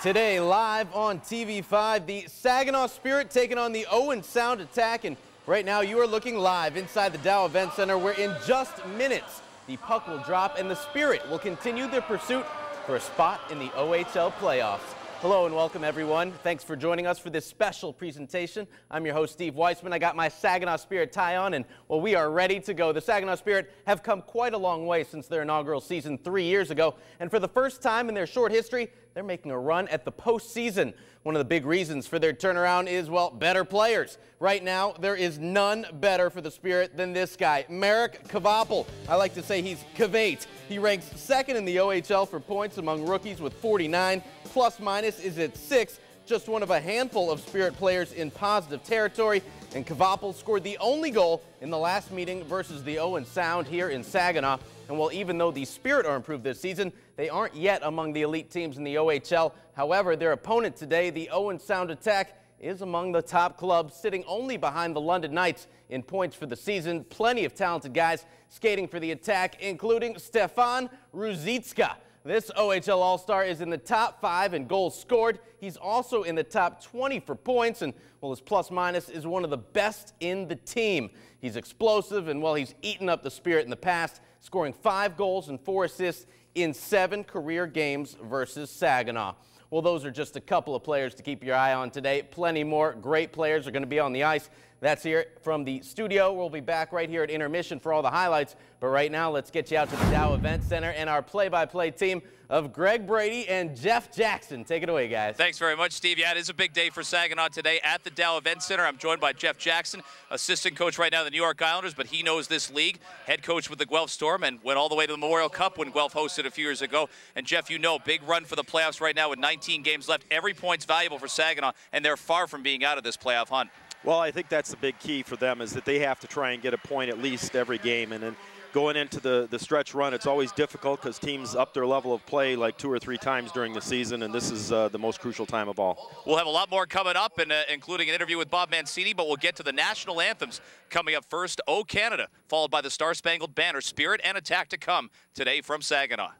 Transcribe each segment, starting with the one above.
Today, live on TV5, the Saginaw Spirit taking on the Owen Sound Attack. And right now, you are looking live inside the Dow Event Center, where in just minutes, the puck will drop and the Spirit will continue their pursuit for a spot in the OHL playoffs. Hello and welcome, everyone. Thanks for joining us for this special presentation. I'm your host, Steve Weissman. I got my Saginaw Spirit tie on, and, well, we are ready to go. The Saginaw Spirit have come quite a long way since their inaugural season 3 years ago, and for the first time in their short history, they're making a run at the postseason. One of the big reasons for their turnaround is, well, better players. Right now, there is none better for the Spirit than this guy, Marek Kvapil. I like to say he's Kvate. He ranks second in the OHL for points among rookies with 49. Plus minus is at 6, just one of a handful of Spirit players in positive territory, and Kvapil scored the only goal in the last meeting versus the Owen Sound here in Saginaw. And well, even though the Spirit are improved this season, they aren't yet among the elite teams in the OHL. However, their opponent today, the Owen Sound Attack, is among the top clubs, sitting only behind the London Knights in points for the season. Plenty of talented guys skating for the Attack, including Stefan Ruzicka. This OHL All-Star is in the top 5 in goals scored. He's also in the top 20 for points, and, well, his plus-minus is one of the best in the team. He's explosive, and, well, he's eaten up the Spirit in the past, scoring 5 goals and 4 assists in 7 career games versus Saginaw. Well, those are just a couple of players to keep your eye on today. Plenty more great players are going to be on the ice. That's here from the studio. We'll be back right here at intermission for all the highlights. But right now, let's get you out to the Dow Event Center and our play-by-play team of Greg Brady and Jeff Jackson. Take it away, guys. Thanks very much, Steve. Yeah, it is a big day for Saginaw today at the Dow Event Center. I'm joined by Jeff Jackson, assistant coach right now of the New York Islanders, but he knows this league, head coach with the Guelph Storm, and went all the way to the Memorial Cup when Guelph hosted a few years ago. And, Jeff, you know, big run for the playoffs right now with 19 games left. Every point's valuable for Saginaw, and they're far from being out of this playoff hunt. Well, I think that's the big key for them, is that they have to try and get a point at least every game. And then going into the stretch run, it's always difficult because teams up their level of play like 2 or 3 times during the season, and this is the most crucial time of all. We'll have a lot more coming up, and including an interview with Bob Mancini, but we'll get to the national anthems coming up first. O Canada, followed by the Star-Spangled Banner. Spirit and Attack to come today from Saginaw.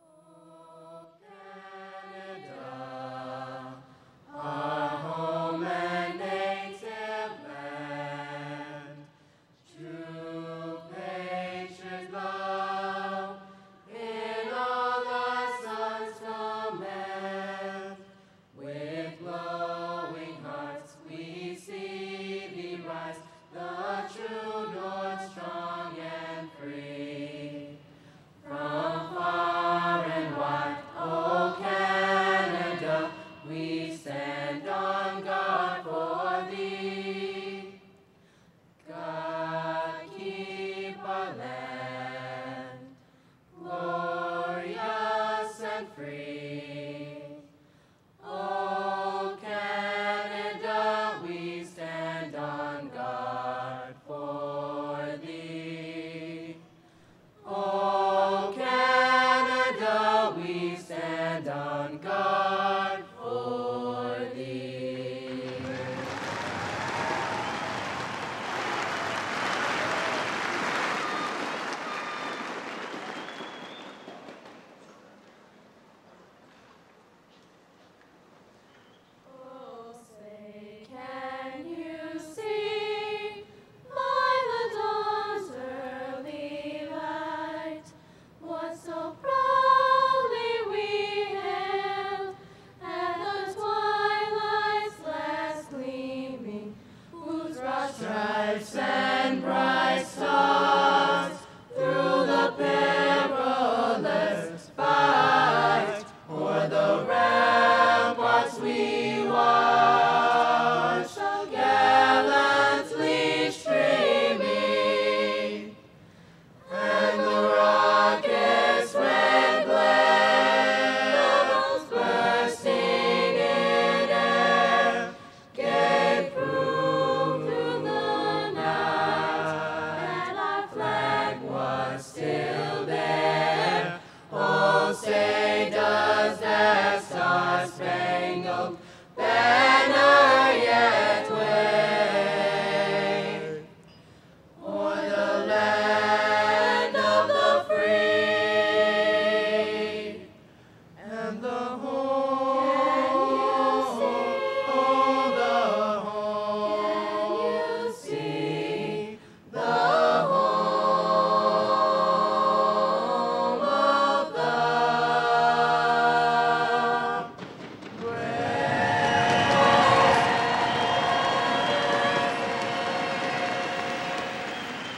O Canada, our home and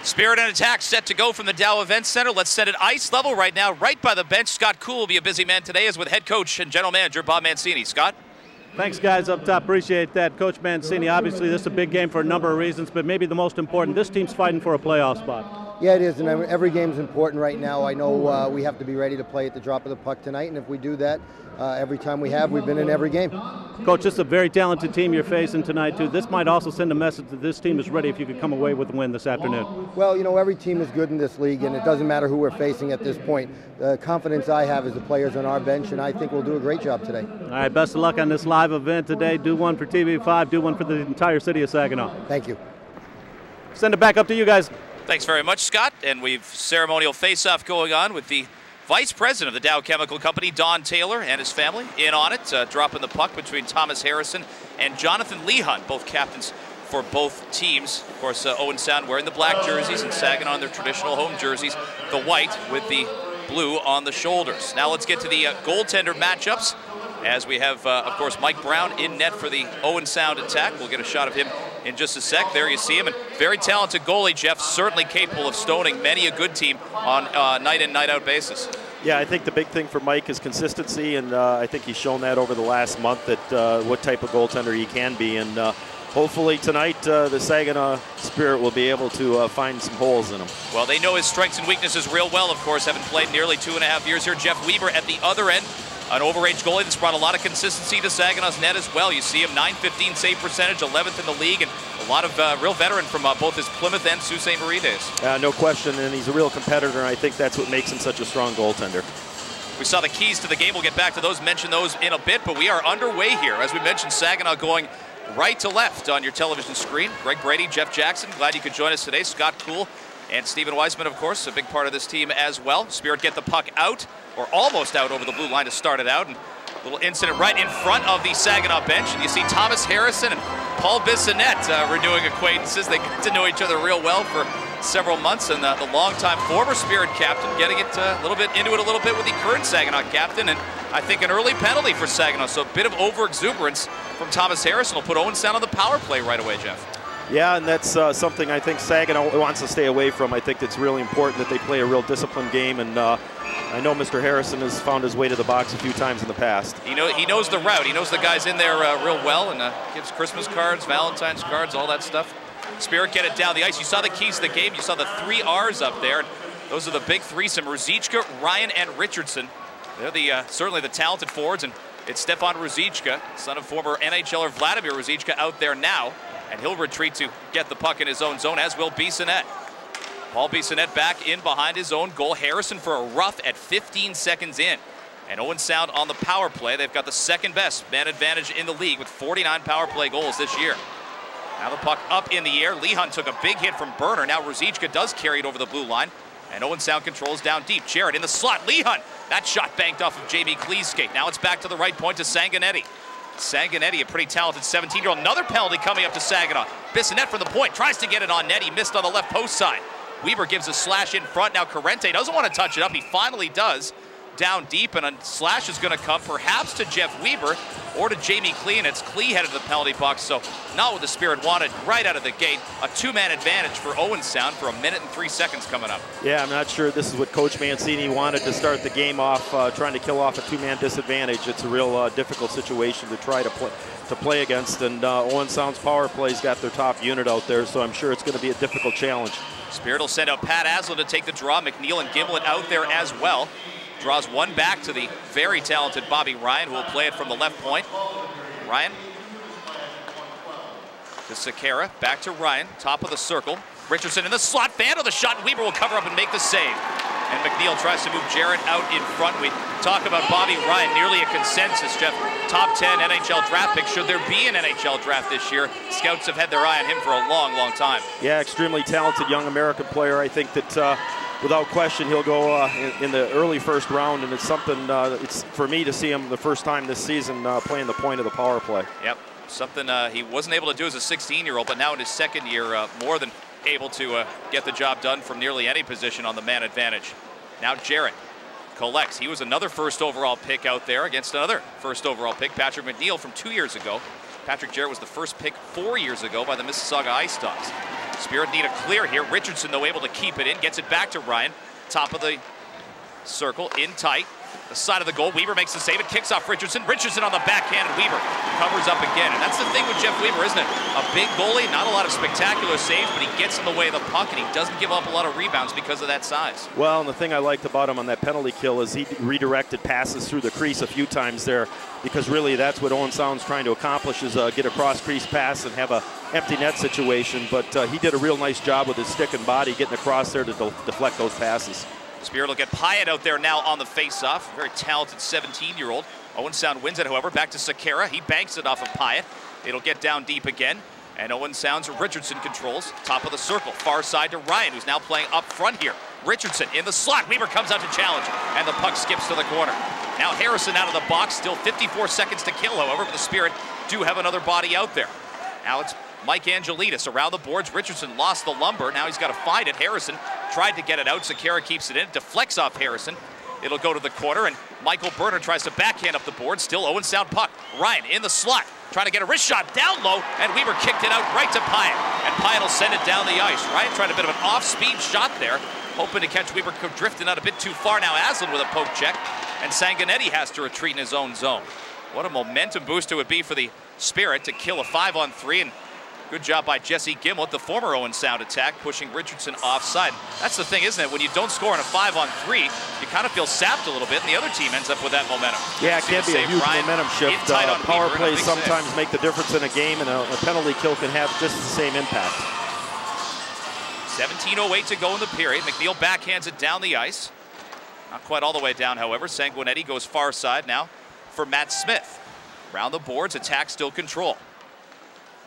Spirit and Attack set to go from the Dow Events Center. Let's set it ice level right now, right by the bench. Scott Cool will be a busy man today, as with head coach and general manager Bob Mancini. Scott? Thanks, guys, up top. Appreciate that. Coach Mancini, obviously this is a big game for a number of reasons, but maybe the most important, this team's fighting for a playoff spot. Yeah, it is, and every game's important right now. I know we have to be ready to play at the drop of the puck tonight, and if we do that, every time we have, we've been in every game. Coach, this is a very talented team you're facing tonight, too. This might also send a message that this team is ready if you could come away with a win this afternoon. Well, you know, every team is good in this league, and it doesn't matter who we're facing at this point. The confidence I have is the players on our bench, and I think we'll do a great job today. All right, best of luck on this live event today. Do one for TV5, do one for the entire city of Saginaw. Thank you. Send it back up to you guys. Thanks very much, Scott. And we've ceremonial face-off going on with the Vice President of the Dow Chemical Company, Don Taylor, and his family in on it, dropping the puck between Thomas Harrison and Jonathan Lehun, both captains for both teams. Of course, Owen Sound wearing the black jerseys and Saginaw in their traditional home jerseys, the white with the blue on the shoulders. Now let's get to the goaltender matchups, as we have, of course, Mike Brown in net for the Owen Sound Attack. We'll get a shot of him in just a sec. There you see him, and very talented goalie, Jeff, certainly capable of stoning many a good team on night in, night out basis. Yeah, I think the big thing for Mike is consistency, and I think he's shown that over the last month, that what type of goaltender he can be, and hopefully tonight the Saginaw Spirit will be able to find some holes in him. Well, they know his strengths and weaknesses real well, of course, having played nearly 2.5 years here. Jeff Weber at the other end, an overage goalie that's brought a lot of consistency to Saginaw's net as well. You see him, .915 save percentage, 11th in the league, and a lot of real veteran from both his Plymouth and Sault Ste. Marie days. No question, and he's a real competitor, and I think that's what makes him such a strong goaltender. We saw the keys to the game. We'll get back to those, mention those in a bit, but we are underway here. As we mentioned, Saginaw going right to left on your television screen. Greg Brady, Jeff Jackson, glad you could join us today. Scott Cool and Stephen Wiseman, of course, a big part of this team as well. Spirit get the puck out, or almost out over the blue line to start it out. And a little incident right in front of the Saginaw bench. And you see Thomas Harrison and Paul Bissonnette renewing acquaintances. They got to know each other real well for several months. And the longtime former Spirit captain getting it a little bit into it a little bit with the current Saginaw captain. And I think an early penalty for Saginaw. So a bit of overexuberance from Thomas Harrison will put Owen Sound on the power play right away, Jeff. Yeah, and that's something I think Saginaw wants to stay away from. I think it's really important that they play a real disciplined game, and I know Mr. Harrison has found his way to the box a few times in the past. He knows the route. He knows the guys in there real well, and gives Christmas cards, Valentine's cards, all that stuff. Spirit get it down the ice. You saw the keys to the game. You saw the three R's up there. Those are the big threesome: Ruzicka, Ryan, and Richardson. They're the certainly the talented forwards, and it's Stefan Ruzicka, son of former NHLer Vladimir Ruzicka, out there now. And he'll retreat to get the puck in his own zone, as will Bissonnette. Paul Bissonnette back in behind his own goal. Harrison for a rough at 15 seconds in. And Owen Sound on the power play. They've got the second best man advantage in the league with 49 power play goals this year. Now the puck up in the air. Lehun took a big hit from Birner. Now Ruzicka does carry it over the blue line. And Owen Sound controls down deep. Jarrett in the slot. Lehun. That shot banked off of Jamie Klee's skate. Now it's back to the right point to Sanguinetti. Sanguinetti, a pretty talented 17-year-old. Another penalty coming up to Saginaw. Bissonnette from the point, tries to get it on net. He missed on the left post side. Weber gives a slash in front. Now Corrente doesn't want to touch it up. He finally does. Down deep, and a slash is going to come perhaps to Jeff Weber or to Jamie Klee, and it's Klee headed to the penalty box, so not what the Spirit wanted right out of the gate. A two-man advantage for Owen Sound for 1 minute and 3 seconds coming up. Yeah, I'm not sure this is what Coach Mancini wanted to start the game off, trying to kill off a two-man disadvantage. It's a real difficult situation to try to play against, and Owen Sound's power play's got their top unit out there, so I'm sure it's going to be a difficult challenge. Spirit will send out Pat Aslin to take the draw. McNeill and Gimblett out there as well. Draws one back to the very talented Bobby Ryan, who will play it from the left point. Ryan to Sekera, back to Ryan, top of the circle. Richardson in the slot, fan of the shot, and Weber will cover up and make the save. And McNeill tries to move Jarrett out in front. We talk about Bobby Ryan, nearly a consensus, Jeff. Top 10 NHL draft pick. Should there be an NHL draft this year? Scouts have had their eye on him for a long, long time. Yeah, extremely talented young American player. I think that without question, he'll go in the early first round, and it's something it's for me to see him the first time this season playing the point of the power play. Yep, something he wasn't able to do as a 16-year-old, but now in his second year, more than able to get the job done from nearly any position on the man advantage. Now Jarrett collects. He was another first overall pick out there against another first overall pick, Patrick McNeill from 2 years ago. Patrick Jarrett was the first pick 4 years ago by the Mississauga Ice Dogs. Spirit need a clear here. Richardson, though, able to keep it in. Gets it back to Ryan. Top of the circle, in tight. The side of the goal. Weber makes the save. It kicks off Richardson. Richardson on the backhand, and Weber covers up again. And that's the thing with Jeff Weber, isn't it? A big goalie, not a lot of spectacular saves, but he gets in the way of the puck, and he doesn't give up a lot of rebounds because of that size. Well, and the thing I liked about him on that penalty kill is he redirected passes through the crease a few times there, because really that's what Owen Sound's trying to accomplish, is get a cross-crease pass and have a empty net situation. But he did a real nice job with his stick and body getting across there to deflect those passes. Spirit will get Pyatt out there now on the face-off. Very talented 17-year-old. Owen Sound wins it, however. Back to Sekera. He banks it off of Pyatt. It'll get down deep again. And Owen Sound's Richardson controls. Top of the circle. Far side to Ryan, who's now playing up front here. Richardson in the slot. Weber comes out to challenge. And the puck skips to the corner. Now Harrison out of the box. Still 54 seconds to kill, however. But the Spirit do have another body out there. Now it's Mike Angelidis around the boards. Richardson lost the lumber. Now he's got to find it. Harrison tried to get it out. Sekera keeps it in. It deflects off Harrison. It'll go to the corner, and Michal Birner tries to backhand up the board. Still Owen Sound puck. Ryan in the slot, trying to get a wrist shot down low, and Weber kicked it out right to Pyatt. And Pyatt will send it down the ice. Ryan tried a bit of an off-speed shot there, hoping to catch Weber drifting out a bit too far. Now Aslin with a poke check, and Sanguinetti has to retreat in his own zone. What a momentum boost it would be for the Spirit to kill a 5-on-3, and good job by Jesse Gimblett, the former Owen Sound attack, pushing Richardson offside. That's the thing, isn't it? When you don't score on a 5-on-3, you kind of feel sapped a little bit, and the other team ends up with that momentum. Yeah, it can be a huge momentum shift. Power plays sometimes make the difference in a game, and a penalty kill can have just the same impact. 17:08 to go in the period. McNeill backhands it down the ice. Not quite all the way down, however. Sanguinetti goes far side now for Matt Smith. Round the boards, attack still control.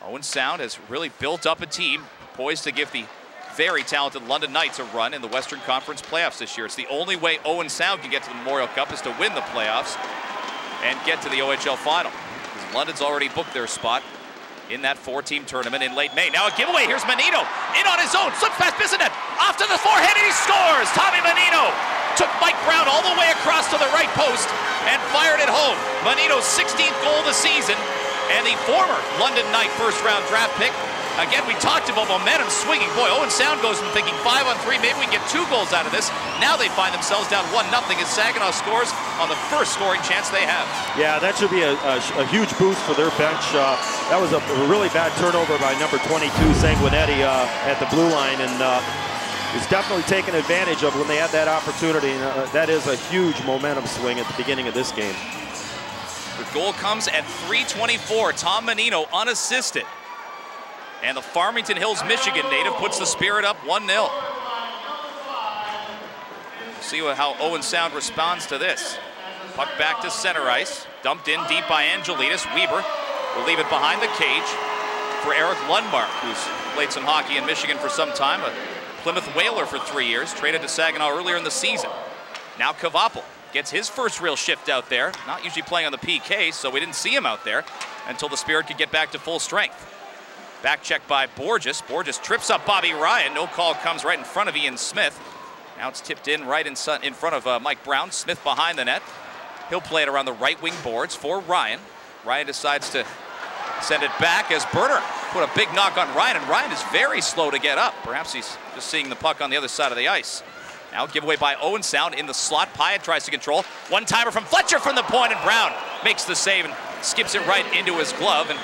Owen Sound has really built up a team poised to give the very talented London Knights a run in the Western Conference playoffs this year. It's the only way Owen Sound can get to the Memorial Cup is to win the playoffs and get to the OHL final. London's already booked their spot in that 4-team tournament in late May. Now a giveaway. Here's Mannino in on his own. Slips past Bissonnette. Off to the forehand, and he scores. Tommy Mannino took Mike Brown all the way across to the right post and fired it home. Mannino's 16th goal of the season. And the former London Knight first-round draft pick. Again, we talked about momentum swinging. Boy, Owen Sound goes from thinking 5-on-3, maybe we can get 2 goals out of this. Now they find themselves down 1-0 as Saginaw scores on the first scoring chance they have. Yeah, that should be a huge boost for their bench. That was a really bad turnover by number 22, Sanguinetti, at the blue line. And he's definitely taken advantage of when they had that opportunity. And, that is a huge momentum swing at the beginning of this game. The goal comes at 3:24. Tom Mannino unassisted. And the Farmington Hills, Michigan native puts the Spirit up 1-0. See how Owen Sound responds to this. Puck back to center ice. Dumped in deep by Angelidis. Weber will leave it behind the cage for Eric Lundmark, who's played some hockey in Michigan for some time. A Plymouth Whaler for 3 years. Traded to Saginaw earlier in the season. Now Kvapil gets his first real shift out there. Not usually playing on the PK, so we didn't see him out there until the Spirit could get back to full strength. Back check by Borges. Borges trips up Bobby Ryan. No call comes right in front of Ian Smith. Now it's tipped in right in front of Mike Brown. Smith behind the net. He'll play it around the right wing boards for Ryan. Ryan decides to send it back as Birner put a big knock on Ryan, and Ryan is very slow to get up. Perhaps he's just seeing the puck on the other side of the ice. Now giveaway by Owen Sound in the slot. Pyatt tries to control. One-timer from Fletcher from the point, and Brown makes the save and skips it right into his glove. And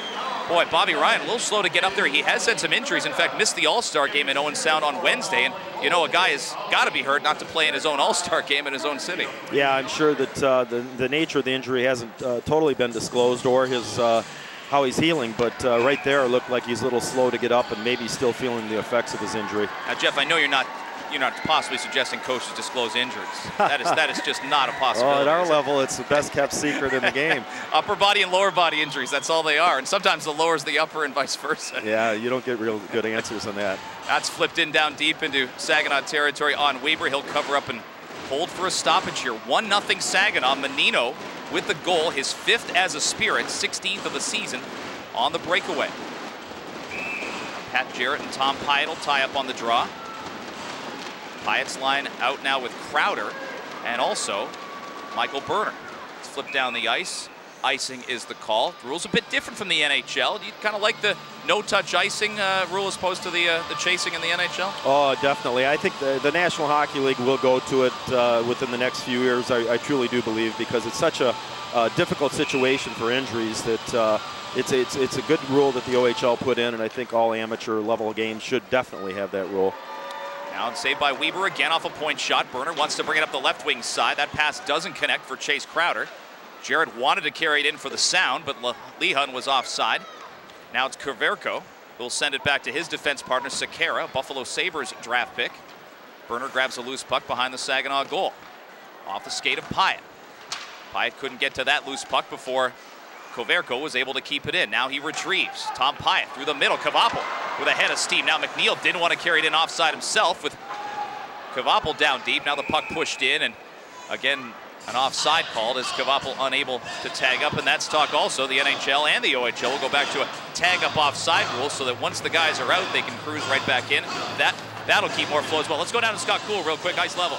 boy, Bobby Ryan a little slow to get up there. He has had some injuries. In fact, missed the All-Star game in Owen Sound on Wednesday. And you know, a guy has got to be hurt not to play in his own All-Star game in his own city. Yeah, I'm sure that the nature of the injury hasn't totally been disclosed, or his how he's healing, but right there it looked like he's a little slow to get up and maybe still feeling the effects of his injury. Now, Jeff, I know you're not possibly suggesting coaches disclose injuries. That is just not a possibility. Well, at our level, it's the best kept secret in the game. Upper body and lower body injuries, that's all they are. And sometimes the lower is the upper and vice versa. Yeah, you don't get real good answers on that. That's flipped in down deep into Saginaw territory on Weber. He'll cover up and hold for a stoppage here. 1-0 Saginaw. Mannino with the goal, his 5th as a Spirit, 16th of the season on the breakaway. Pat Jarrett and Tom Pyatt will tie up on the draw. Pyatt's line out now with Crowder and also Michal Birner. It's flipped down the ice. Icing is the call. The rules a bit different from the NHL. You kind of like the no-touch icing rule as opposed to the chasing in the NHL? Oh, definitely. I think the National Hockey League will go to it within the next few years. I truly do believe, because it's such a difficult situation for injuries that it's a good rule that the OHL put in, and I think all amateur-level games should definitely have that rule. Now, and saved by Weber again off a point shot. Birner wants to bring it up the left wing side. That pass doesn't connect for Chase Crowder. Jarrett wanted to carry it in for the Sound, but Lehun was offside. Now it's Koverko, who'll send it back to his defense partner, Sekera, Buffalo Sabres draft pick. Birner grabs a loose puck behind the Saginaw goal. Off the skate of Pyatt. Pyatt couldn't get to that loose puck before Koverko was able to keep it in. Now he retrieves. Tom Pyatt through the middle. Kvapil with a head of steam. Now McNeill didn't want to carry it in offside himself, with Kvapil down deep. Now the puck pushed in, and again, an offside called as Kvapil unable to tag up. And that's talk also. The NHL and the OHL will go back to a tag up offside rule so that once the guys are out, they can cruise right back in. That'll keep more flow as well. Let's go down to Scott Cool real quick, ice level.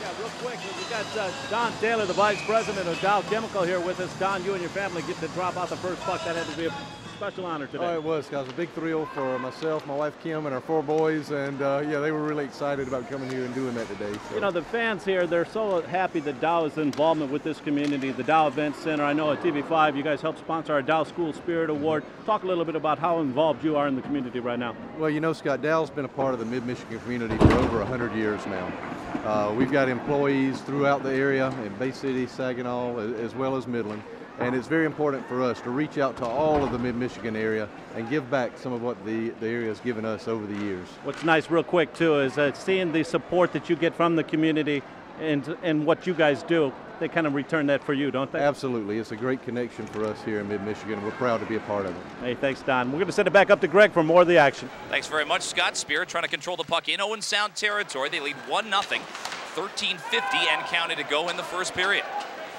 Yeah, real quick, we've got Don Taylor, the vice president of Dow Chemical, here with us. Don, you and your family get to drop out the first puck. That had to be a special honor today. Oh, it was, guys. A big thrill for myself, my wife Kim, and our four boys, and yeah, they were really excited about coming here and doing that today. So. You know, the fans here, they're so happy that Dow's involvement with this community, the Dow Event Center. I know at TV5 you guys helped sponsor our Dow School Spirit Award. Talk a little bit about how involved you are in the community right now. Well, you know, Scott, Dow's been a part of the Mid-Michigan community for over 100 years now. We've got employees throughout the area in Bay City, Saginaw, as well as Midland. And it's very important for us to reach out to all of the Mid-Michigan area and give back some of what the area has given us over the years. What's nice real quick too is seeing the support that you get from the community and what you guys do, they kind of return that for you, don't they? Absolutely. It's a great connection for us here in Mid-Michigan. We're proud to be a part of it. Hey, thanks, Don. We're going to send it back up to Greg for more of the action. Thanks very much, Scott. Spirit trying to control the puck in Owen Sound territory. They lead 1-0, 13:50 and counting to go in the first period.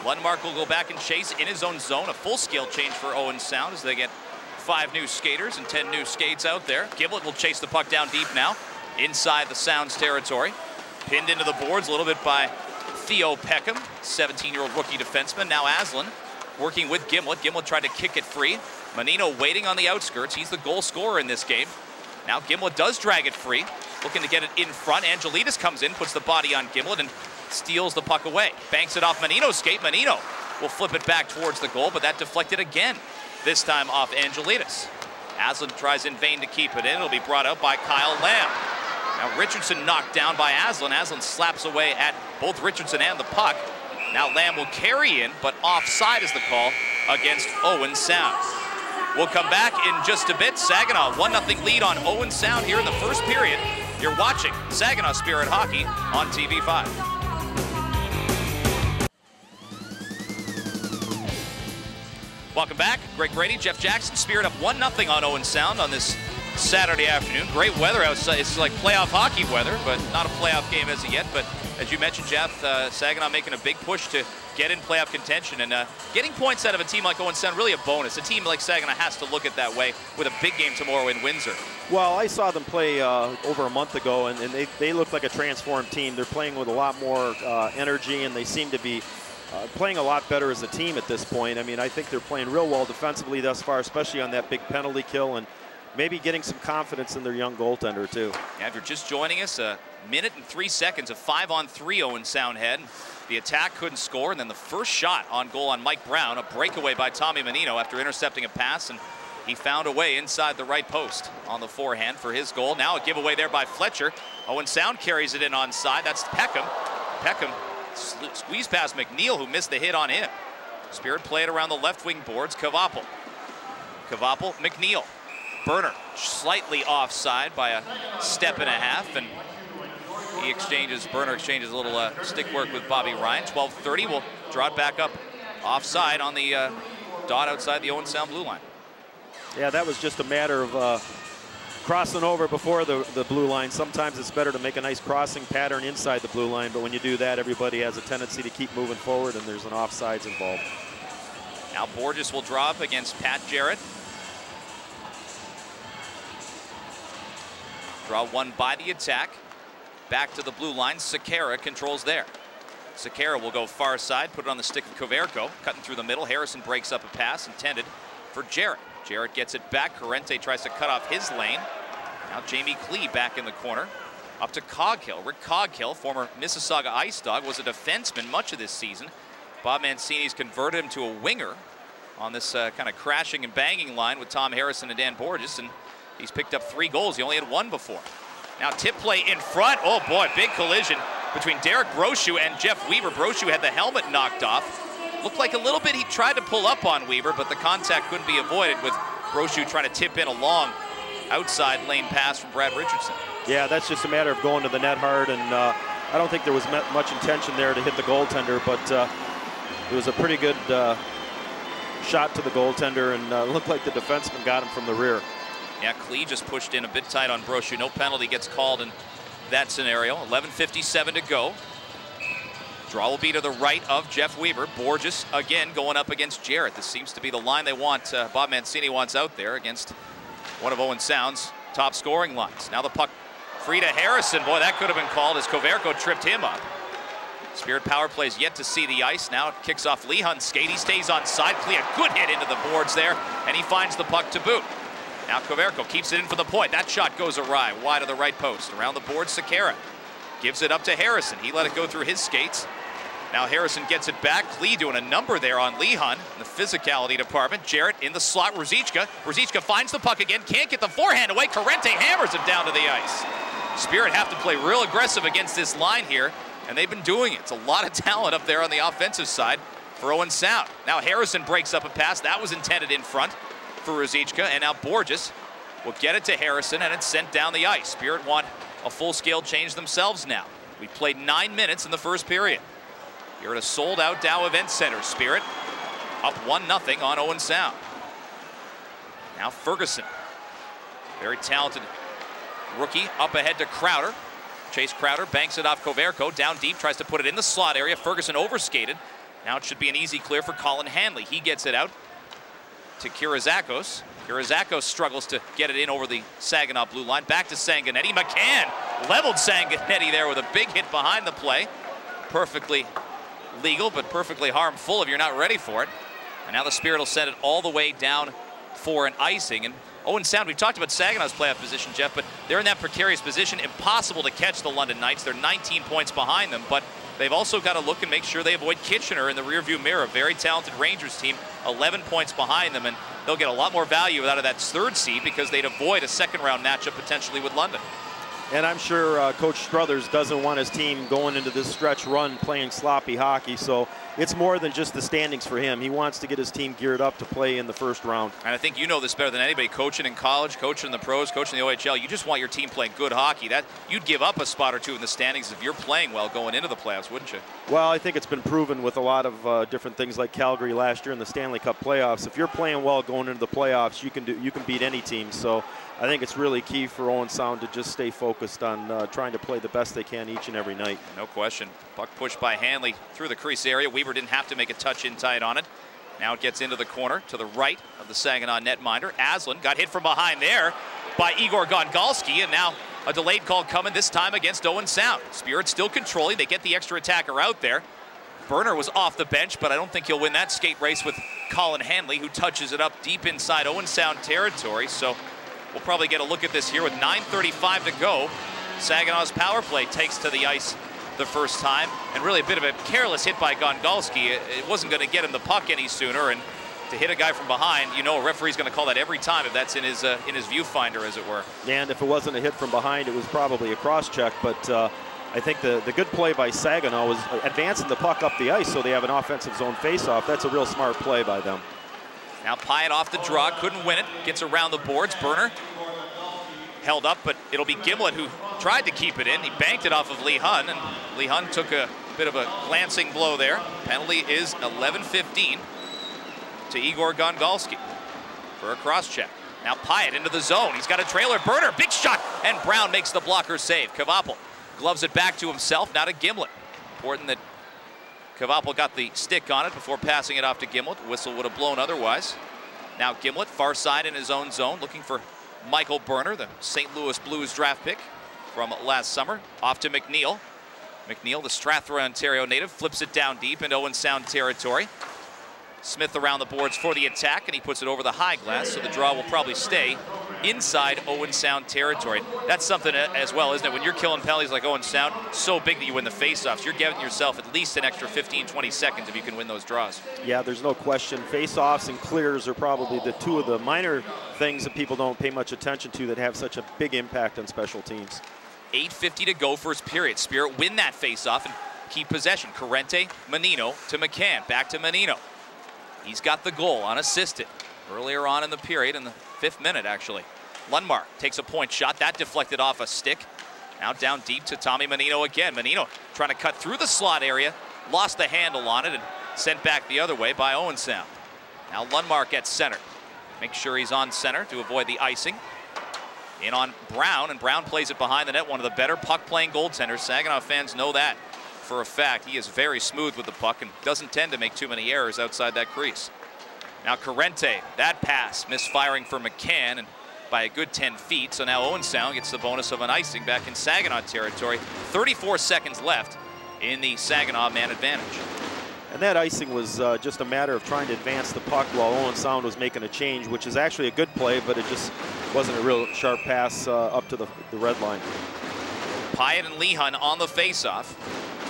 Lundmark will go back and chase in his own zone. A full-scale change for Owen Sound as they get 5 new skaters and 10 new skates out there. Gimblett will chase the puck down deep now, inside the Sound's territory. Pinned into the boards a little bit by Theo Peckham, 17-year-old rookie defenseman. Now Aslin working with Gimblett. Gimblett tried to kick it free. Mannino waiting on the outskirts. He's the goal scorer in this game. Now Gimblett does drag it free, looking to get it in front. Angelidis comes in, puts the body on Gimblett, and steals the puck away. Banks it off Manino's skate. Mannino will flip it back towards the goal, but that deflected again, this time off Angelidis. Aslin tries in vain to keep it in. It'll be brought out by Kyle Lamb. Now Richardson knocked down by Aslin. Aslin slaps away at both Richardson and the puck. Now Lamb will carry in, but offside is the call against Owen Sound. We'll come back in just a bit. Saginaw 1-0 lead on Owen Sound here in the first period. You're watching Saginaw Spirit Hockey on TV5. Welcome back. Greg Brady, Jeff Jackson. Spirit up 1-0 on Owen Sound on this Saturday afternoon. Great weather outside. It's like playoff hockey weather, but not a playoff game as of yet. But as you mentioned, Jeff, Saginaw making a big push to get in playoff contention. And getting points out of a team like Owen Sound, really a bonus. A team like Saginaw has to look at that way with a big game tomorrow in Windsor. Well, I saw them play over a month ago, and they looked like a transformed team. They're playing with a lot more energy, and they seem to be playing a lot better as a team at this point. I mean, I think they're playing real well defensively thus far, especially on that big penalty kill, and maybe getting some confidence in their young goaltender, too. Yeah, if you're just joining us, a minute and 3 seconds of 5-on-3 Owen Sound had. The attack couldn't score, and then the first shot on goal on Mike Brown, a breakaway by Tommy Mannino after intercepting a pass, and he found a way inside the right post on the forehand for his goal. Now a giveaway there by Fletcher. Owen Sound carries it in onside. That's Peckham. Peckham squeeze past McNeill, who missed the hit on him. Spirit played around the left wing boards. Kvapil. Kvapil, McNeill. Birner slightly offside by a step and a half, and he exchanges, Birner exchanges a little stick work with Bobby Ryan. 12:30 will draw it back up offside on the dot outside the Owen Sound blue line. Yeah, that was just a matter of crossing over before the blue line. Sometimes it's better to make a nice crossing pattern inside the blue line, but when you do that, everybody has a tendency to keep moving forward, and there's an offsides involved. Now Borges will draw up against Pat Jarrett. Draw one by the attack. Back to the blue line. Sekera controls there. Sekera will go far side, put it on the stick of Koverko, cutting through the middle. Harrison breaks up a pass intended for Jarrett. Jarrett gets it back. Corrente tries to cut off his lane. Now Jamie Klee back in the corner. Up to Coghill. Rick Coghill, former Mississauga Ice Dog, was a defenseman much of this season. Bob Mancini's converted him to a winger on this kind of crashing and banging line with Tom Harrison and Dan Borges, and he's picked up 3 goals. He only had 1 before. Now tip play in front. Oh boy, big collision between Derek Brochu and Jeff Weber. Brochu had the helmet knocked off. Looked like a little bit he tried to pull up on Weber, but the contact couldn't be avoided with Brochu trying to tip in a long outside lane pass from Brad Richardson. Yeah, that's just a matter of going to the net hard, and I don't think there was much intention there to hit the goaltender, but it was a pretty good shot to the goaltender, and looked like the defenseman got him from the rear. Yeah, Klee just pushed in a bit tight on Brochu. No penalty gets called in that scenario. 11:57 to go. Draw will be to the right of Jeff Weber. Borges again going up against Jarrett. This seems to be the line they want, Bob Mancini wants out there against one of Owen Sound's top scoring lines. Now the puck free to Harrison. Boy, that could have been called as Koverko tripped him up. Spirit power plays yet to see the ice. Now it kicks off Lehun's skate. He stays on side. Klee, a good hit into the boards there, and he finds the puck to boot. Now Koverko keeps it in for the point. That shot goes awry, wide of the right post. Around the board, Sekera gives it up to Harrison. He let it go through his skates. Now Harrison gets it back. Klee doing a number there on Lehun in the physicality department. Jarrett in the slot. Ruzicka. Ruzicka finds the puck again. Can't get the forehand away. Corrente hammers him down to the ice. Spirit have to play real aggressive against this line here, and they've been doing it. It's a lot of talent up there on the offensive side for Owen Sound. Now Harrison breaks up a pass. That was intended in front for Ruzicka, and now Borges will get it to Harrison, and it's sent down the ice. Spirit want a full-scale change themselves now. We played 9 minutes in the first period. Here at a sold-out Dow Event Center, Spirit up 1-0 on Owen Sound. Now Ferguson, very talented rookie, up ahead to Crowder. Chase Crowder banks it off Koverko, down deep, tries to put it in the slot area. Ferguson overskated. Now it should be an easy clear for Colin Hanley. He gets it out to Kirazakos. Kirazakos struggles to get it in over the Saginaw blue line. Back to Sanguinetti. McCann leveled Sanguinetti there with a big hit behind the play. Perfectly legal, but perfectly harmful if you're not ready for it. And now the Spirit will send it all the way down for an icing. And Owen Sound, we've talked about Saginaw's playoff position, Jeff, but they're in that precarious position. Impossible to catch the London Knights. They're 19 points behind them, but they've also got to look and make sure they avoid Kitchener in the rearview mirror. Very talented Rangers team, 11 points behind them, and they'll get a lot more value out of that 3rd seed because they'd avoid a second-round matchup potentially with London. And I'm sure Coach Struthers doesn't want his team going into this stretch run playing sloppy hockey, so it's more than just the standings for him. He wants to get his team geared up to play in the 1st round. And I think you know this better than anybody, coaching in college, coaching in the pros, coaching in the OHL. You just want your team playing good hockey. That you'd give up a spot or two in the standings if you're playing well going into the playoffs, wouldn't you? Well, I think it's been proven with a lot of different things like Calgary last year in the Stanley Cup playoffs. If you're playing well going into the playoffs, you can beat any team. So I think it's really key for Owen Sound to just stay focused on trying to play the best they can each and every night. No question. Puck pushed by Hanley through the crease area. Weaver didn't have to make a touch in tight on it. Now it gets into the corner to the right of the Saginaw netminder. Aslin got hit from behind there by Igor Gongolsky, and now a delayed call coming this time against Owen Sound. Spirit still controlling. They get the extra attacker out there. Birner was off the bench, but I don't think he'll win that skate race with Colin Hanley, who touches it up deep inside Owen Sound territory. So we'll probably get a look at this here with 9:35 to go. Saginaw's power play takes to the ice the first time, and really a bit of a careless hit by Gongolsky. It wasn't going to get him the puck any sooner, and to hit a guy from behind, you know a referee's going to call that every time if that's in his viewfinder, as it were. And if it wasn't a hit from behind, it was probably a cross-check, but I think the good play by Saginaw was advancing the puck up the ice so they have an offensive zone face-off. That's a real smart play by them. Now Pyatt off the draw, couldn't win it, gets around the boards. Birner held up, but it'll be Gimblett who tried to keep it in. He banked it off of Lehun, and Lehun took a bit of a glancing blow there. Penalty is 11:15 to Igor Gongolsky for a cross-check. Now Pyatt into the zone. He's got a trailer. Birner, big shot, and Brown makes the blocker save. Kvapil gloves it back to himself, now to Gimblett. Important that Kvapil got the stick on it before passing it off to Gimblett. Whistle would have blown otherwise. Now Gimblett, far side in his own zone, looking for Michal Birner, the St. Louis Blues draft pick from last summer. Off to McNeill. McNeill, the Strathroy, Ontario native, flips it down deep in Owen Sound territory. Smith around the boards for the attack, and he puts it over the high glass, so the draw will probably stay inside Owen Sound territory. That's something as well, isn't it? When you're killing penalties like Owen Sound, so big that you win the faceoffs, you're giving yourself at least an extra 15, 20 seconds if you can win those draws. Yeah, there's no question. Faceoffs and clears are probably the two of the minor things that people don't pay much attention to that have such a big impact on special teams. 8:50 to go first period. Spirit win that faceoff and keep possession. Corrente, Mannino to McCann, back to Mannino. He's got the goal unassisted earlier on in the period, in the 5th minute actually. Lundmark takes a point shot, that deflected off a stick. Now down deep to Tommy Mannino again. Mannino trying to cut through the slot area, lost the handle on it and sent back the other way by Owen Sound. Now Lundmark at center. Make sure he's on center to avoid the icing. In on Brown, and Brown plays it behind the net, one of the better puck-playing goaltenders. Saginaw fans know that for a fact. He is very smooth with the puck and doesn't tend to make too many errors outside that crease. Now Corrente, that pass misfiring for McCann and by a good 10 feet, so now Owen Sound gets the bonus of an icing back in Saginaw territory. 34 seconds left in the Saginaw man advantage. And that icing was just a matter of trying to advance the puck while Owen Sound was making a change, which is actually a good play, but it just wasn't a real sharp pass up to the red line. Pyatt and Lehun on the faceoff.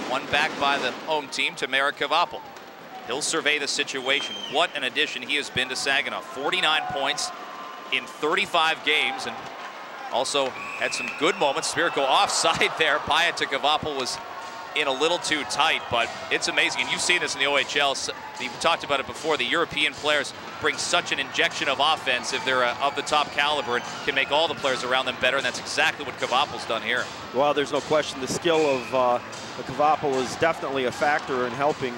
One back by the home team to Marek Kvapil. He'll survey the situation. What an addition he has been to Saginaw. 49 points in 35 games and also had some good moments. Spirit go offside there. Pyatt to Kvapil was in a little too tight, but it's amazing. And you've seen this in the OHL. We've talked about it before. The European players bring such an injection of offense if they're of the top caliber and can make all the players around them better, and that's exactly what Kvapil's done here. Well, there's no question. The skill of Kvapil is definitely a factor in helping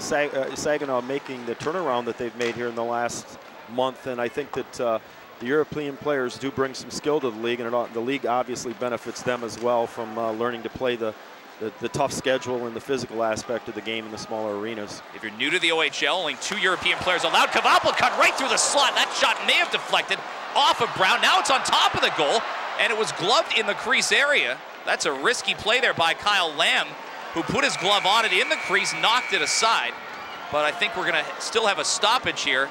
Saginaw making the turnaround that they've made here in the last month, and I think that the European players do bring some skill to the league, and the league obviously benefits them as well from learning to play the tough schedule and the physical aspect of the game in the smaller arenas. If you're new to the OHL, only 2 European players allowed. Kvapil cut right through the slot. That shot may have deflected off of Brown. Now it's on top of the goal, and it was gloved in the crease area. That's a risky play there by Kyle Lamb, who put his glove on it in the crease, knocked it aside. But I think we're going to still have a stoppage here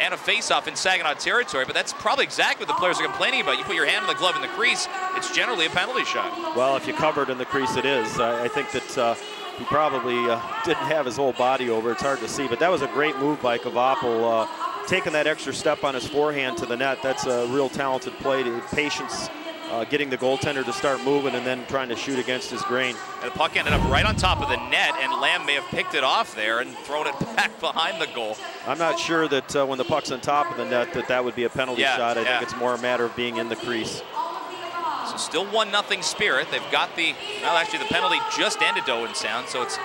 and a face-off in Saginaw territory, but that's probably exactly what the players are complaining about. You put your hand on the glove in the crease, it's generally a penalty shot. Well, if you cover it in the crease, it is. I think that he probably didn't have his whole body over. It's hard to see, but that was a great move by Kvapil. Taking that extra step on his forehand to the net, that's a real talented play. To patience, getting the goaltender to start moving and then trying to shoot against his grain. And the puck ended up right on top of the net, and Lamb may have picked it off there and thrown it back behind the goal. I'm not sure that when the puck's on top of the net that would be a penalty shot. I think it's more a matter of being in the crease. So still 1-0 Spirit. They've got the, well, actually the penalty just ended Owen Sound, so it's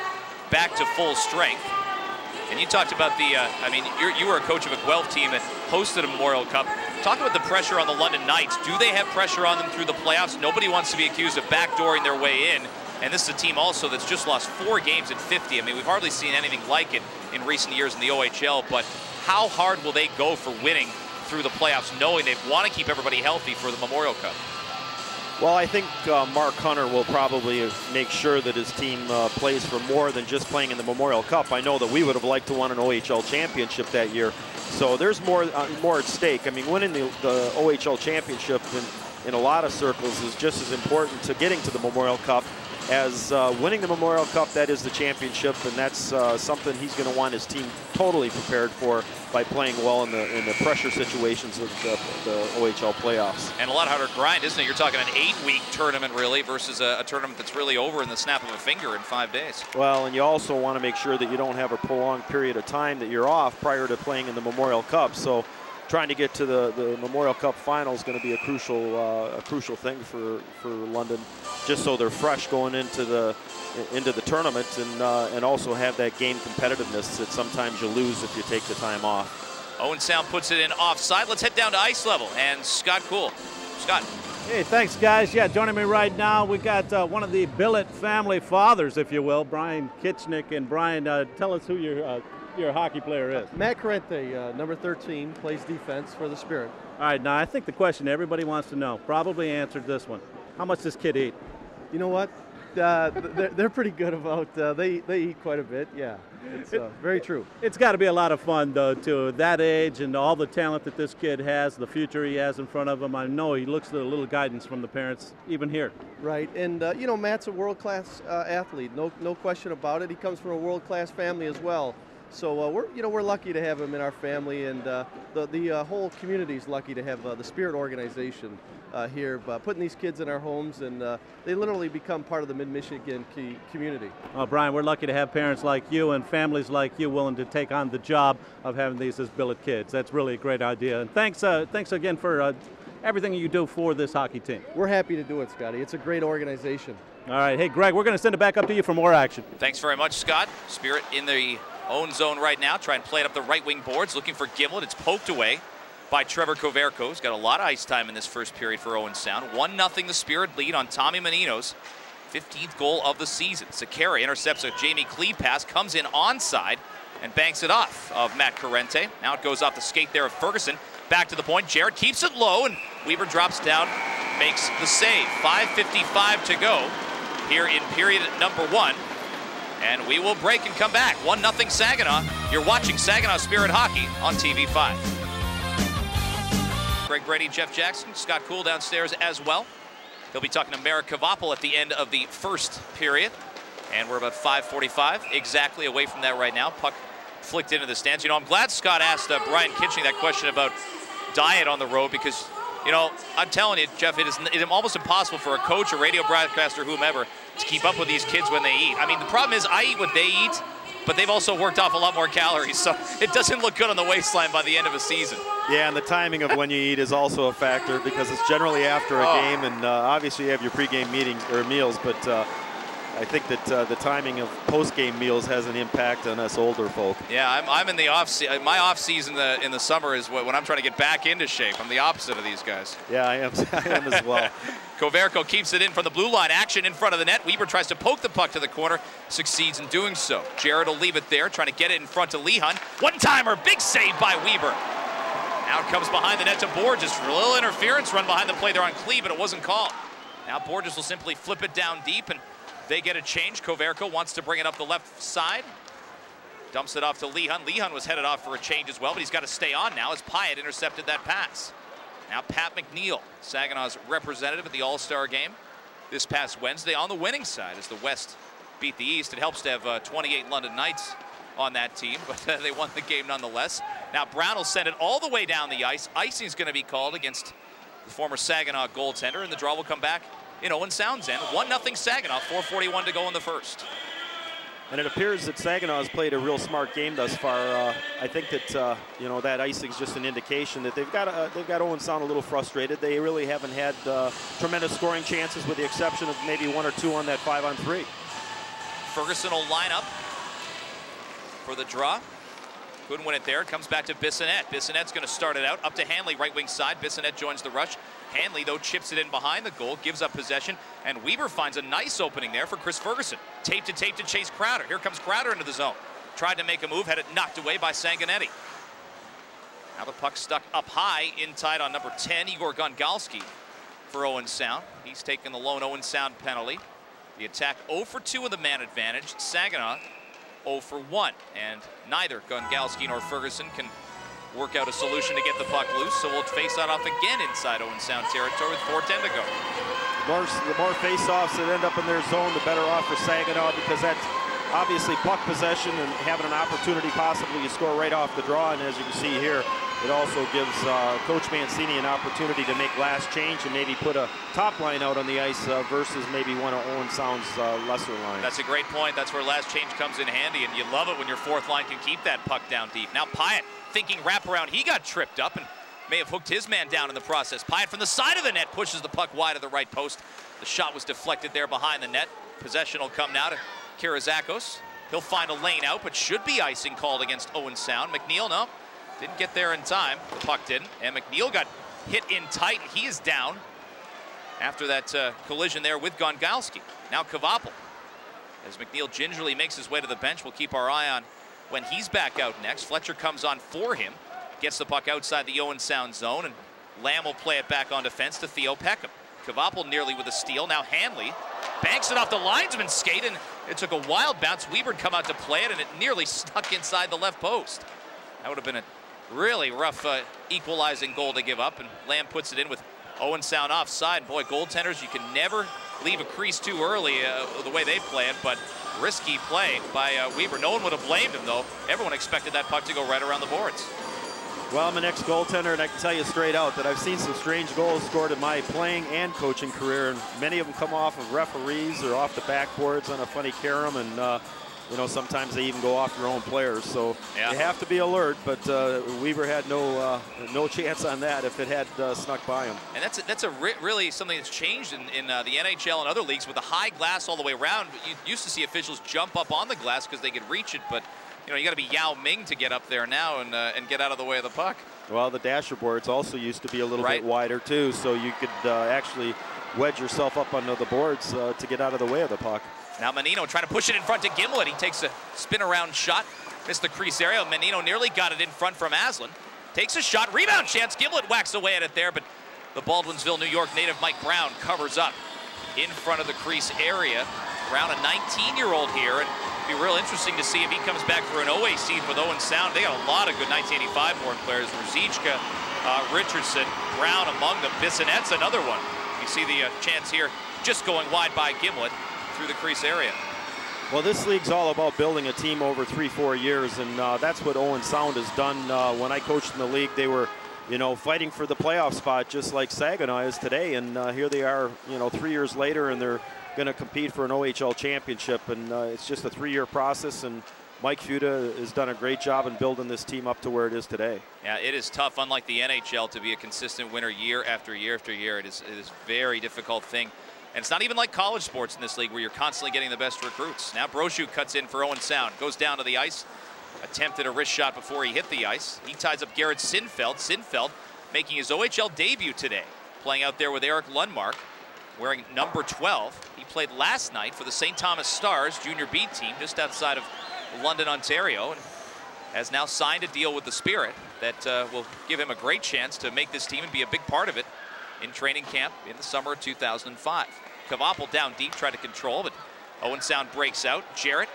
back to full strength. And you talked about the, I mean, you were a coach of a Guelph team that hosted a Memorial Cup. Talk about the pressure on the London Knights. Do they have pressure on them through the playoffs? Nobody wants to be accused of backdooring their way in. And this is a team also that's just lost 4 games in 50. I mean, we've hardly seen anything like it in recent years in the OHL, but how hard will they go for winning through the playoffs, knowing they want to keep everybody healthy for the Memorial Cup? Well, I think Mark Hunter will probably make sure that his team plays for more than just playing in the Memorial Cup. I know that we would have liked to won an OHL championship that year. So there's more at stake. I mean, winning the OHL championship in a lot of circles is just as important to getting to the Memorial Cup as winning the Memorial Cup. That is the championship, and that's something he's going to want his team totally prepared for by playing well in the pressure situations of the OHL playoffs. And a lot harder grind, isn't it? You're talking an 8-week tournament, really, versus a tournament that's really over in the snap of a finger in 5 days. Well, and you also want to make sure that you don't have a prolonged period of time that you're off prior to playing in the Memorial Cup. So trying to get to the Memorial Cup final is going to be a crucial thing for London, just so they're fresh going into the tournament and also have that game competitiveness that sometimes you lose if you take the time off. Owen Sound puts it in offside. Let's head down to ice level and Scott Cool. Scott. Hey, thanks guys. Yeah, joining me right now, we got one of the Billett family fathers, if you will, Brian Kitchnick. And Brian, tell us who your hockey player is. Matt Corrente, number 13, plays defense for the Spirit. All right, now I think the question everybody wants to know, probably answered this one. How much does kid eat? You know what? they're pretty good about, they eat quite a bit, yeah. It's very true. It's got to be a lot of fun, though, too, that age and all the talent that this kid has, the future he has in front of him. I know he looks for a little guidance from the parents, even here. Right, and, you know, Matt's a world-class athlete, no question about it. He comes from a world-class family as well. So we're lucky to have him in our family, and the whole community is lucky to have the Spirit organization here, putting these kids in our homes, and they literally become part of the Mid-Michigan community. Brian, we're lucky to have parents like you and families like you willing to take on the job of having these as billet kids. That's really a great idea, and thanks again for everything you do for this hockey team. We're happy to do it, Scotty. It's a great organization. All right, hey Greg, we're going to send it back up to you for more action. Thanks very much, Scott. Spirit in the own zone right now, trying to play it up the right wing boards, looking for Gimblett. It's poked away by Trevor Koverko. He's got a lot of ice time in this first period for Owen Sound. 1-0 the Spirit lead on Tommy Mannino's 15th goal of the season. Sekera intercepts a Jamie Klee pass, comes in onside, and banks it off of Matt Corrente. Now it goes off the skate there of Ferguson. Back to the point, Jarrett keeps it low, and Weber drops down, makes the save. 5:55 to go here in period number one. And we will break and come back. 1-0 Saginaw. You're watching Saginaw Spirit Hockey on TV5. Greg Brady, Jeff Jackson, Scott Cool downstairs as well. He'll be talking to Marek Kvapil at the end of the first period. And we're about 5:45 exactly away from that right now. Puck flicked into the stands. You know, I'm glad Scott asked Brian Kitching that question about diet on the road, because, you know, I'm telling you, Jeff, it is almost impossible for a coach, a radio broadcaster, whomever, to keep up with these kids when they eat. I mean, the problem is I eat what they eat, but they've also worked off a lot more calories, so it doesn't look good on the waistline by the end of a season. Yeah, and the timing of when you eat is also a factor, because it's generally after a game, and obviously you have your pregame meetings or meals, but I think that the timing of post-game meals has an impact on us older folk. Yeah, I'm in the off-season. My off-season in the summer is when I'm trying to get back into shape. I'm the opposite of these guys. Yeah, I am as well. Koverko keeps it in from the blue line. Action in front of the net. Weber tries to poke the puck to the corner. Succeeds in doing so. Jarrett will leave it there, trying to get it in front to Lehun. One-timer. Big save by Weber. Now it comes behind the net to Borges. A little interference run behind the play there on Klee, but it wasn't called. Now Borges will simply flip it down deep, and they get a change. Koverko wants to bring it up the left side. Dumps it off to Lehun. Lehun was headed off for a change as well, but he's got to stay on now as Pyatt intercepted that pass. Now Pat McNeill, Saginaw's representative at the All-Star game this past Wednesday, on the winning side as the West beat the East. It helps to have 28 London Knights on that team, but they won the game nonetheless. Now Brown will send it all the way down the ice. Icing's going to be called against the former Saginaw goaltender, and the draw will come back in Owen Sound's end. 1-0 Saginaw, 4:41 to go in the first. And it appears that Saginaw has played a real smart game thus far. I think that you know, that icing's just an indication that they've got Owen Sound a little frustrated. They really haven't had tremendous scoring chances, with the exception of maybe one or two on that 5-on-3. Ferguson will line up for the draw. Couldn't win it there. It comes back to Bissonnette. Bissonnette's going to start it out. Up to Hanley, right wing side. Bissonnette joins the rush. Hanley, though, chips it in behind the goal, gives up possession, and Weber finds a nice opening there for Chris Ferguson. Tape to chase Crowder. Here comes Crowder into the zone. Tried to make a move, had it knocked away by Sanguinetti. Now the puck stuck up high, inside on number 10, Igor Gongolsky for Owen Sound. He's taken the lone Owen Sound penalty. The attack 0 for 2 in the man advantage. Saginaw 0 for 1, and neither Gongolsky nor Ferguson can work out a solution to get the puck loose, so we'll face that off again inside Owen Sound territory with 4:10 to go. The more face-offs that end up in their zone, the better off for Saginaw, because that's obviously puck possession and having an opportunity possibly to score right off the draw, and as you can see here, it also gives Coach Mancini an opportunity to make last change and maybe put a top line out on the ice versus maybe one of Owen Sound's lesser lines. That's a great point. That's where last change comes in handy, and you love it when your fourth line can keep that puck down deep. Now Pyatt, thinking wraparound, he got tripped up and may have hooked his man down in the process. Pyatt from the side of the net pushes the puck wide of the right post. The shot was deflected there behind the net. Possession will come now to Kirazakos. He'll find a lane out, but should be icing called against Owen Sound. McNeill, no, didn't get there in time. The puck didn't, and McNeill got hit in tight. He is down after that collision there with Gongolsky. Now Kvapil, as McNeill gingerly makes his way to the bench. We'll keep our eye on when he's back out next. Fletcher comes on for him, gets the puck outside the Owen Sound zone, and Lamb will play it back on defense to Theo Peckham. Kvapil nearly with a steal. Now Hanley banks it off the linesman's skate, and it took a wild bounce. Weber'd come out to play it, and it nearly stuck inside the left post. That would have been a really rough equalizing goal to give up, and Lamb puts it in with Owen Sound offside. Boy, goaltenders, you can never leave a crease too early the way they play it, but risky play by Weber. No one would have blamed him, though. Everyone expected that puck to go right around the boards. Well, I'm an ex-goaltender, and I can tell you straight out that I've seen some strange goals scored in my playing and coaching career, and many of them come off of referees or off the backboards on a funny carom, and you know, sometimes they even go off your own players. So yeah, you have to be alert, but Weber had no chance on that if it had snuck by him. And that's really something that's changed in the NHL and other leagues with the high glass all the way around. You used to see officials jump up on the glass because they could reach it, but you know, you got to be Yao Ming to get up there now and get out of the way of the puck. Well, the dasher boards also used to be a little bit wider too, so you could actually wedge yourself up onto the boards to get out of the way of the puck. Now Mannino trying to push it in front to Gimblett. He takes a spin-around shot, missed the crease area. Mannino nearly got it in front from Aslin. Takes a shot, rebound chance. Gimblett whacks away at it there, but the Baldwinsville, New York native Mike Brown covers up in front of the crease area. Brown, a 19-year-old here, and it'll be real interesting to see if he comes back for an OA seed with Owen Sound. They got a lot of good 1985 born players. Ruzicka, Richardson, Brown among them. Bissonnette's another one. You see the chance here just going wide by Gimblett through the crease area. Well, this league's all about building a team over 3-4 years, and that's what Owen Sound has done. When I coached in the league, they were, you know, fighting for the playoff spot just like Saginaw is today, and here they are, you know, 3 years later, and they're going to compete for an OHL championship, and it's just a 3-year process, and Mike Fuda has done a great job in building this team up to where it is today. Yeah, it is tough, unlike the NHL, to be a consistent winner year after year after year. It is a very difficult thing, and it's not even like college sports in this league where you're constantly getting the best recruits. Now Brochu cuts in for Owen Sound, goes down to the ice, attempted a wrist shot before he hit the ice. He ties up Garrett Sinfeld. Sinfeld making his OHL debut today, playing out there with Eric Lundmark, wearing number 12. He played last night for the St. Thomas Stars Junior B team just outside of London, Ontario, and has now signed a deal with the Spirit that will give him a great chance to make this team and be a big part of it in training camp in the summer of 2005. Kvapil down deep, tried to control, but Owen Sound breaks out. Jarrett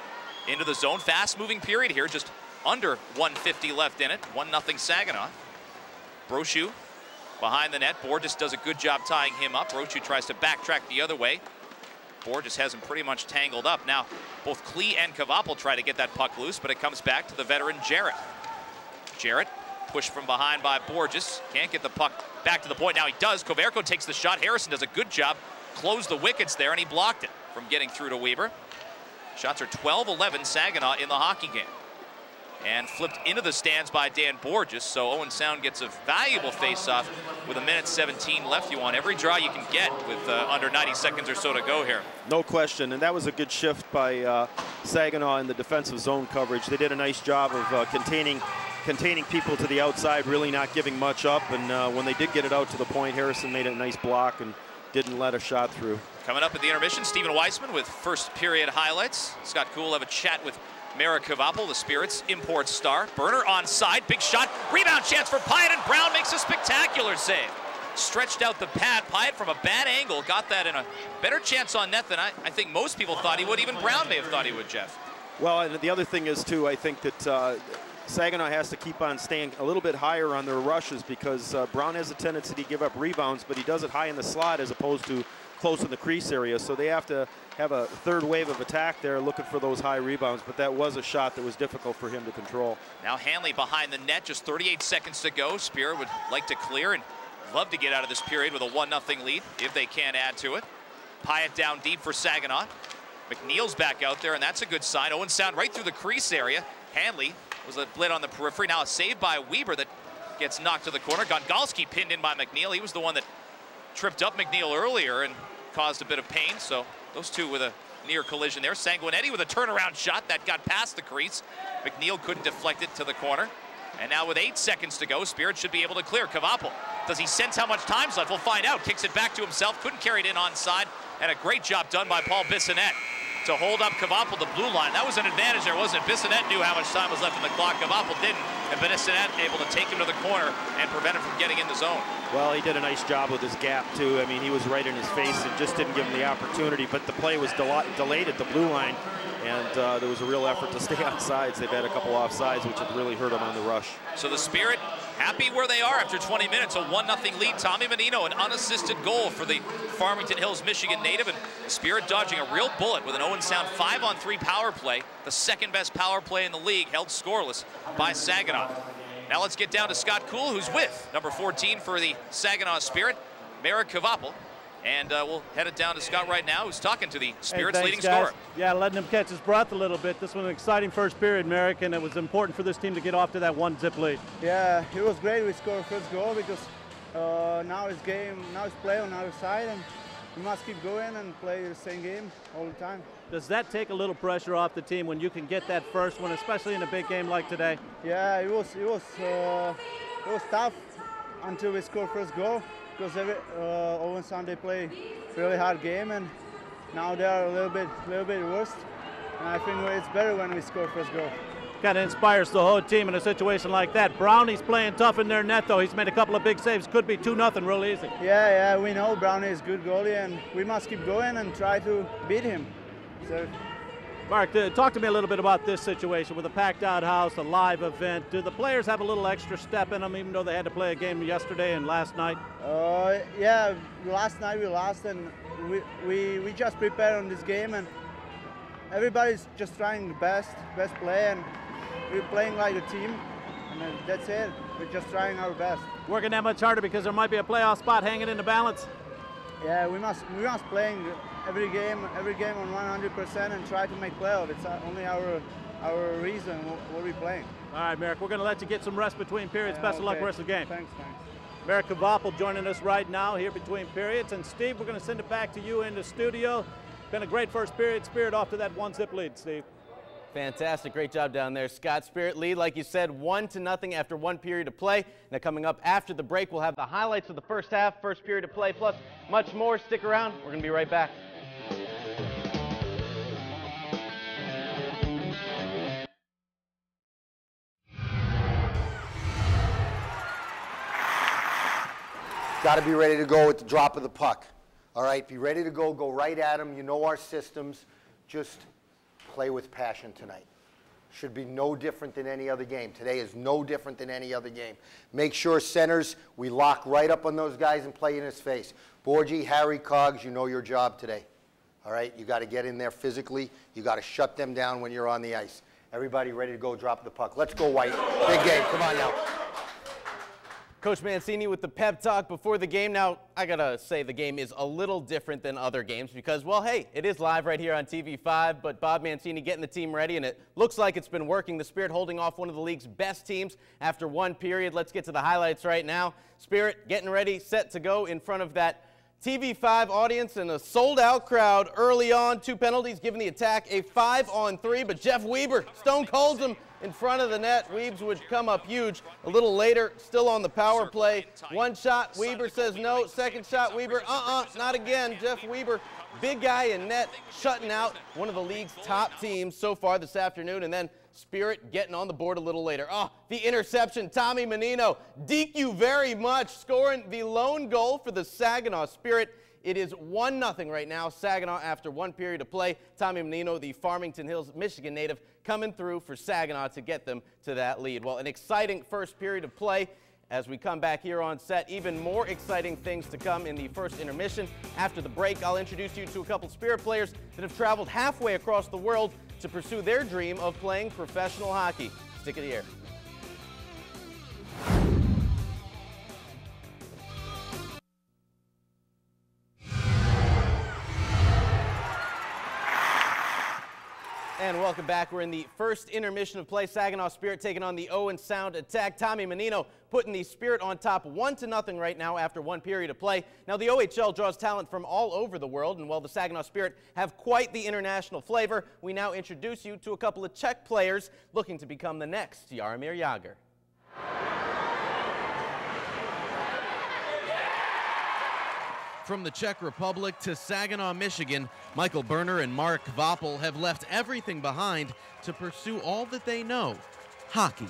into the zone. Fast-moving period here, just under 1:50 left in it. 1-0 Saginaw. Brochu behind the net. Borges does a good job tying him up. Brochu tries to backtrack the other way. Borges has him pretty much tangled up. Now, both Klee and Kvapil try to get that puck loose, but it comes back to the veteran Jarrett. Jarrett pushed from behind by Borges. Can't get the puck back to the point. Now he does. Koverko takes the shot. Harrison does a good job. Closed the wickets there, and he blocked it from getting through to Weber. Shots are 12-11 Saginaw in the hockey game. And flipped into the stands by Dan Borges, so Owen Sound gets a valuable faceoff with 1:17 left. You want every draw you can get with under 90 seconds or so to go here. No question, and that was a good shift by Saginaw in the defensive zone coverage. They did a nice job of containing people to the outside, really not giving much up, and when they did get it out to the point, Harrison made a nice block and didn't let a shot through. Coming up at the intermission, Stephen Weissman with first period highlights. Scott Cool will have a chat with Marek Kvapil, the Spirit's import star. Birner onside, big shot, rebound chance for Pyatt, and Brown makes a spectacular save. Stretched out the pad, Pyatt from a bad angle, got that in a better chance on net than I think most people thought he would. Even Brown may have thought he would, Jeff. Well, and the other thing is, too, I think that Saginaw has to keep on staying a little bit higher on their rushes because Brown has a tendency to give up rebounds, but he does it high in the slot as opposed to close in the crease area, so they have to have a third wave of attack there looking for those high rebounds, but that was a shot that was difficult for him to control. Now Hanley behind the net, just 38 seconds to go. Spirit would like to clear and love to get out of this period with a 1-0 lead if they can add to it. Pyatt down deep for Saginaw. McNeil's back out there, and that's a good sign. Owen Sound right through the crease area. Hanley was a blitz on the periphery. Now a save by Weber that gets knocked to the corner. Gongolsky pinned in by McNeill. He was the one that tripped up McNeill earlier and caused a bit of pain, so those two with a near collision there. Sanguinetti with a turnaround shot that got past the crease. McNeill couldn't deflect it to the corner. And now with 8 seconds to go, Spirit should be able to clear. Kvapil, does he sense how much time's left? We'll find out. Kicks it back to himself, couldn't carry it in onside, and a great job done by Paul Bissonnette to hold up Kvapil the blue line. That was an advantage there, wasn't it? Bissonnette knew how much time was left in the clock. Kvapil didn't. and Bissonnette able to take him to the corner and prevent him from getting in the zone. Well, he did a nice job with his gap, too. I mean, he was right in his face and just didn't give him the opportunity, but the play was delayed at the blue line, and there was a real effort to stay on sides. They've had a couple off sides, which have really hurt him on the rush. So the Spirit happy where they are after 20 minutes, a 1-0 lead. Tommy Mannino, an unassisted goal for the Farmington Hills, Michigan native, and Spirit dodging a real bullet with an Owen Sound 5-on-3 power play, the second best power play in the league, held scoreless by Saginaw. Now let's get down to Scott Cool, who's with number 14 for the Saginaw Spirit, Marek Kvapil. And we'll head it down to Scott right now, who's talking to the Spirit's leading scorer. Yeah, letting him catch his breath a little bit. This was an exciting first period, Merrick, and it was important for this team to get off to that 1-0 lead. Yeah, it was great we scored first goal because now it's game, now it's play on our side, and we must keep going and play the same game all the time. Does that take a little pressure off the team when you can get that first one, especially in a big game like today? Yeah, it was tough until we scored first goal. Because Owen Sound, they play really hard game, and now they are a little bit worse. And I think it's better when we score first goal. Kind of inspires the whole team in a situation like that. Brownie's playing tough in their net, though. He's made a couple of big saves. Could be 2-0 real easy. Yeah, we know Brownie is a good goalie, and we must keep going and try to beat him. So. Mark, talk to me a little bit about this situation with a packed out house, a live event. Do the players have a little extra step in them, even though they had to play a game yesterday and last night? Yeah, last night we lost, and we just prepared on this game, and everybody's just trying the best play, and we're playing like a team, and that's it. We're just trying our best. Working that much harder because there might be a playoff spot hanging in the balance. Yeah, we must playing every game on 100% and try to make playoff. It's only our reason what we're playing. All right, Merrick, we're going to let you get some rest between periods. Best of luck rest of the game. Thanks. Marek Kvapil joining us right now here between periods. And, Steve, we're going to send it back to you in the studio. Been a great first period. Spirit off to that 1-0 lead, Steve. Fantastic. Great job down there, Scott. Spirit lead, like you said, 1-0 after one period of play. Now coming up after the break, we'll have the highlights of the first half, first period of play, plus much more. Stick around. We're going to be right back. Got to be ready to go at the drop of the puck. All right, be ready to go. Go right at them. You know our systems. Just play with passion tonight. Should be no different than any other game. Today is no different than any other game. Make sure centers, we lock right up on those guys and play in his face. Borgie, Harry, Cogs, you know your job today. All right, you got to get in there physically. You got to shut them down when you're on the ice. Everybody ready to go drop the puck. Let's go, White. Big game. Come on now. Coach Mancini with the pep talk before the game. Now, I gotta say the game is a little different than other games because, well, hey, it is live right here on TV5, but Bob Mancini getting the team ready, and it looks like it's been working. The Spirit holding off one of the league's best teams after one period. Let's get to the highlights right now. Spirit getting ready, set to go in front of that TV5 audience and a sold-out crowd early on. Two penalties giving the attack a 5-on-3, but Jeff Weber stone colds him in front of the net. Weebs would come up huge a little later, still on the power play. One shot, Weber says no. Second shot, Weber, not again. Jeff Weber, big guy in net, shutting out one of the league's top teams so far this afternoon. And then Spirit getting on the board a little later. Oh, the interception, Tommy Mannino. Deke you very much, scoring the lone goal for the Saginaw Spirit. It is 1-0 right now, Saginaw after one period of play. Tommy Mannino, the Farmington Hills, Michigan native, coming through for Saginaw to get them to that lead. Well, an exciting first period of play. As we come back here on set, even more exciting things to come in the first intermission. After the break, I'll introduce you to a couple Spirit players that have traveled halfway across the world to pursue their dream of playing professional hockey. Stick it to the air. And welcome back. We're in the first intermission of play. Saginaw Spirit taking on the Owen Sound Attack. Tommy Mannino putting the Spirit on top 1-0 right now after one period of play. Now, the OHL draws talent from all over the world, and while the Saginaw Spirit have quite the international flavor, we now introduce you to a couple of Czech players looking to become the next Jaromír Jágr. From the Czech Republic to Saginaw, Michigan, Michal Birner and Marek Kvapil have left everything behind to pursue all that they know, hockey.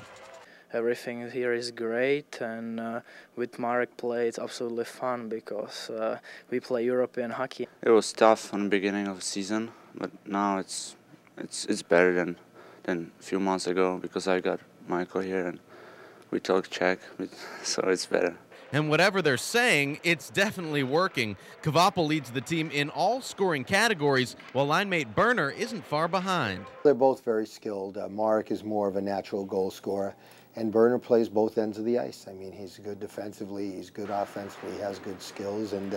everything here is great, and with Marek play it's absolutely fun because we play European hockey. It was tough on the beginning of the season, but now it's better than a few months ago because I got Michael here and we talk Czech, so it's better. And whatever they're saying, it's definitely working. Kvapil leads the team in all scoring categories, while linemate Birner isn't far behind. They're both very skilled. Marek is more of a natural goal scorer, and Birner plays both ends of the ice. I mean, he's good defensively, he's good offensively, he has good skills, and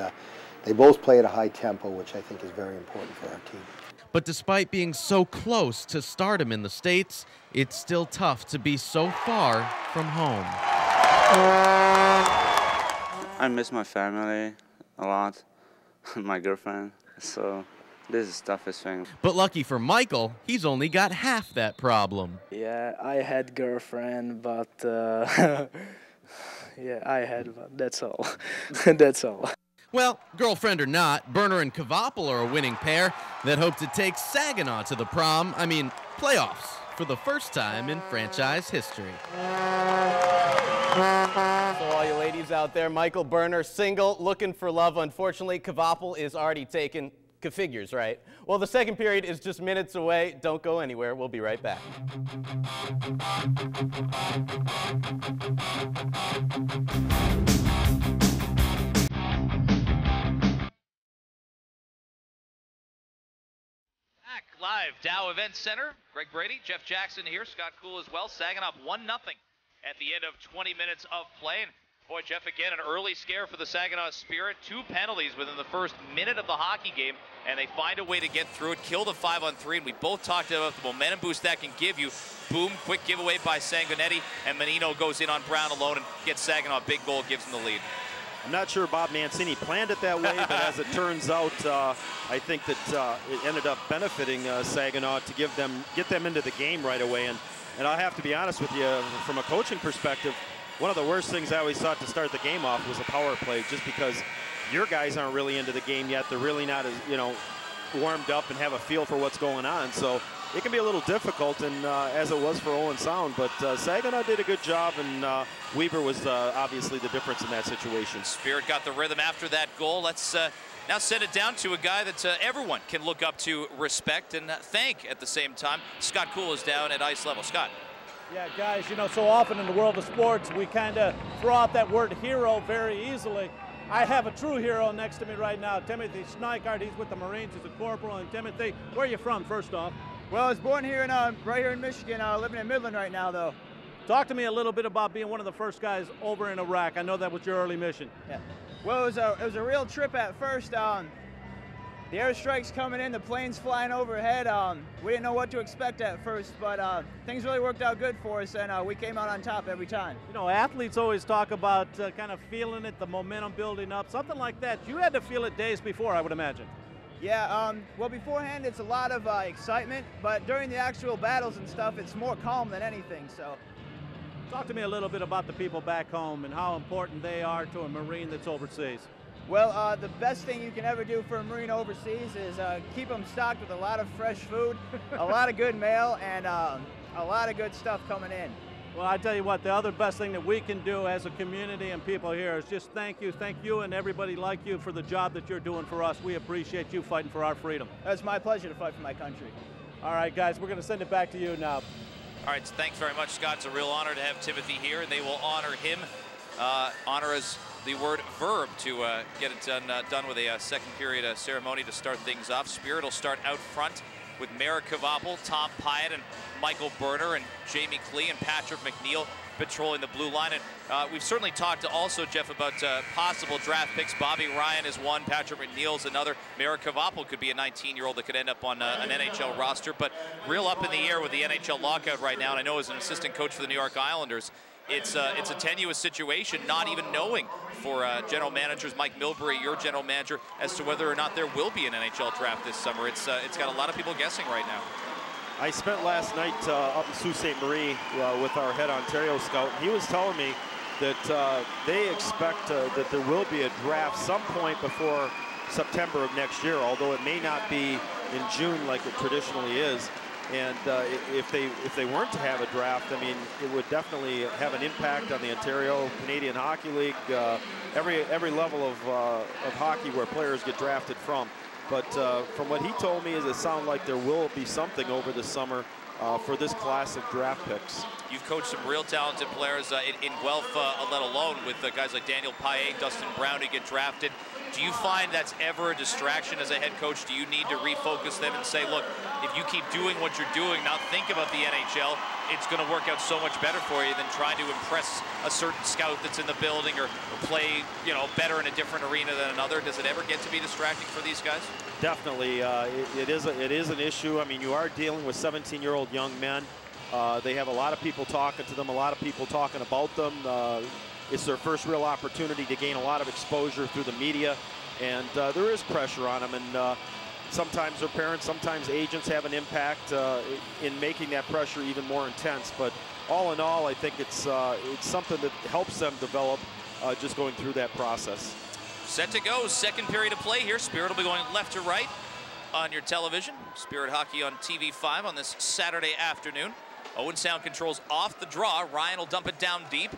they both play at a high tempo, which I think is very important for our team. But despite being so close to stardom in the States, it's still tough to be so far from home. I miss my family a lot, my girlfriend, so this is the toughest thing. But lucky for Michael, he's only got half that problem. Yeah, I had girlfriend, but yeah, I had, but that's all. That's all. Well, girlfriend or not, Birner and Kvapil are a winning pair that hope to take Saginaw to the playoffs for the first time in franchise history. So all you ladies out there, Michael Birner, single, looking for love. Unfortunately, Kvapil is already taken. Figures, right? Well, the second period is just minutes away. Don't go anywhere. We'll be right back. Back live, Dow Event Center. Greg Brady, Jeff Jackson here, Scott Cool as well. Saginaw 1-0. At the end of 20 minutes of play. And boy, Jeff, again, an early scare for the Saginaw Spirit. 2 penalties within the first minute of the hockey game, and they find a way to get through it, kill the 5-on-3, and we both talked about the momentum boost that can give you. Boom, quick giveaway by Sanguinetti, and Mannino goes in on Brown alone and gets Saginaw a big goal, gives them the lead. I'm not sure Bob Mancini planned it that way, but as it turns out, I think that it ended up benefiting Saginaw to get them into the game right away. And I'll have to be honest with you, from a coaching perspective, one of the worst things I always thought to start the game off was a power play, just because your guys aren't really into the game yet. They're really not as, you know, warmed up and have a feel for what's going on. So it can be a little difficult, and as it was for Owen Sound. But Saginaw did a good job, and Weber was obviously the difference in that situation. Spirit got the rhythm after that goal. Let's now send it down to a guy that everyone can look up to, respect, and thank at the same time. Scott Cool is down at ice level. Scott. Yeah, guys, you know, so often in the world of sports, we kind of throw out that word hero very easily. I have a true hero next to me right now, Timothy Schneikart. He's with the Marines. He's a corporal. And Timothy, where are you from, first off? Well, I was born here, right here in Michigan. I'm living in Midland right now, though. Talk to me a little bit about being one of the first guys over in Iraq. I know that was your early mission. Yeah. Well, it was a real trip at first. The airstrikes coming in, the planes flying overhead. We didn't know what to expect at first, but things really worked out good for us, and we came out on top every time. You know, athletes always talk about kind of feeling it, the momentum building up, something like that. You had to feel it days before, I would imagine. Yeah, well, beforehand, it's a lot of excitement, but during the actual battles and stuff, it's more calm than anything, so. Talk to me a little bit about the people back home and how important they are to a Marine that's overseas. Well, the best thing you can ever do for a Marine overseas is keep them stocked with a lot of fresh food, a lot of good mail, and a lot of good stuff coming in. Well, I tell you what, the other best thing that we can do as a community and people here is just thank you, and everybody like you for the job that you're doing for us. We appreciate you fighting for our freedom. It's my pleasure to fight for my country. All right, guys, we're going to send it back to you now. All right, thanks very much, Scott. It's a real honor to have Timothy here, and they will honor him. Honor us. The word verb to get it done with a second period ceremony to start things off. Spirit will start out front with Marek Kvapil, Tom Pyatt, and Michael Birner, and Jamie Klee and Patrick McNeill patrolling the blue line. And we've certainly talked to also, Jeff, about possible draft picks. Bobby Ryan is one, Patrick McNeill is another. Marek Kvapil could be a 19-year-old that could end up on an NHL roster, but real up in the air with the NHL lockout right now. And I know as an assistant coach for the New York Islanders, it's a tenuous situation, not even knowing for general managers, Mike Milbury, your general manager, as to whether or not there will be an NHL draft this summer. It's got a lot of people guessing right now. I spent last night up in Sault Ste. Marie with our head Ontario scout. He was telling me that they expect that there will be a draft some point before September of next year, although it may not be in June like it traditionally is. And if they weren't to have a draft, I mean, it would definitely have an impact on the Ontario Canadian Hockey League, every level of hockey where players get drafted from. But from what he told me, is it sounds like there will be something over the summer for this class of draft picks. You've coached some real talented players in Guelph, let alone with guys like Daniel Pyatt, Dustin Brown to get drafted. Do you find that's ever a distraction as a head coach? Do you need to refocus them and say, look, if you keep doing what you're doing, not think about the NHL, it's going to work out so much better for you than trying to impress a certain scout that's in the building or play, you know, better in a different arena than another? Does it ever get to be distracting for these guys? Definitely. It is an issue. I mean, you are dealing with 17-year-old young men. They have a lot of people talking to them, a lot of people talking about them. It's their first real opportunity to gain a lot of exposure through the media, and there is pressure on them. And sometimes their parents, sometimes agents have an impact in making that pressure even more intense. But all in all, I think it's something that helps them develop just going through that process. Set to go, second period of play here. Spirit will be going left to right on your television. Spirit Hockey on TV5 on this Saturday afternoon. Owen Sound controls off the draw. Ryan will dump it down deep.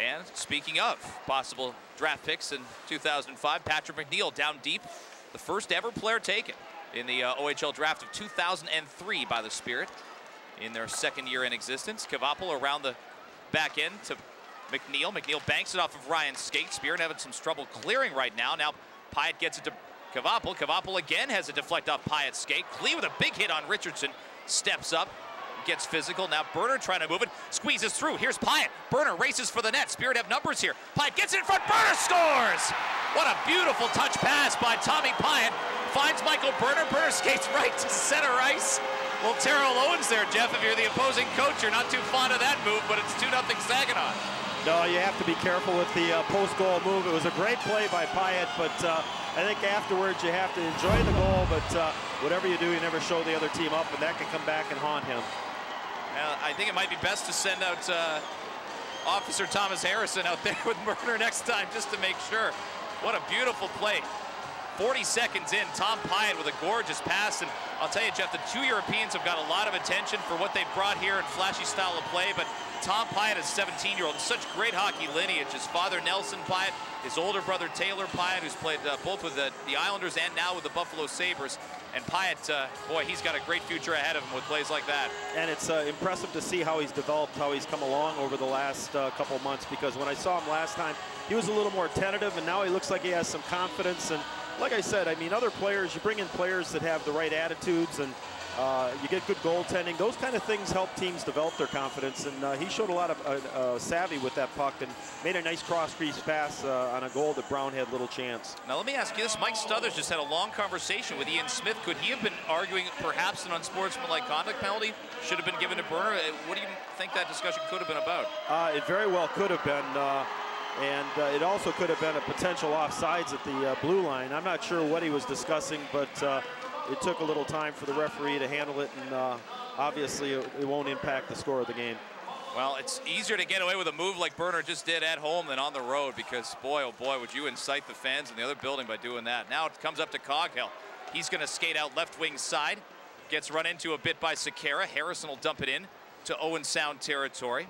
And speaking of possible draft picks in 2005, Patrick McNeill down deep, the first ever player taken in the OHL draft of 2003 by the Spirit in their second year in existence. Kvapil around the back end to McNeill. McNeill banks it off of Ryan's skate. Spirit having some trouble clearing right now. Now Pyatt gets it to Kvapil. Kvapil again has a deflect off Pyatt's skate. Klee with a big hit on Richardson, steps up, gets physical. Now Birner trying to move it, squeezes through. Here's Pyatt. Birner races for the net. Spirit have numbers here. Pyatt gets it in front. Birner scores! What a beautiful touch pass by Tommy Pyatt. Finds Michael Birner. Birner skates right to center ice. Well, Terrell Owens there, Jeff. If you're the opposing coach, you're not too fond of that move, but it's 2-0 Saginaw. No, you have to be careful with the post-goal move. It was a great play by Pyatt, but I think afterwards you have to enjoy the goal, but whatever you do, you never show the other team up, and that can come back and haunt him. I think it might be best to send out Officer Thomas Harrison out there with Birner next time just to make sure. What a beautiful play. 40 seconds in, Tom Pyatt with a gorgeous pass. And I'll tell you, Jeff, the two Europeans have got a lot of attention for what they've brought here in flashy style of play. But Tom Pyatt is a 17-year-old, such great hockey lineage. His father, Nelson Pyatt, his older brother, Taylor Pyatt, who's played both with the Islanders and now with the Buffalo Sabres. And Pyatt, boy, he's got a great future ahead of him with plays like that. And it's impressive to see how he's developed, how he's come along over the last couple months, because when I saw him last time, he was a little more tentative, and now he looks like he has some confidence. And like I said, I mean, other players, you bring in players that have the right attitudes, and you get good goaltending. Those kind of things help teams develop their confidence, and he showed a lot of savvy with that puck and made a nice cross-crease pass on a goal that Brown had little chance. Now let me ask you this. Mike Struthers just had a long conversation with Ian Smith. Could he have been arguing perhaps an unsportsmanlike conduct penalty should have been given to Birner? What do you think that discussion could have been about? It very well could have been. It also could have been a potential offsides at the blue line. I'm not sure what he was discussing, but it took a little time for the referee to handle it, and obviously it won't impact the score of the game. Well, it's easier to get away with a move like Birner just did at home than on the road, because boy, oh boy, would you incite the fans in the other building by doing that. Now it comes up to Coghill. He's going to skate out left wing side. Gets run into a bit by Sekera. Harrison will dump it in to Owen Sound territory.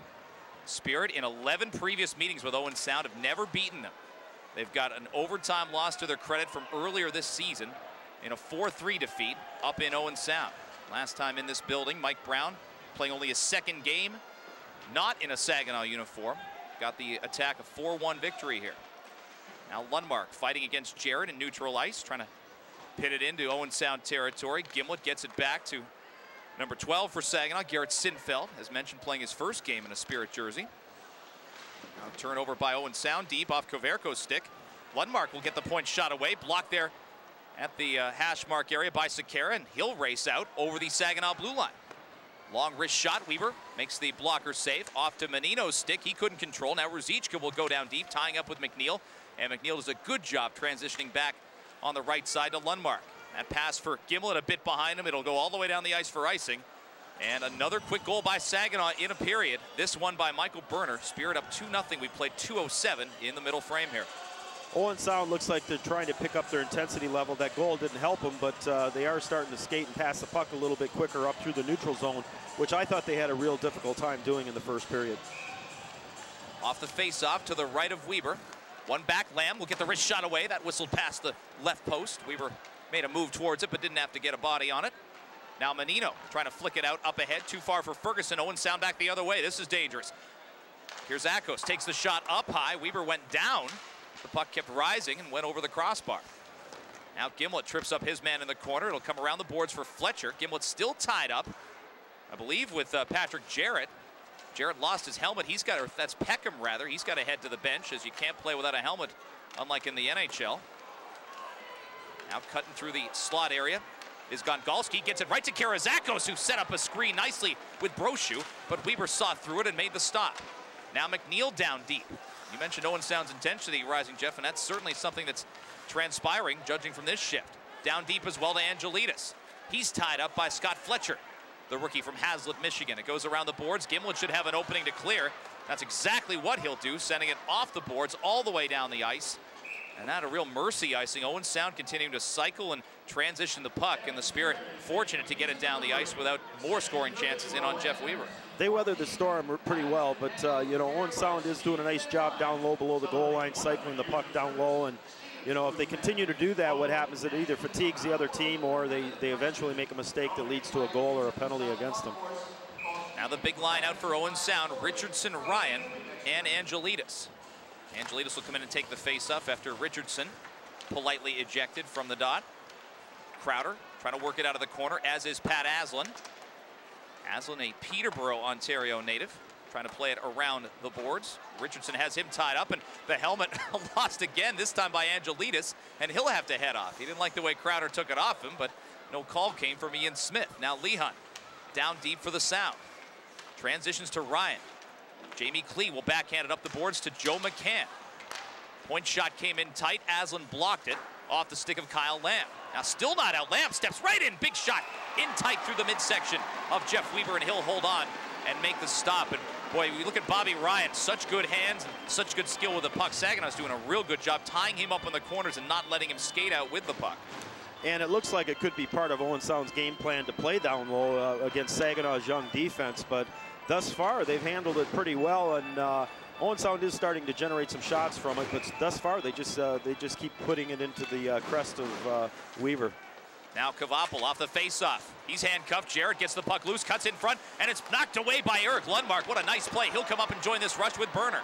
Spirit in 11 previous meetings with Owen Sound have never beaten them. They've got an overtime loss to their credit from earlier this season in a 4-3 defeat up in Owen Sound. Last time in this building, Mike Brown playing only his second game, not in a Saginaw uniform, got the attack a 4-1 victory here. Now Lundmark fighting against Jarrett in neutral ice, trying to pin it into Owen Sound territory. Gimblett gets it back to number 12 for Saginaw, Garrett Sinfeld, as mentioned, playing his first game in a Spirit jersey. Now turnover by Owen Sound, deep off Koverko's stick. Lundmark will get the point shot away, blocked there at the hash mark area by Sekera, and he'll race out over the Saginaw blue line. Long wrist shot, Weber makes the blocker safe, off to Mannino's stick, he couldn't control. Now Ruzicka will go down deep, tying up with McNeill, and McNeill does a good job transitioning back on the right side to Lundmark. That pass for Gimblett a bit behind him. It'll go all the way down the ice for icing. And another quick goal by Saginaw in a period. This one by Michael Birner. Spirit up 2-0. We played 2:07 in the middle frame here. Owen Sound looks like they're trying to pick up their intensity level. That goal didn't help them, but they are starting to skate and pass the puck a little bit quicker up through the neutral zone, which I thought they had a real difficult time doing in the first period. Off the face-off to the right of Weber. One back, Lamb will get the wrist shot away. That whistled past the left post. Weber made a move towards it, but didn't have to get a body on it. Now Mannino trying to flick it out up ahead. Too far for Ferguson. Owen Sound back the other way. This is dangerous. Here's Akos. Takes the shot up high. Weber went down. The puck kept rising and went over the crossbar. Now Gimblett trips up his man in the corner. It'll come around the boards for Fletcher. Gimblett still tied up, I believe, with Patrick Jarrett. Jarrett lost his helmet. He's got a, that's Peckham rather. He's got to head to the bench, as you can't play without a helmet, unlike in the NHL. Now cutting through the slot area is Gongolsky. Gets it right to Karazakos, who set up a screen nicely with Brochu, but Weber saw through it and made the stop. Now McNeill down deep. You mentioned Owen Sound's intensity rising, Jeff, and that's certainly something that's transpiring, judging from this shift. Down deep as well to Angelidis. He's tied up by Scott Fletcher, the rookie from Hazlitt, Michigan. It goes around the boards. Gimblett should have an opening to clear. That's exactly what he'll do, sending it off the boards all the way down the ice. And not a real mercy icing. Owen Sound continuing to cycle and transition the puck, and the Spirit fortunate to get it down the ice without more scoring chances in on Jeff Weber. They weathered the storm pretty well, but you know, Owen Sound is doing a nice job down low below the goal line, cycling the puck down low, and you know, if they continue to do that, what happens is it either fatigues the other team or they eventually make a mistake that leads to a goal or a penalty against them. Now the big line out for Owen Sound, Richardson, Ryan, and Angelidis. Angelidis will come in and take the face-off after Richardson politely ejected from the dot. Crowder trying to work it out of the corner, as is Pat Aslin. Aslin, a Peterborough, Ontario native, trying to play it around the boards. Richardson has him tied up, and the helmet lost again, this time by Angelidis, and he'll have to head off. He didn't like the way Crowder took it off him, but no call came from Ian Smith. Now Lehun down deep for the Sound. Transitions to Ryan. Jamie Klee will backhand it up the boards to Joe McCann. Point shot came in tight. Aslin blocked it off the stick of Kyle Lamb. Now still not out. Lamb steps right in. Big shot in tight through the midsection of Jeff Weber, and he'll hold on and make the stop. And boy, we look at Bobby Ryan. Such good hands and such good skill with the puck. Saginaw's doing a real good job tying him up in the corners and not letting him skate out with the puck. And it looks like it could be part of Owen Sound's game plan to play down low against Saginaw's young defense, but thus far they've handled it pretty well, and Owen Sound is starting to generate some shots from it, but thus far they just keep putting it into the crest of Weaver. Now Kvapil off the face-off. He's handcuffed. Jarrett gets the puck loose, cuts in front, and it's knocked away by Eric Lundmark. What a nice play. He'll come up and join this rush with Birner.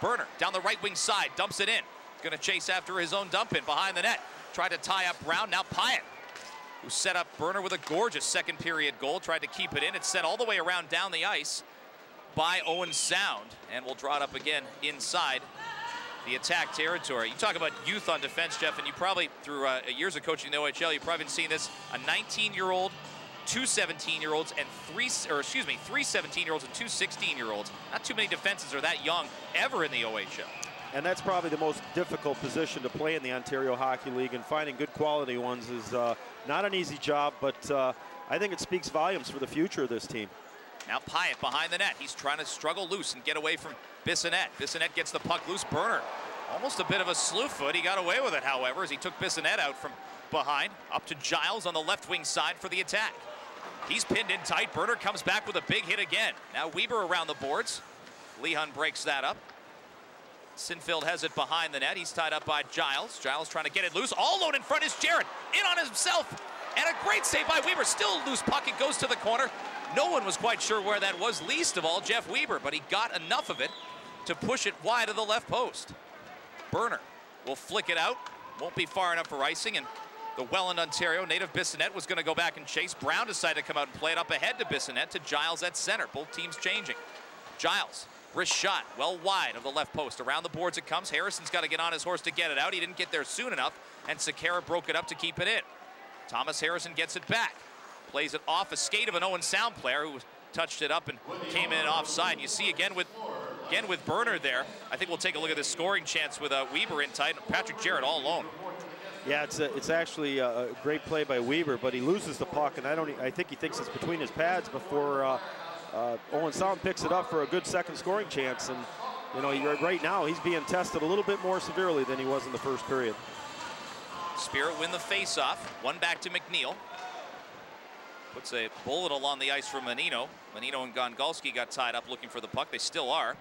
Birner down the right wing side, dumps it in. Going to chase after his own dump in behind the net. Tried to tie up Brown. Now Pyatt, who set up Birner with a gorgeous second period goal, tried to keep it in. It's sent all the way around down the ice by Owen Sound, and we'll draw it up again inside the attack territory. You talk about youth on defense, Jeff, and you probably, through years of coaching in the OHL, you've probably been seeing this, a 19-year-old, two 17-year-olds, and three 17-year-olds and two 16-year-olds. Not too many defenses are that young ever in the OHL. And that's probably the most difficult position to play in the Ontario Hockey League, and finding good quality ones is not an easy job, but I think it speaks volumes for the future of this team. Now Pyatt behind the net. He's trying to struggle loose and get away from Bissonnette. Bissonnette gets the puck loose. Birner, almost a bit of a slew foot. He got away with it, however, as he took Bissonnette out from behind. Up to Giles on the left wing side for the attack. He's pinned in tight. Birner comes back with a big hit again. Now Weber around the boards. Lehun breaks that up. Sinfield has it behind the net. He's tied up by Giles. Giles trying to get it loose. All alone in front is Jarrett. In on himself. And a great save by Weber. Still loose puck. It goes to the corner. No one was quite sure where that was, least of all Jeff Weber, but he got enough of it to push it wide of the left post. Birner will flick it out. Won't be far enough for icing, and the Welland, Ontario native Bissonnette was going to go back and chase. Brown decided to come out and play it up ahead to Bissonnette, to Giles at center. Both teams changing. Giles, wrist shot, well wide of the left post. Around the boards it comes. Harrison's got to get on his horse to get it out. He didn't get there soon enough, and Sekera broke it up to keep it in. Thomas Harrison gets it back. Plays it off a skate of an Owen Sound player who touched it up and came in offside. You see again with Birner there. I think we'll take a look at this scoring chance with Weber in tight. Patrick Jarrett all alone. Yeah, it's actually a great play by Weber, but he loses the puck, and I think he thinks it's between his pads before Owen Sound picks it up for a good second scoring chance. And you know, right now he's being tested a little bit more severely than he was in the first period. Spirit win the faceoff. One back to McNeill. Puts a bullet along the ice for Mannino. Mannino and Gongolsky got tied up looking for the puck. They still are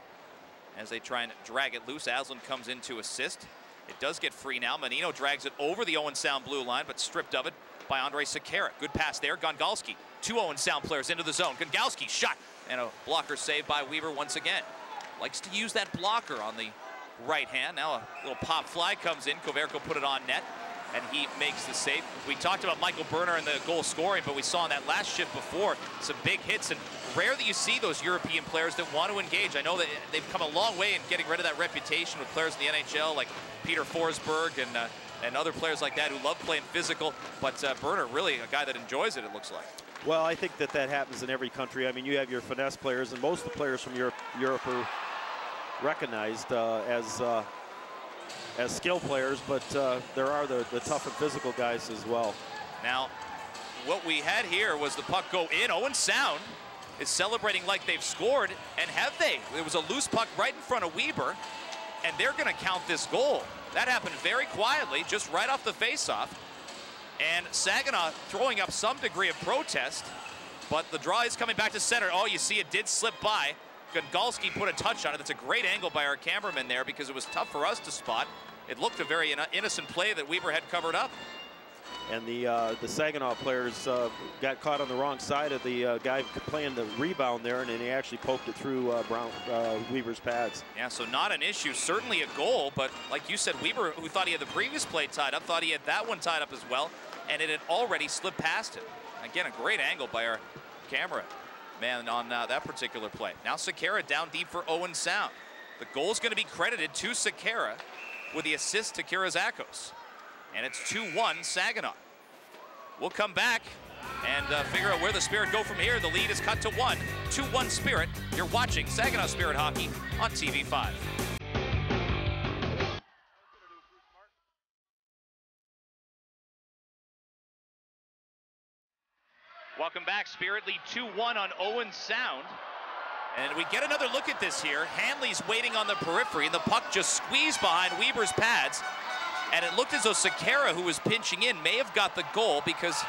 as they try and drag it loose. Aslin comes in to assist. It does get free now. Mannino drags it over the Owen Sound blue line, but stripped of it by Andrej Sekera. Good pass there. Gongolsky. Two Owen Sound players into the zone. Gongolsky shot. And a blocker saved by Weaver once again. Likes to use that blocker on the right hand. Now a little pop fly comes in. Koverko put it on net, and he makes the save. We talked about Michal Birner and the goal scoring, but we saw in that last shift before some big hits, and rare that you see those European players that want to engage. I know that they've come a long way in getting rid of that reputation with players in the NHL like Peter Forsberg and other players like that who love playing physical, but Birner really a guy that enjoys it, it looks like. Well, I think that that happens in every country. I mean, you have your finesse players, and most of the players from Europe are recognized as skill players, but there are the tough and physical guys as well. Now, what we had here was the puck go in. Owen Sound is celebrating like they've scored, and have they? There was a loose puck right in front of Weber, and they're going to count this goal. That happened very quietly, just right off the faceoff. And Saginaw throwing up some degree of protest, but the draw is coming back to center. Oh, you see it did slip by. Gongolsky put a touch on it. That's a great angle by our cameraman there because it was tough for us to spot. It looked a very innocent play that Weaver had covered up. And the Saginaw players got caught on the wrong side of the guy playing the rebound there, and then he actually poked it through Weaver's pads. Yeah, so not an issue, certainly a goal, but like you said, Weaver, who thought he had the previous play tied up, thought he had that one tied up as well, and it had already slipped past him. Again, a great angle by our camera man on that particular play. Now Sekera down deep for Owen Sound. The goal's going to be credited to Sekera with the assist to Kirazakos. And it's 2-1 Saginaw. We'll come back and figure out where the Spirit go from here. The lead is cut to 1. 2-1 Spirit. You're watching Saginaw Spirit Hockey on TV5. Welcome back. Spirit lead 2-1 on Owen Sound. And we get another look at this here. Hanley's waiting on the periphery, and the puck just squeezed behind Weber's pads. And it looked as though Sekera, who was pinching in, may have got the goal, because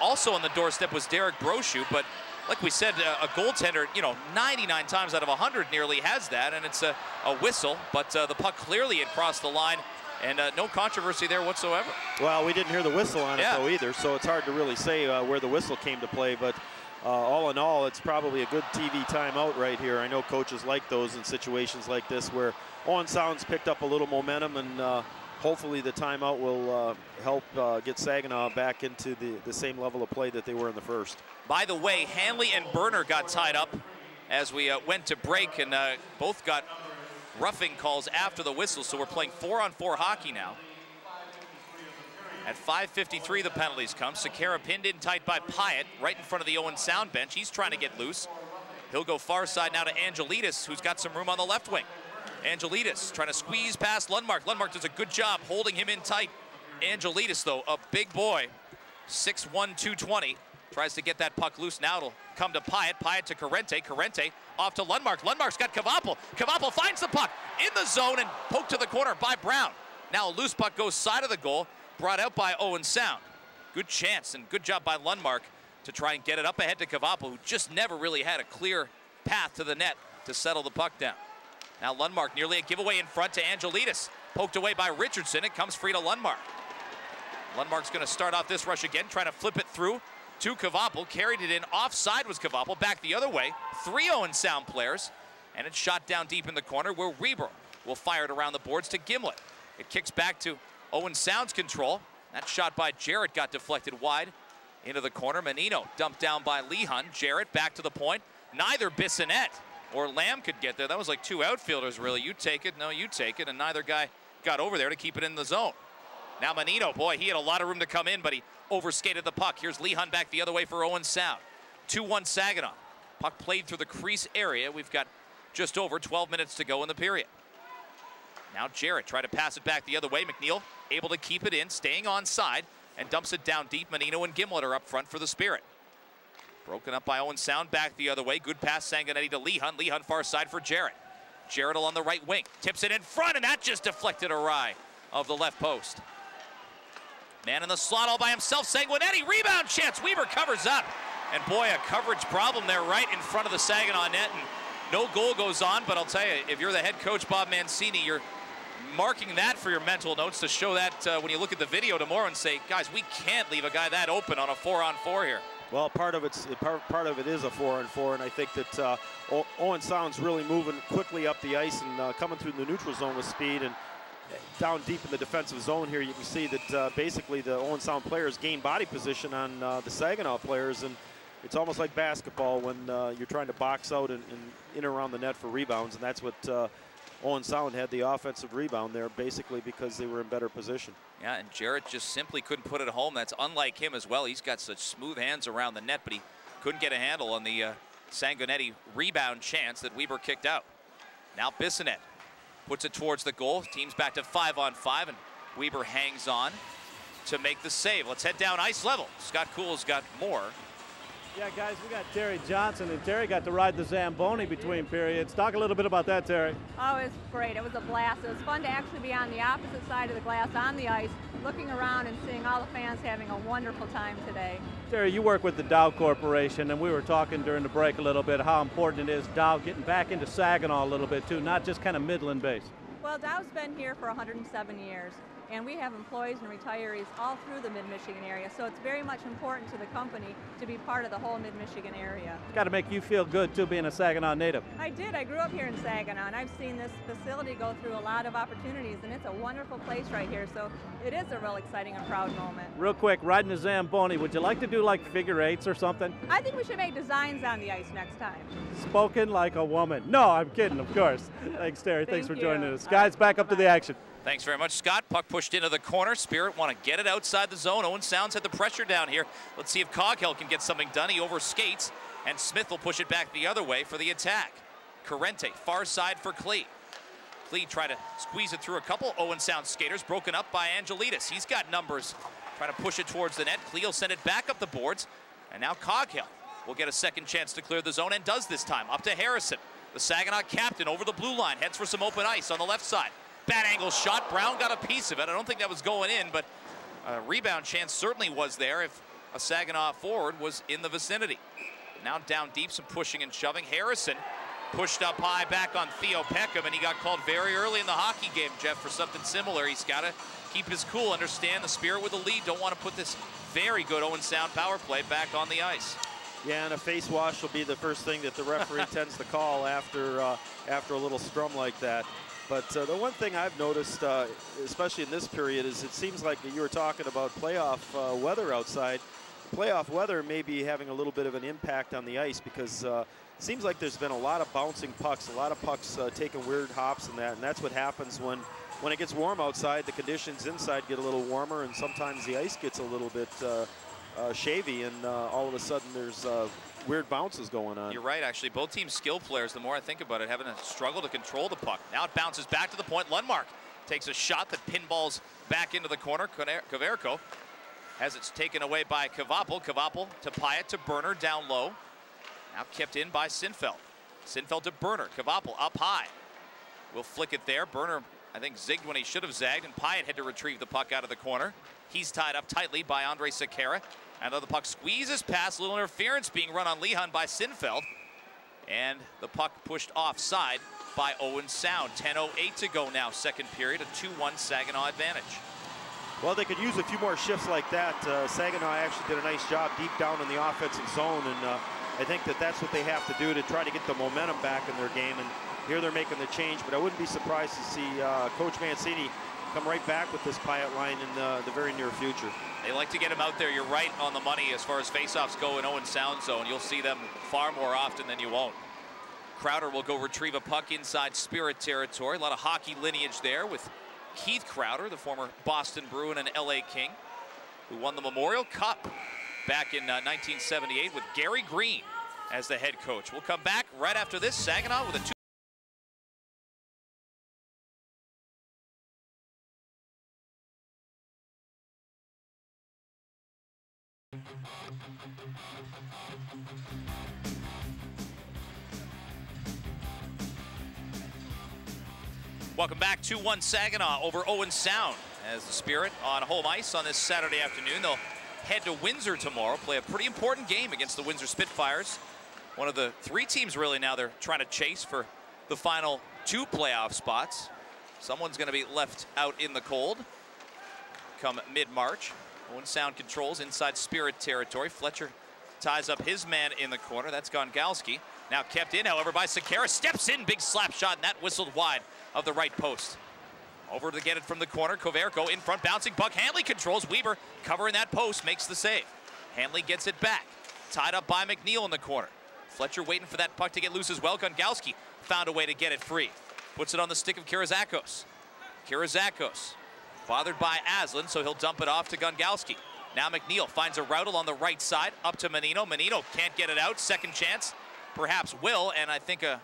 also on the doorstep was Derek Brochu. But like we said, a goaltender, you know, 99 times out of 100 nearly has that. And it's a whistle, but the puck clearly had crossed the line. And no controversy there whatsoever. Well, we didn't hear the whistle on it, though, either. So it's hard to really say where the whistle came to play. But all in all, it's probably a good TV timeout right here. I know coaches like those in situations like this where Owen Sound's picked up a little momentum, and hopefully the timeout will help get Saginaw back into the same level of play that they were in the first. By the way, Hanley and Birner got tied up as we went to break, and both got roughing calls after the whistle, so we're playing 4-on-4 hockey now. At 5:53, the penalties come. Sekera pinned in tight by Pyatt, right in front of the Owen Sound bench. He's trying to get loose. He'll go far side now to Angelidis, who's got some room on the left wing. Angelidis trying to squeeze past Lundmark. Lundmark does a good job holding him in tight. Angelidis, though, a big boy, 6'1", 220, tries to get that puck loose. Now it'll come to Pyatt. Pyatt to Corrente. Corrente off to Lundmark. Lundmark's got Kvapil. Kvapil finds the puck in the zone and poked to the corner by Brown. Now a loose puck goes side of the goal, brought out by Owen Sound. Good chance and good job by Lundmark to try and get it up ahead to Kvapil, who just never really had a clear path to the net to settle the puck down. Now Lundmark nearly a giveaway in front to Angelidis. Poked away by Richardson. It comes free to Lundmark. Lundmark's going to start off this rush again, trying to flip it through to Kvapil. Carried it in. Offside was Kvapil. Back the other way. Three Owen Sound players. And it's shot down deep in the corner where Weber will fire it around the boards to Gimblett. It kicks back to Owen Sound's control. That shot by Jarrett got deflected wide into the corner. Mannino dumped down by Lehun. Jarrett back to the point. Neither Bissonnette or Lamb could get there. That was like two outfielders, really. You take it, no, you take it, and neither guy got over there to keep it in the zone. Now Mannino, boy, he had a lot of room to come in, but he overskated the puck. Here's Lehun back the other way for Owen Sound. 2-1 Saginaw. Puck played through the crease area. We've got just over 12 minutes to go in the period. Now Jarrett tried to pass it back the other way. McNeill able to keep it in, staying onside, and dumps it down deep. Mannino and Gimblett are up front for the Spirit. Broken up by Owen Sound back the other way. Good pass, Sanguinetti to Lehun. Lehun far side for Jarrett. Jarrett on the right wing. Tips it in front, and that just deflected awry of the left post. Man in the slot all by himself, Sanguinetti, rebound chance, Weber covers up. And boy, a coverage problem there right in front of the Saginaw net, and no goal goes on, but I'll tell you, if you're the head coach, Bob Mancini, you're marking that for your mental notes to show that when you look at the video tomorrow and say, guys, we can't leave a guy that open on a 4-on-4 here. Well, part of it is a 4-on-4, and I think that Owen Sound's really moving quickly up the ice and coming through the neutral zone with speed, and down deep in the defensive zone here, you can see that basically the Owen Sound players gain body position on the Saginaw players, and it's almost like basketball when you're trying to box out and in around the net for rebounds, and that's what Owen Sound had the offensive rebound there, basically because they were in better position. Yeah, and Jarrett just simply couldn't put it home. That's unlike him as well. He's got such smooth hands around the net, but he couldn't get a handle on the Sanguinetti rebound chance that Weber kicked out. Now Bissonnette puts it towards the goal. Team's back to 5-on-5, and Weber hangs on to make the save. Let's head down ice level. Scott Cool's got more. Yeah, guys, we got Terry Johnson, and Terry got to ride the Zamboni between periods. Talk a little bit about that, Terry. Oh, it was great. It was a blast. It was fun to actually be on the opposite side of the glass on the ice, looking around and seeing all the fans having a wonderful time today. Terry, you work with the Dow Corporation, and we were talking during the break a little bit how important it is Dow getting back into Saginaw a little bit too, not just kind of Midland based. Well, Dow's been here for 107 years. And we have employees and retirees all through the Mid-Michigan area, so it's very much important to the company to be part of the whole Mid-Michigan area. It's got to make you feel good, too, being a Saginaw native. I did. I grew up here in Saginaw, and I've seen this facility go through a lot of opportunities, and it's a wonderful place right here, so it is a real exciting and proud moment. Real quick, riding a Zamboni, would you like to do, like, figure eights or something? I think we should make designs on the ice next time. Spoken like a woman. No, I'm kidding, of course. Thanks, Terry. Thanks for joining us. Guys, back up to the action. Thanks very much, Scott. Puck pushed into the corner. Spirit want to get it outside the zone. Owen Sound's had the pressure down here. Let's see if Coghill can get something done. He overskates, and Smith will push it back the other way for the attack. Corrente, far side for Klee. Klee tried to squeeze it through a couple. Owen Sound skaters broken up by Angelidis. He's got numbers. Trying to push it towards the net. Klee will send it back up the boards. And now Coghill will get a second chance to clear the zone and does this time. Up to Harrison. The Saginaw captain over the blue line. Heads for some open ice on the left side. Bad angle shot. Brown got a piece of it. I don't think that was going in, but a rebound chance certainly was there if a Saginaw forward was in the vicinity. Now down deep, some pushing and shoving. Harrison pushed up high back on Theo Peckham, and he got called very early in the hockey game, Jeff, for something similar. He's got to keep his cool, understand the Spirit with the lead. Don't want to put this very good Owen Sound power play back on the ice. Yeah, and a face wash will be the first thing that the referee tends to call after a little strum like that. But the one thing I've noticed, especially in this period, is it seems like you were talking about playoff weather outside. Playoff weather may be having a little bit of an impact on the ice because it seems like there's been a lot of bouncing pucks, a lot of pucks taking weird hops and that, and that's what happens when it gets warm outside. The conditions inside get a little warmer, and sometimes the ice gets a little bit shavy, and all of a sudden there's weird bounces going on. You're right, actually. Both teams' skill players, the more I think about it, having a struggle to control the puck. Now it bounces back to the point. Lundmark takes a shot that pinballs back into the corner. Koverko has it taken away by Kvapil. Kvapil to Pyatt to Birner down low. Now kept in by Sinfeld. Sinfeld to Birner. Kvapil up high. Will flick it there. Birner, I think, zigged when he should have zagged, and Pyatt had to retrieve the puck out of the corner. He's tied up tightly by Andrej Sekera. And the puck squeezes past, a little interference being run on Lehun by Sinfeld. And the puck pushed offside by Owen Sound. 10:08 to go now, second period, a 2-1 Saginaw advantage. Well, they could use a few more shifts like that. Saginaw actually did a nice job deep down in the offensive zone, and I think that that's what they have to do to try to get the momentum back in their game. And here they're making the change, but I wouldn't be surprised to see Coach Mancini come right back with this Pyatt line in the very near future. They like to get him out there. You're right on the money as far as faceoffs go in Owen Sound zone. You'll see them far more often than you won't. Crowder will go retrieve a puck inside Spirit territory. A lot of hockey lineage there with Keith Crowder, the former Boston Bruin and LA King, who won the Memorial Cup back in 1978 with Gary Green as the head coach. We'll come back right after this. Saginaw with a two. Welcome back. 2-1 Saginaw over Owen Sound as the Spirit on home ice on this Saturday afternoon. They'll head to Windsor tomorrow, play a pretty important game against the Windsor Spitfires. One of the three teams really now they're trying to chase for the final two playoff spots. Someone's going to be left out in the cold come mid-March. Owen Sound controls inside Spirit territory. Fletcher ties up his man in the corner. That's Gongolsky. Now kept in, however, by Sekera. Steps in, big slap shot, and that whistled wide of the right post. Over to get it from the corner. Koverko in front, bouncing puck. Hanley controls. Weber covering that post, makes the save. Hanley gets it back. Tied up by McNeill in the corner. Fletcher waiting for that puck to get loose as well. Gongolsky found a way to get it free. Puts it on the stick of Kirazakos. Kirazakos bothered by Aslin, so he'll dump it off to Gongolsky. Now McNeill finds a route along the right side, up to Mannino. Mannino can't get it out, second chance, perhaps will, and I think a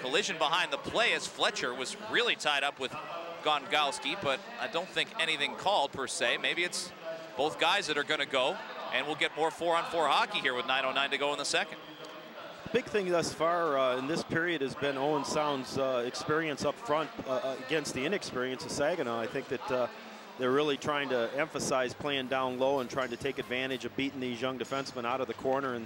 collision behind the play as Fletcher was really tied up with Gongolsky, but I don't think anything called per se. Maybe it's both guys that are gonna go, and we'll get more 4-on-4 hockey here with 9:09 to go in the second. Big thing thus far in this period has been Owen Sound's experience up front against the inexperience of Saginaw. I think that they're really trying to emphasize playing down low and trying to take advantage of beating these young defensemen out of the corner,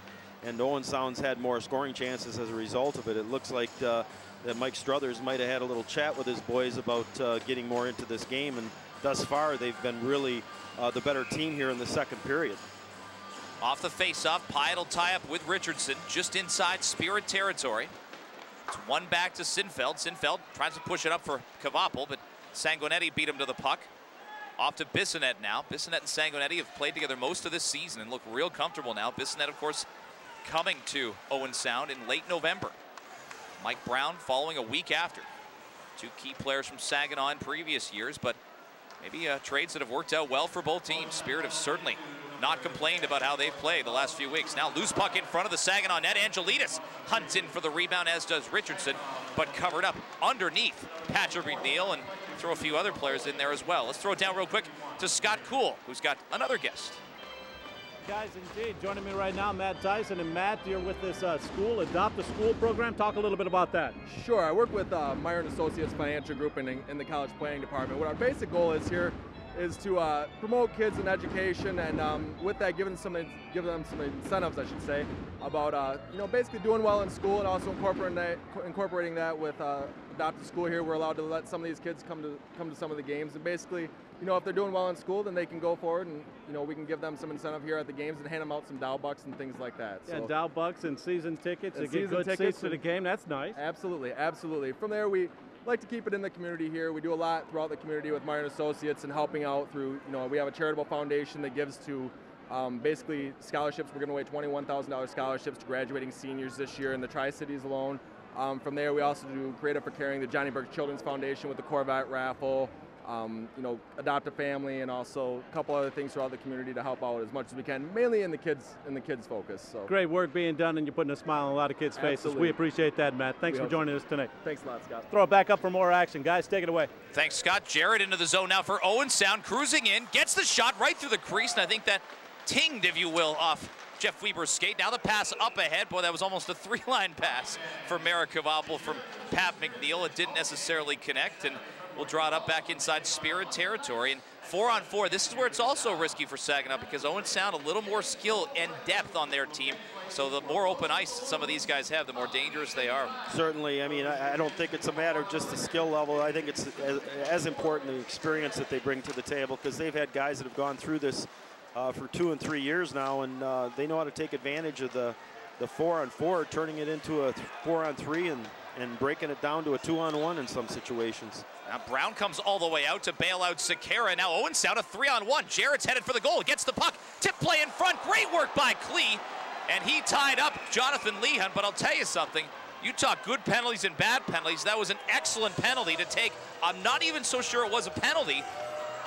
and Owen Sound's had more scoring chances as a result of it. It looks like that Mike Struthers might have had a little chat with his boys about getting more into this game, and thus far they've been really the better team here in the second period. Off the face-off, Pyatt will tie up with Richardson just inside Spirit territory. It's one back to Sinfeld. Sinfeld tries to push it up for Kvapil, but Sanguinetti beat him to the puck. Off to Bissonnette now. Bissonnette and Sanguinetti have played together most of this season and look real comfortable now. Bissonnette, of course, coming to Owen Sound in late November. Mike Brown following a week after. Two key players from Saginaw in previous years, but maybe trades that have worked out well for both teams. Spirit have certainly not complained about how they've played the last few weeks. Now loose puck in front of the Saginaw net. Angelidis hunts in for the rebound, as does Richardson, but covered up underneath Patrick McNeill, and throw a few other players in there as well. Let's throw it down real quick to Scott Cool, who's got another guest. Guys, indeed, joining me right now, Matt Tyson. And Matt, you're with this school, Adopt a School program. Talk a little bit about that. Sure, I work with Meyer & Associates Financial Group in the college planning department. What our basic goal is here is to promote kids in education, and with that, give them some incentives, I should say, about basically doing well in school, and also incorporating that with Adopt a School. Here, we're allowed to let some of these kids come to some of the games, and basically, if they're doing well in school, then they can go forward, and we can give them some incentive here at the games and hand them out some Dow bucks and things like that. Yeah, so, Dow bucks and season tickets and get good seats to the game. That's nice. Absolutely, absolutely. From there, we like to keep it in the community here. We do a lot throughout the community with Meyer & Associates and helping out through, we have a charitable foundation that gives to basically scholarships. We're giving away $21,000 scholarships to graduating seniors this year in the Tri-Cities alone. From there, we also do Creative for Caring, the Johnny Burke Children's Foundation with the Corvette raffle, Adopt a Family, and also a couple other things throughout the community to help out as much as we can, mainly in the kids focus. So great work being done, and you're putting a smile on a lot of kids' faces. Absolutely. We appreciate that, Matt. Thanks for joining us tonight. Thanks a lot, Scott. Throw it back up for more action. Guys, take it away. Thanks, Scott. Jarrett into the zone now for Owen Sound, cruising in, gets the shot right through the crease, and I think that tinged, if you will, off Jeff Weber's skate. Now the pass up ahead. Boy, that was almost a three-line pass for Marek Kvapil from Pat McNeill. It didn't necessarily connect, and we'll draw it up back inside Spirit territory. And 4-on-4, this is where it's also risky for Saginaw, because Owen Sound a little more skill and depth on their team. So the more open ice some of these guys have, the more dangerous they are. Certainly. I mean, I don't think it's a matter of just the skill level. I think it's as important the experience that they bring to the table, because they've had guys that have gone through this for 2 and 3 years now, and they know how to take advantage of the 4-on-4, turning it into a 4-on-3 and breaking it down to a 2-on-1 in some situations. Now Brown comes all the way out to bail out Sekera. Now Owen Sound, a 3-on-1. Jarrett's headed for the goal, gets the puck. Tip play in front, great work by Klee. And he tied up Jonathan Lehun, but I'll tell you something, you talk good penalties and bad penalties. That was an excellent penalty to take. I'm not even so sure it was a penalty,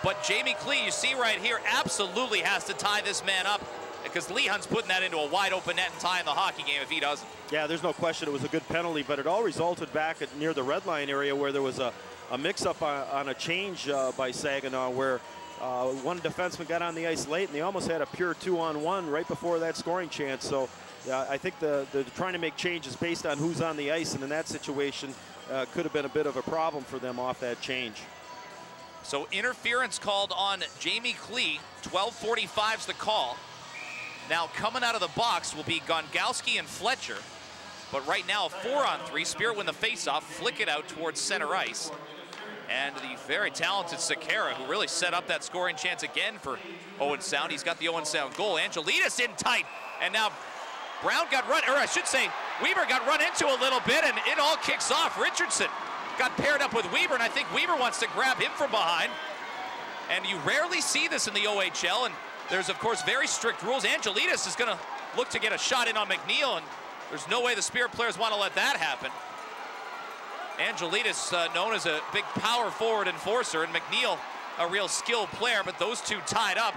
but Jamie Klee, you see right here, absolutely has to tie this man up, because Lehun's putting that into a wide open net and tying the hockey game if he doesn't. Yeah, there's no question it was a good penalty, but it all resulted back at near the red line area, where there was a mix-up on a change by Saginaw, where One defenseman got on the ice late, and they almost had a pure 2-on-1 right before that scoring chance. So I think they're trying to make changes based on who's on the ice, and in that situation, could have been a bit of a problem for them off that change. So interference called on Jamie Klee. 12:45's the call. Now coming out of the box will be Gongolsky and Fletcher. But right now, 4-on-3. Spirit win the faceoff, flick it out towards center ice. And the very talented Sekera, who really set up that scoring chance again for Owen Sound. He's got the Owen Sound goal. Angelidis in tight. And now Brown got run, or I should say, Weber got run into a little bit, and it all kicks off. Richardson got paired up with Weber, and I think Weber wants to grab him from behind. And you rarely see this in the OHL, and there's, of course, very strict rules. Angelidis is going to look to get a shot in on McNeill, and there's no way the Spirit players want to let that happen. Angelidis, known as a big power forward enforcer, and McNeill, a real skilled player, but those two tied up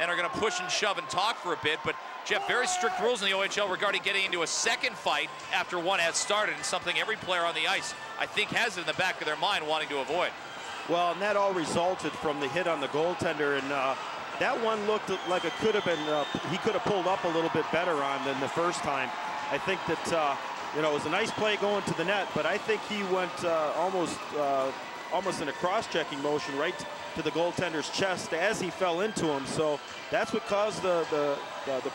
and are going to push and shove and talk for a bit. But, Jeff, very strict rules in the OHL regarding getting into a second fight after one has started, and something every player on the ice, I think, has it in the back of their mind wanting to avoid. Well, and that all resulted from the hit on the goaltender, and that one looked like it could have been, he could have pulled up a little bit better on than the first time. I think that, you know, it was a nice play going to the net, but I think he went almost in a cross-checking motion right to the goaltender's chest as he fell into him. So that's what caused the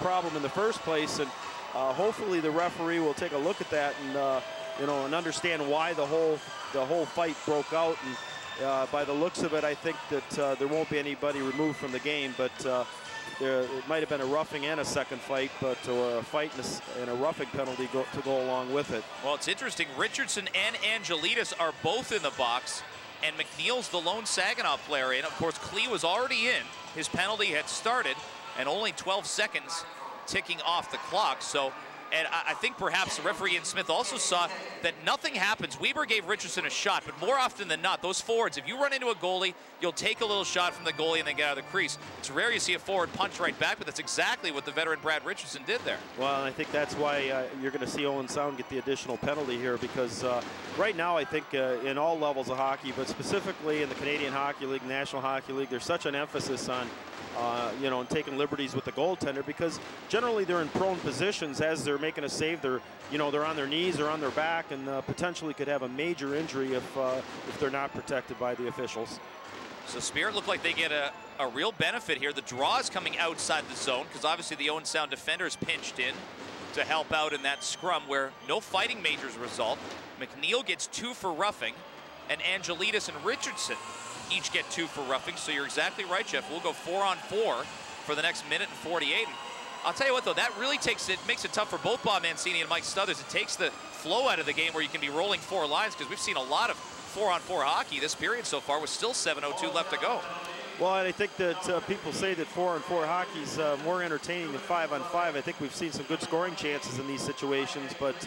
problem in the first place, and hopefully the referee will take a look at that and you know, and understand why the whole fight broke out. And by the looks of it, I think that there won't be anybody removed from the game, but. It might have been a roughing and a second fight, but a fight and a roughing penalty to go along with it. Well, it's interesting. Richardson and Angelidis are both in the box, and McNeil's the lone Saginaw player in. Of course, Klee was already in. His penalty had started, and only 12 seconds ticking off the clock. So, and I think perhaps the referee and Smith also saw that nothing happens. Weber gave Richardson a shot, but more often than not, those forwards, if you run into a goalie, you'll take a little shot from the goalie and then get out of the crease. It's rare you see a forward punch right back, but that's exactly what the veteran Brad Richardson did there. Well, I think that's why you're going to see Owen Sound get the additional penalty here, because right now I think in all levels of hockey, but specifically in the Canadian Hockey League, National Hockey League, there's such an emphasis on you know, and taking liberties with the goaltender, because generally they're in prone positions as they're making a save. They're, you know, they're on their knees or on their back, and potentially could have a major injury if they're not protected by the officials. So Spirit look like they get a real benefit here. The draw is coming outside the zone, because obviously the Owen Sound defenders pinched in to help out in that scrum where no fighting majors result. McNeill gets 2 for roughing, and Angelidis and Richardson each get 2 for roughing. So you're exactly right, Jeff. We'll go 4-on-4 for the next minute and 48. And I'll tell you what, though, that really makes it tough for both Bob Mancini and Mike Snuthers. It takes the flow out of the game where you can be rolling 4 lines, because we've seen a lot of 4-on-4 hockey this period so far with still 7:02 left to go. Well, and I think that people say that 4-on-4 hockey is more entertaining than 5-on-5. I think we've seen some good scoring chances in these situations, but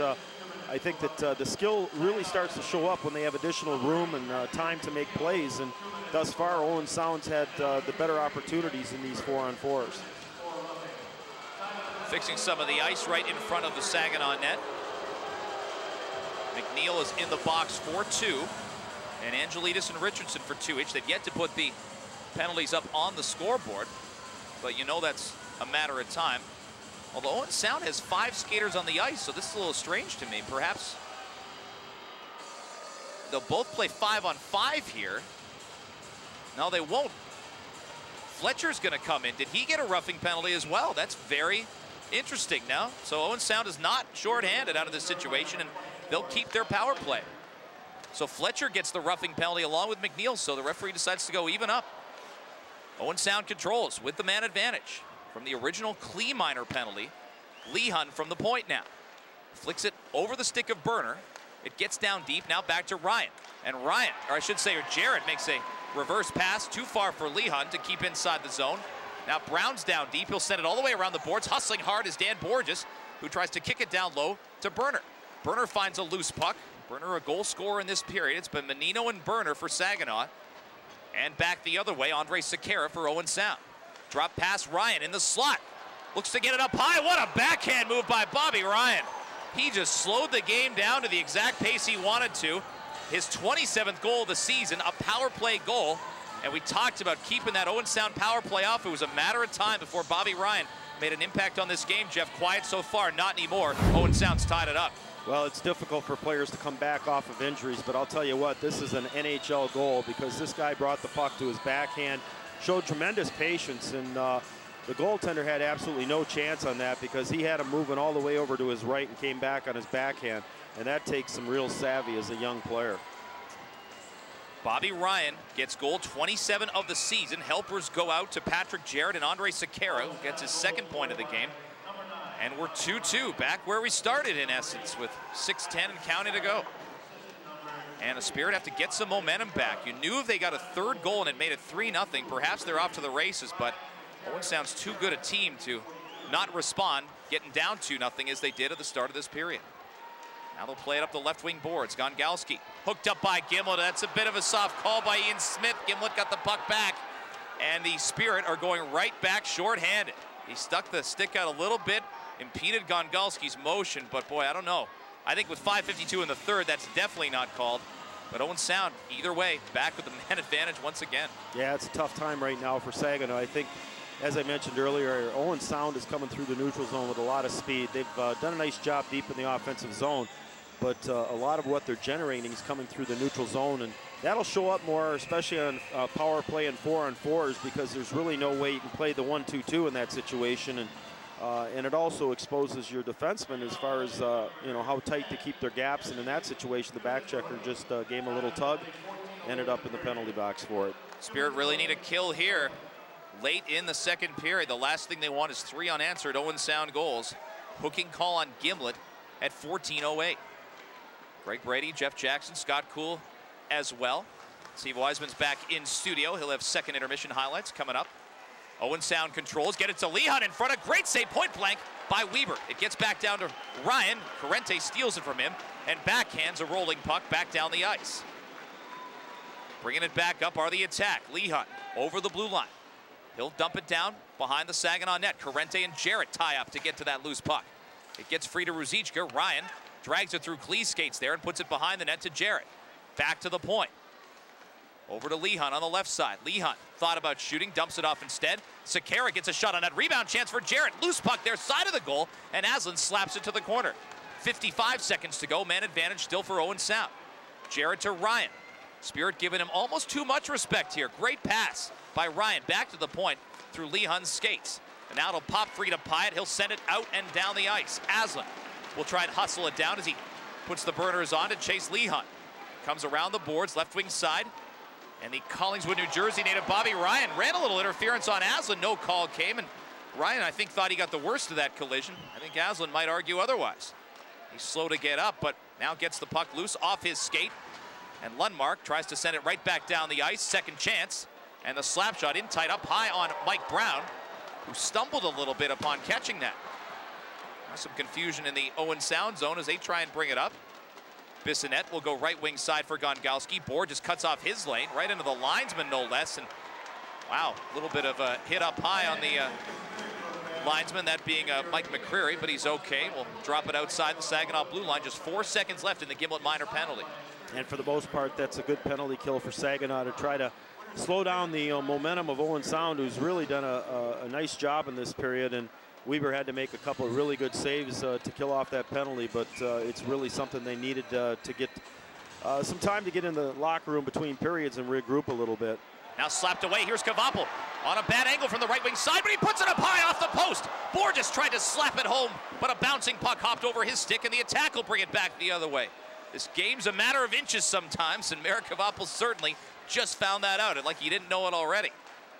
I think that the skill really starts to show up when they have additional room and time to make plays, and thus far Owen Sound's had the better opportunities in these 4-on-4s. Fixing some of the ice right in front of the Saginaw net. McNeill is in the box for 2, and Angelidis and Richardson for 2 each. They've yet to put the penalties up on the scoreboard, but you know that's a matter of time. Although Owen Sound has 5 skaters on the ice, so this is a little strange to me. Perhaps they'll both play 5-on-5 here. No, they won't. Fletcher's going to come in. Did he get a roughing penalty as well? That's very interesting now. So Owen Sound is not shorthanded out of this situation, and they'll keep their power play. So Fletcher gets the roughing penalty along with McNeill, so the referee decides to go even up. Owen Sound controls with the man advantage from the original Klee minor penalty. Lehun from the point now. Flicks it over the stick of Birner. It gets down deep, now back to Ryan. And Ryan, or I should say, or Jarrett makes a reverse pass, too far for Lehun to keep inside the zone. Now Brown's down deep, he'll send it all the way around the boards. Hustling hard is Dan Borges, who tries to kick it down low to Birner. Birner finds a loose puck. Birner a goal scorer in this period. It's been Mannino and Birner for Saginaw. And back the other way, Andrej Sekera for Owen Sound. Drop pass, Ryan in the slot. Looks to get it up high. What a backhand move by Bobby Ryan. He just slowed the game down to the exact pace he wanted to. His 27th goal of the season, a power play goal. And we talked about keeping that Owen Sound power play off. It was a matter of time before Bobby Ryan made an impact on this game. Jeff, quiet so far, not anymore. Owen Sound's tied it up. Well, it's difficult for players to come back off of injuries, but I'll tell you what, this is an NHL goal because this guy brought the puck to his backhand, showed tremendous patience, and the goaltender had absolutely no chance on that because he had him moving all the way over to his right and came back on his backhand, and that takes some real savvy as a young player. Bobby Ryan gets goal 27 of the season. Helpers go out to Patrick Jarrett and Andrej Sekera, who gets his second point of the game. And we're 2-2, back where we started in essence, with 6:10 and counting to go. And the Spirit have to get some momentum back. You knew if they got a third goal and it made it 3-0, perhaps they're off to the races, but Owen Sound's too good a team to not respond, getting down 2-0 as they did at the start of this period. Now they'll play it up the left wing boards. Gongolsky hooked up by Gimblett. That's a bit of a soft call by Ian Smith. Gimblett got the puck back, and the Spirit are going right back shorthanded. He stuck the stick out a little bit, impeded Gongolsky's motion, but boy, I don't know. I think with 5:52 in the third, that's definitely not called. But Owen Sound, either way, back with the man advantage once again. Yeah, it's a tough time right now for Saginaw. I think, as I mentioned earlier, Owen Sound is coming through the neutral zone with a lot of speed. They've done a nice job deep in the offensive zone, but a lot of what they're generating is coming through the neutral zone, and that'll show up more, especially on power play and 4-on-4s, because there's really no way you can play the 1-2-2 in that situation. And it also exposes your defensemen as far as you know, how tight to keep their gaps, and in that situation the back checker just gave him a little tug, ended up in the penalty box for it. Spirit really need a kill here late in the second period. The last thing they want is 3 unanswered Owen Sound goals. Hooking call on Gimblett at 14:08. Greg Brady, Jeff Jackson, Scott Cool as well. Steve Wiseman's back in studio. He'll have second intermission highlights coming up. Owen Sound controls, get it to Lehun in front of great save, point blank by Weber. It gets back down to Ryan. Corrente steals it from him and backhands a rolling puck back down the ice. Bringing it back up are the attack. Lehun over the blue line. He'll dump it down behind the Saginaw net. Corrente and Jarrett tie up to get to that loose puck. It gets free to Ruzicka. Ryan drags it through Klee, skates there and puts it behind the net to Jarrett. Back to the point. Over to Lehun on the left side. Lehun thought about shooting, dumps it off instead. Sekera gets a shot on that rebound chance for Jarrett. Loose puck there, side of the goal, and Aslin slaps it to the corner. 55 seconds to go, man advantage still for Owen Sound. Jarrett to Ryan. Spirit giving him almost too much respect here. Great pass by Ryan, back to the point through Lehun's skates. And now it'll pop free to Pyatt. He'll send it out and down the ice. Aslin will try and hustle it down as he puts the burners on to chase Lehun. Comes around the boards, left wing side. And the Collingswood, New Jersey native Bobby Ryan ran a little interference on Aslin. No call came, and Ryan, I think, thought he got the worst of that collision. I think Aslin might argue otherwise. He's slow to get up, but now gets the puck loose off his skate. And Lundmark tries to send it right back down the ice. Second chance. And the slap shot in tight up high on Mike Brown, who stumbled a little bit upon catching that. Now some confusion in the Owen Sound zone as they try and bring it up. Bissonnette will go right wing side for Gongolsky. Borges cuts off his lane, right into the linesman, no less. And wow, a little bit of a hit up high on the linesman, that being Mike McCreary, but he's okay. We'll drop it outside the Saginaw blue line. Just 4 seconds left in the Gimblett minor penalty. And for the most part, that's a good penalty kill for Saginaw to try to slow down the momentum of Owen Sound, who's really done a nice job in this period. And Weber had to make a couple of really good saves to kill off that penalty, but it's really something they needed to get some time to get in the locker room between periods and regroup a little bit. Now slapped away, here's Kvapil on a bad angle from the right wing side, but he puts it up high off the post. Borges tried to slap it home, but a bouncing puck hopped over his stick, and the attack will bring it back the other way. This game's a matter of inches sometimes, and Marek Kvapil certainly just found that out, and like he didn't know it already.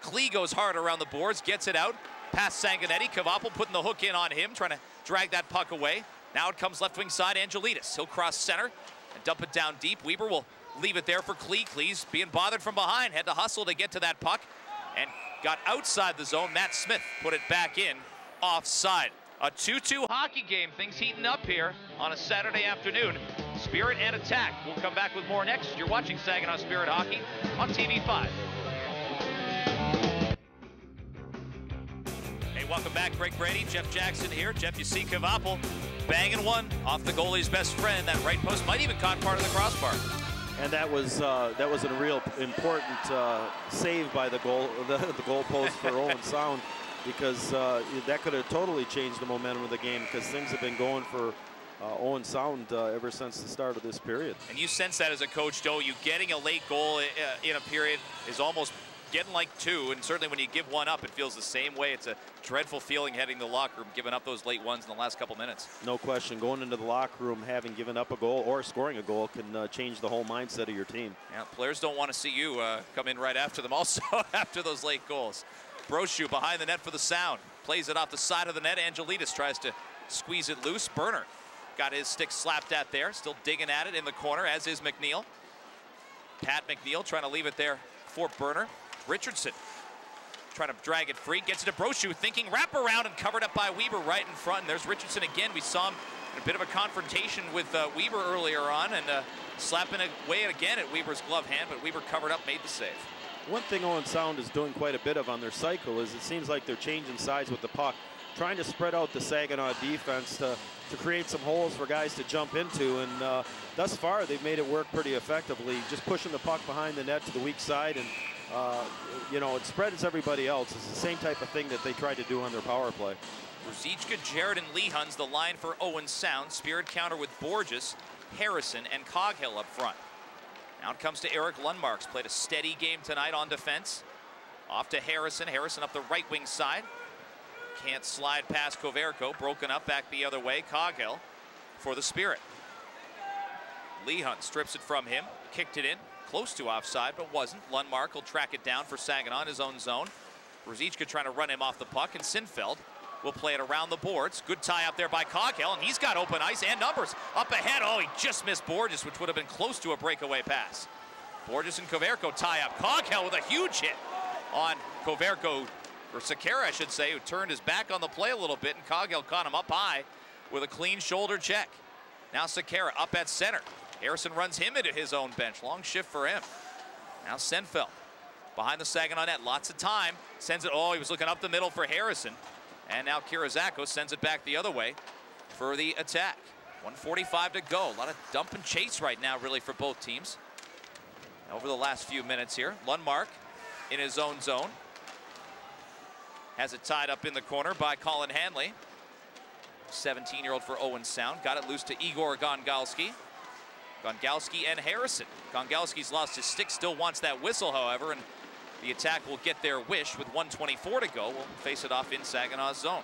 Klee goes hard around the boards, gets it out. Past Sanguinetti, Kvapil putting the hook in on him, trying to drag that puck away. Now it comes left wing side, Angelidis. He'll cross center and dump it down deep. Weber will leave it there for Klee. Klee's being bothered from behind, had to hustle to get to that puck and got outside the zone. Matt Smith put it back in, offside. A 2-2 hockey game, things heating up here on a Saturday afternoon. Spirit and Attack. We'll come back with more next. You're watching Saginaw Spirit Hockey on TV5. Welcome back, Greg Brady, Jeff Jackson here. Jeff, you see Kvapil banging one off the goalie's best friend. That right post might even caught part of the crossbar. And that was a real important save by the goalpost for Owen Sound, because that could have totally changed the momentum of the game, because things have been going for Owen Sound ever since the start of this period. And you sense that as a coach, Doe, you getting a late goal in a period is almost getting like two, and certainly when you give one up, it feels the same way. It's a dreadful feeling heading to the locker room, giving up those late ones in the last couple minutes. No question, going into the locker room having given up a goal or scoring a goal can change the whole mindset of your team. Yeah, players don't want to see you come in right after them also after those late goals. Brochu behind the net for the Sound, plays it off the side of the net. Angelidis tries to squeeze it loose. Birner got his stick slapped at there, still digging at it in the corner, as is McNeill. Pat McNeill trying to leave it there for Birner. Richardson trying to drag it free, gets it to Brochu, thinking wrap around, and covered up by Weber right in front. And there's Richardson again. We saw him in a bit of a confrontation with Weber earlier on, and slapping away again at Weber's glove hand, but Weber covered up, made the save. One thing Owen Sound is doing quite a bit of on their cycle is it seems like they're changing sides with the puck, trying to spread out the Saginaw defense to create some holes for guys to jump into, and thus far they've made it work pretty effectively, just pushing the puck behind the net to the weak side, and you know, it spreads everybody else. It's the same type of thing that they tried to do on their power play. Ruzicka, Jarrett, and Lehun's the line for Owen Sound. Spirit counter with Borges, Harrison, and Coghill up front. Now it comes to Eric Lundmark's played a steady game tonight on defense. Off to Harrison. Harrison up the right wing side. Can't slide past Koverko. Broken up back the other way. Coghill for the Spirit. Lehun strips it from him. Kicked it in. Close to offside, but wasn't. Lundmark will track it down for Saginaw in his own zone. Ruzicka trying to run him off the puck, and Sinfeld will play it around the boards. Good tie up there by Coghill, and he's got open ice and numbers. Up ahead, oh, he just missed Borges, which would have been close to a breakaway pass. Borges and Koverko tie up. Coghill with a huge hit on Koverko, or Sekera, I should say, who turned his back on the play a little bit, and Coghill caught him up high with a clean shoulder check. Now Sekera up at center. Harrison runs him into his own bench. Long shift for him. Now Senfeld behind the Saginaw net. Lots of time. Sends it. Oh, he was looking up the middle for Harrison. And now Kirazako sends it back the other way for the attack. 1:45 to go. A lot of dump and chase right now, really, for both teams. Over the last few minutes here, Lundmark in his own zone. Has it tied up in the corner by Colin Hanley. 17-year-old for Owen Sound. Got it loose to Igor Gongolsky. Gongolsky and Harrison. Gongolski's lost his stick, still wants that whistle, however, and the attack will get their wish with 1:24 to go. We'll face it off in Saginaw's zone.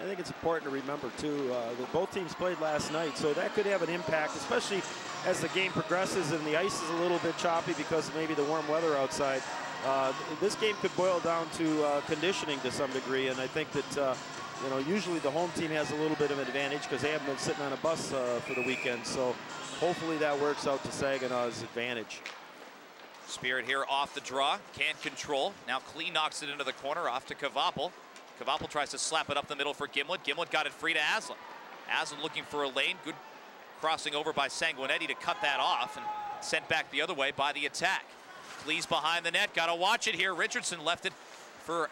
I think it's important to remember, too, that both teams played last night, so that could have an impact, especially as the game progresses and the ice is a little bit choppy because of maybe the warm weather outside. This game could boil down to conditioning to some degree, and I think that you know, usually the home team has a little bit of an advantage because they haven't been sitting on a bus for the weekend, so hopefully that works out to Saginaw's advantage. Spirit here off the draw, can't control. Now Klee knocks it into the corner, off to Kvapil. Kvapil tries to slap it up the middle for Gimblett. Gimblett got it free to Aslin. Aslin looking for a lane, good crossing over by Sanguinetti to cut that off, and sent back the other way by the attack. Klee's behind the net, gotta watch it here. Richardson left it for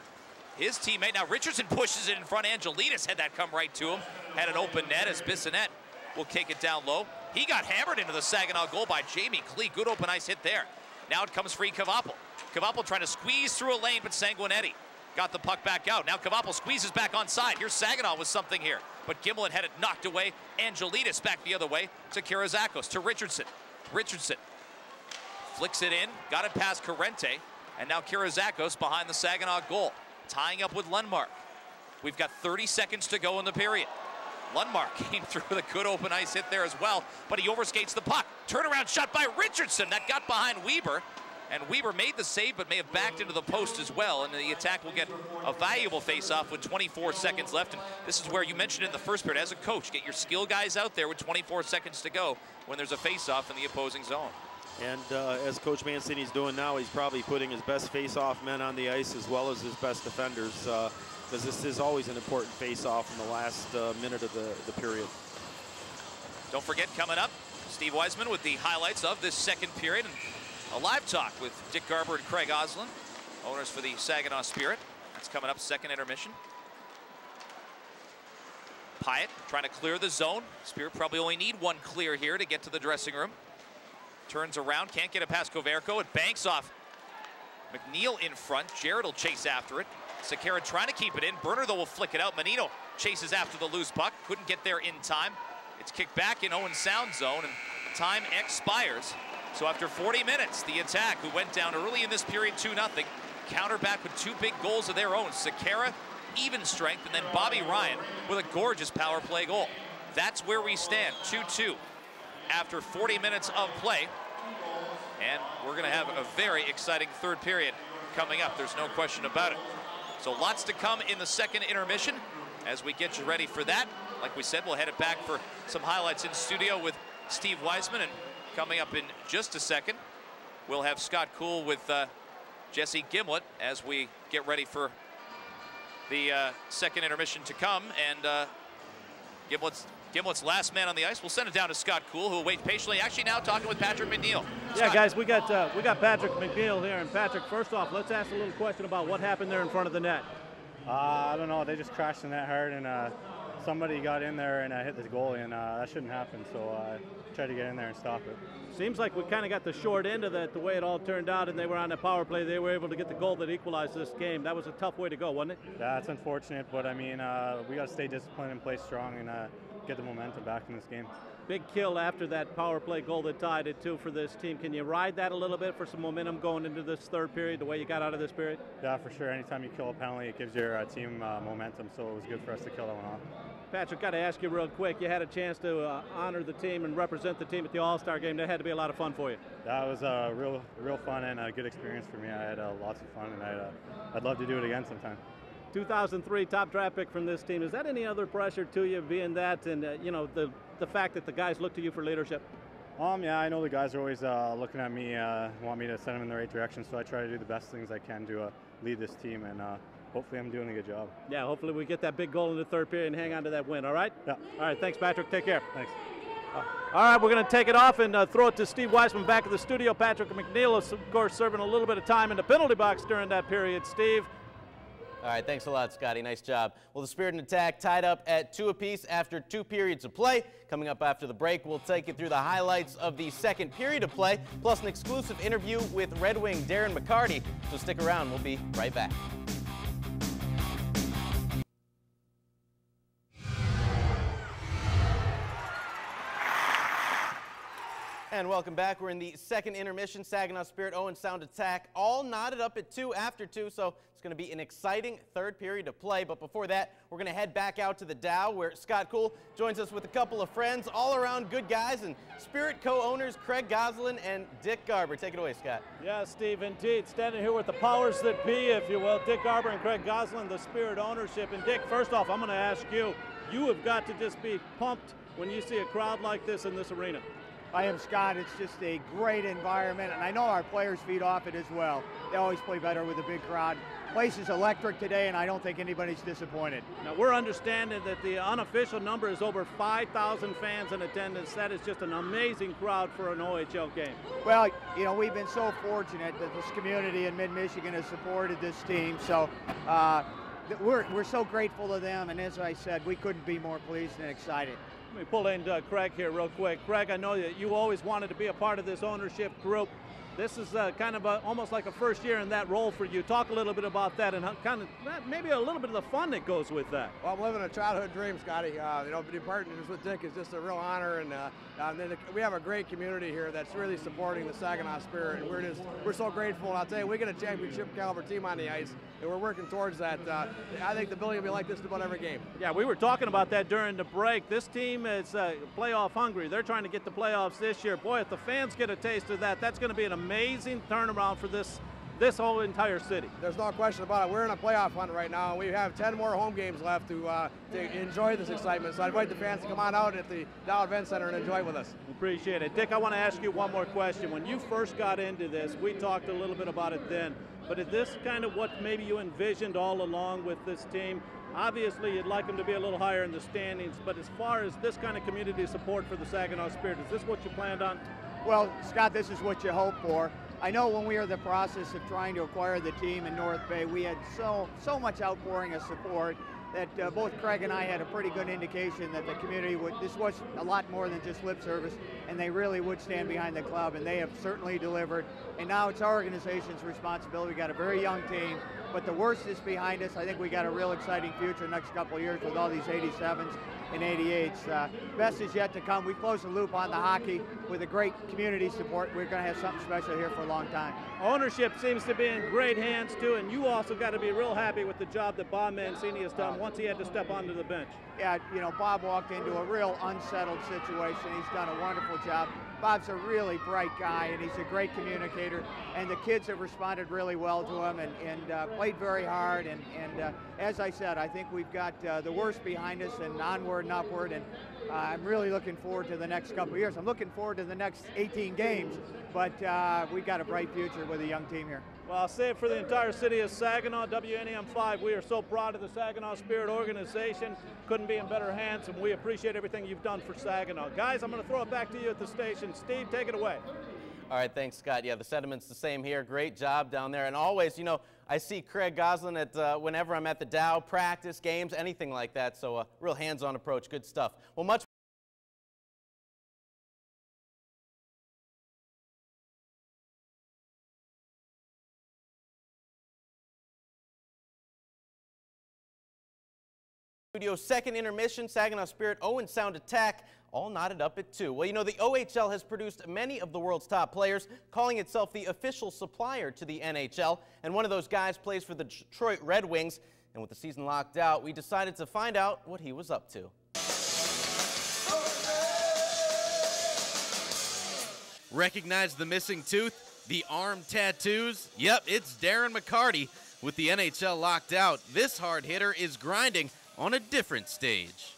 his teammate. Now Richardson pushes it in front. Angelidis had that come right to him. Had an open net as Bissonnette will kick it down low. He got hammered into the Saginaw goal by Jamie Klee. Good open ice hit there. Now it comes free Kvapil. Kvapil trying to squeeze through a lane, but Sanguinetti got the puck back out. Now Kvapil squeezes back onside. Here's Saginaw with something here. But Gimblett had it knocked away. Angelidis back the other way to Kirazakos, to Richardson. Richardson flicks it in, got it past Corrente, and now Kirazakos behind the Saginaw goal. Tying up with Lundmark. We've got 30 seconds to go in the period. Lundmark came through with a good open ice hit there as well, but he overskates the puck. Turnaround shot by Richardson. That got behind Weber, and Weber made the save but may have backed into the post as well, and the attack will get a valuable face-off with 24 seconds left. And this is where you mentioned in the first period, as a coach, get your skill guys out there with 24 seconds to go when there's a face-off in the opposing zone. And as Coach Mancini's doing now, he's probably putting his best face-off men on the ice as well as his best defenders, because this is always an important face-off in the last minute of the period. Don't forget, coming up, Steve Weisman with the highlights of this second period, and a live talk with Dick Garber and Craig Oslin, owners for the Saginaw Spirit. That's coming up, second intermission. Pyatt trying to clear the zone. Spirit probably only need one clear here to get to the dressing room. turns around, can't get it past Koverko. It banks off McNeill in front. Jarrett will chase after it. Sekera trying to keep it in. Birner, though, will flick it out. Mannino chases after the loose puck. Couldn't get there in time. It's kicked back in Owen Sound zone, and time expires. So after 40 minutes, the Attack, who went down early in this period 2-0, counter back with two big goals of their own. Sekera, even strength, and then Bobby Ryan with a gorgeous power play goal. That's where we stand, 2-2, after 40 minutes of play. And we're going to have a very exciting third period coming up. There's no question about it. So lots to come in the second intermission as we get you ready for that. Like we said, we'll head it back for some highlights in studio with Steve Weisman, and coming up in just a second, we'll have Scott Cool with Jesse Gimblett as we get ready for the second intermission to come. And Gimblett's last man on the ice. We'll send it down to Scott Cool, who awaits patiently. Actually, now talking with Patrick McNeill. Yeah, Scott. Guys, we got Patrick McNeill here. And Patrick, first off, let's ask a little question about what happened there in front of the net. I don't know. They just crashed the net hard, and somebody got in there and hit the goalie, and that shouldn't happen. So I tried to get in there and stop it. Seems like we kind of got the short end of that, the way it all turned out, and they were on the power play. They were able to get the goal that equalized this game. That was a tough way to go, wasn't it? Yeah, it's unfortunate, but I mean, we got to stay disciplined and play strong and get the momentum back in this game. Big kill after that power play goal that tied it too for this team. Can you ride that a little bit for some momentum going into this third period, the way you got out of this period? Yeah, for sure. Anytime you kill a penalty, it gives your team momentum, so it was good for us to kill that one off. Patrick, got to ask you real quick, you had a chance to honor the team and represent the team at the All-Star game. That had to be a lot of fun for you. That was real fun and a good experience for me. I had lots of fun, and I'd love to do it again sometime. 2003 top draft pick from this team. Is that any other pressure to you being that, and you know, the fact that the guys look to you for leadership? Yeah, I know the guys are always looking at me, want me to send them in the right direction, so I try to do the best things I can to lead this team, and hopefully I'm doing a good job. Yeah, hopefully we get that big goal in the third period and hang on to that win, all right? Yeah. All right, thanks, Patrick. Take care. Thanks. All right, we're going to take it off and throw it to Steve Weisman back at the studio. Patrick McNeill is, of course, serving a little bit of time in the penalty box during that period, Steve. All right, thanks a lot, Scotty. Nice job. Well, the Spirit and Attack tied up at 2 apiece after 2 periods of play. Coming up after the break, we'll take you through the highlights of the second period of play, plus an exclusive interview with Red Wing Darren McCarty. So stick around. We'll be right back. And welcome back. We're in the second intermission. Saginaw Spirit, Owen Sound Attack, all knotted up at 2 after 2, so it's going to be an exciting third period of play. But before that, we're going to head back out to the Dow, where Scott Cool joins us with a couple of friends, all around good guys, and Spirit co-owners Craig Goslin and Dick Garber. Take it away, Scott. Yeah, Steve, indeed. Standing here with the powers that be, if you will, Dick Garber and Craig Goslin, the Spirit ownership. And Dick, first off, I'm going to ask you, you have got to just be pumped when you see a crowd like this in this arena. I am, Scott. It's just a great environment, and I know our players feed off it as well. They always play better with a big crowd. Place is electric today, and I don't think anybody's disappointed. Now, we're understanding that the unofficial number is over 5,000 fans in attendance. That is just an amazing crowd for an OHL game. Well, you know, we've been so fortunate that this community in mid-Michigan has supported this team, so we're so grateful to them, and as I said, we couldn't be more pleased and excited. Let me pull in Craig here real quick. Craig, I know that you always wanted to be a part of this ownership group. This is kind of almost like a first year in that role for you. Talk a little bit about that and how, kind of maybe a little bit of the fun that goes with that. Well, I'm living a childhood dream, Scotty. You know, being partners with Dick is just a real honor, and then we have a great community here that's really supporting the Saginaw Spirit, and we're so grateful. And I'll tell you, we get a championship caliber team on the ice, and we're working towards that. I think the building will be like this about every game. Yeah, we were talking about that during the break. This team is playoff hungry. They're trying to get the playoffs this year. Boy, if the fans get a taste of that, that's going to be an amazing turnaround for this whole entire city. There's no question about it. We're in a playoff hunt right now, and we have 10 more home games left to enjoy this excitement. So I invite the fans to come on out at the Dow Event Center and enjoy with us. Appreciate it. Dick, I want to ask you one more question. When you first got into this, we talked a little bit about it then, but is this kind of what maybe you envisioned all along with this team? Obviously, you'd like them to be a little higher in the standings, but as far as this kind of community support for the Saginaw Spirit, is this what you planned on? Well, Scott, this is what you hope for. I know when we were in the process of trying to acquire the team in North Bay, we had so much outpouring of support, that both Craig and I had a pretty good indication that the community would, this was a lot more than just lip service, and they really would stand behind the club, and they have certainly delivered. And now it's our organization's responsibility. We got a very young team, but the worst is behind us. I think we got a real exciting future next couple of years with all these 87s and 88s. Best is yet to come. We close the loop on the hockey with a great community support. We're going to have something special here for a long time. Ownership seems to be in great hands too, and you also got to be real happy with the job that Bob Mancini has done once he had to step onto the bench. Yeah, you know, Bob walked into a real unsettled situation. He's done a wonderful job. Bob's a really bright guy, and he's a great communicator, and the kids have responded really well to him and played very hard, and as I said, I think we've got the worst behind us and onward and upward, and I'm really looking forward to the next couple of years. I'm looking forward to the next 18 games, but we've got a bright future with a young team here. Well, I'll say it for the entire city of Saginaw, WNEM 5. We are so proud of the Saginaw Spirit organization. Couldn't be in better hands, and we appreciate everything you've done for Saginaw. Guys, I'm going to throw it back to you at the station. Steve, take it away. All right, thanks, Scott. Yeah, the sentiment's the same here. Great job down there. And always, you know, I see Craig Goslin at whenever I'm at the Dow, practice, games, anything like that. So a real hands-on approach. Good stuff. Well, much studio second intermission, Saginaw Spirit, Owen Sound Attack, all knotted up at 2. Well, you know, the OHL has produced many of the world's top players, calling itself the official supplier to the NHL. And one of those guys plays for the Detroit Red Wings. And with the season locked out, we decided to find out what he was up to. Recognize the missing tooth, the arm tattoos? Yep, it's Darren McCarty. With the NHL locked out, this hard hitter is grinding on a different stage.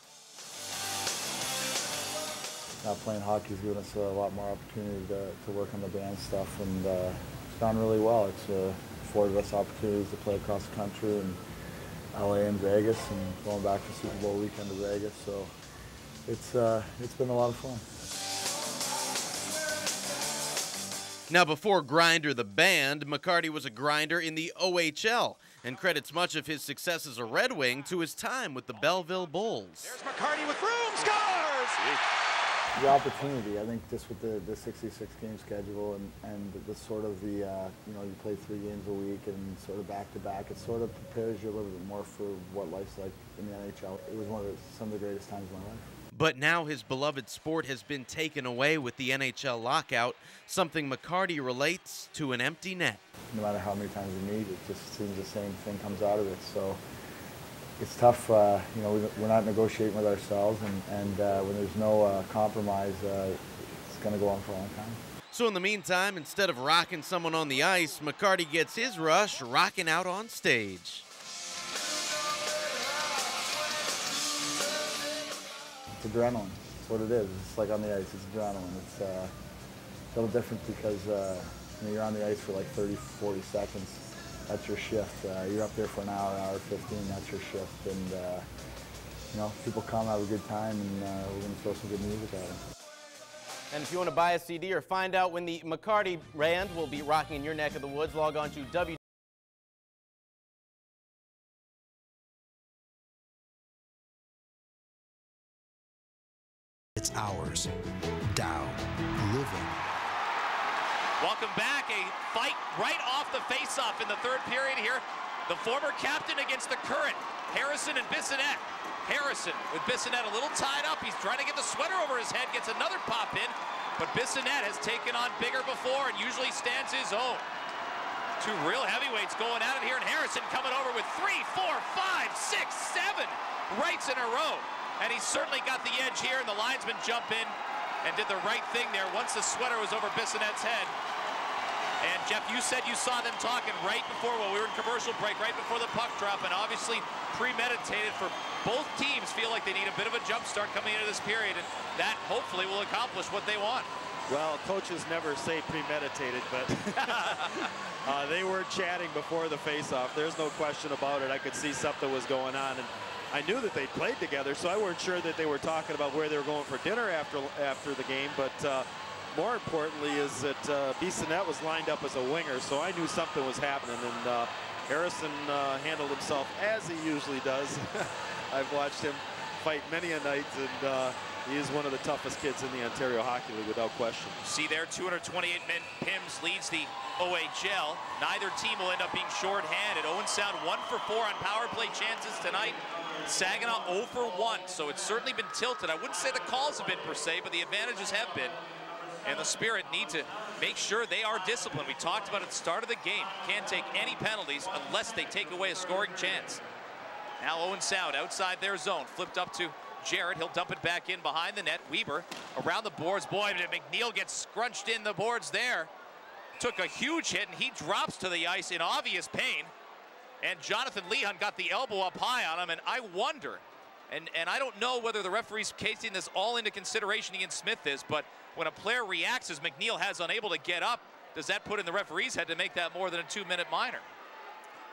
Playing hockey has given us a lot more opportunity to work on the band stuff, and it's gone really well. It's afforded us opportunities to play across the country in LA and Vegas, and going back for Super Bowl weekend to Vegas. So it's been a lot of fun. Now, before Grinder the band, McCarty was a grinder in the OHL, and credits much of his success as a Red Wing to his time with the Belleville Bulls. There's McCarty with room, scores! The opportunity, I think, just with the 66-game schedule and the sort of the, you know, you play 3 games a week and sort of back-to-back, it sort of prepares you a little bit more for what life's like in the NHL. It was some of the greatest times of my life. But now his beloved sport has been taken away with the NHL lockout, something McCarty relates to an empty net. No matter how many times you meet, it just seems the same thing comes out of it. So it's tough. You know, we're not negotiating with ourselves, and when there's no compromise, it's going to go on for a long time. So in the meantime, instead of rocking someone on the ice, McCarty gets his rush rocking out on stage. It's adrenaline. That's what it is. It's like on the ice. It's adrenaline. It's a little different because you know, you're on the ice for like 30, 40 seconds. That's your shift. You're up there for an hour 15. That's your shift. And you know, people come, have a good time, and we're going to throw some good music at them. And if you want to buy a CD or find out when the McCarty Band will be rocking in your neck of the woods, log on to It's ours. Dow. Living. Welcome back. A fight right off the face-off in the third period here. The former captain against the current, Harrison and Bissonnette. Harrison with Bissonnette a little tied up. He's trying to get the sweater over his head, gets another pop in, but Bissonnette has taken on bigger before and usually stands his own. Two real heavyweights going at it here, and Harrison coming over with 3, 4, 5, 6, 7 rights in a row. And he certainly got the edge here, and the linesman jump in and did the right thing there once the sweater was over Bissonnette's head. And Jeff, you said you saw them talking right before, well, we were in commercial break, right before the puck drop, and obviously premeditated for both teams feel like they need a bit of a jump start coming into this period, and that hopefully will accomplish what they want. Well, coaches never say premeditated, but they were chatting before the faceoff. There's no question about it. I could see something was going on, and I knew that they played together, so I weren't sure that they were talking about where they were going for dinner after the game. But more importantly is that Bissonnette was lined up as a winger, so I knew something was happening. And Harrison handled himself as he usually does. I've watched him fight many a night, and he is one of the toughest kids in the Ontario Hockey League, without question. See there, 228-man PIMS leads the OHL. Neither team will end up being shorthanded. Owen Sound 1 for 4 on power play chances tonight. Saginaw 0 for 1, so it's certainly been tilted. I wouldn't say the calls have been per se, but the advantages have been. And the Spirit need to make sure they are disciplined. We talked about at the start of the game. Can't take any penalties unless they take away a scoring chance. Now Owen Sound outside their zone, flipped up to Jarrett. He'll dump it back in behind the net. Weber around the boards. Boy, but McNeill gets scrunched in the boards there. Took a huge hit, and he drops to the ice in obvious pain. And Jonathan Lehun got the elbow up high on him, and I wonder, and I don't know whether the referee's taking this all into consideration, Ian Smith is, but when a player reacts as McNeill has, unable to get up, does that put in the referee's head to make that more than a 2-minute minor?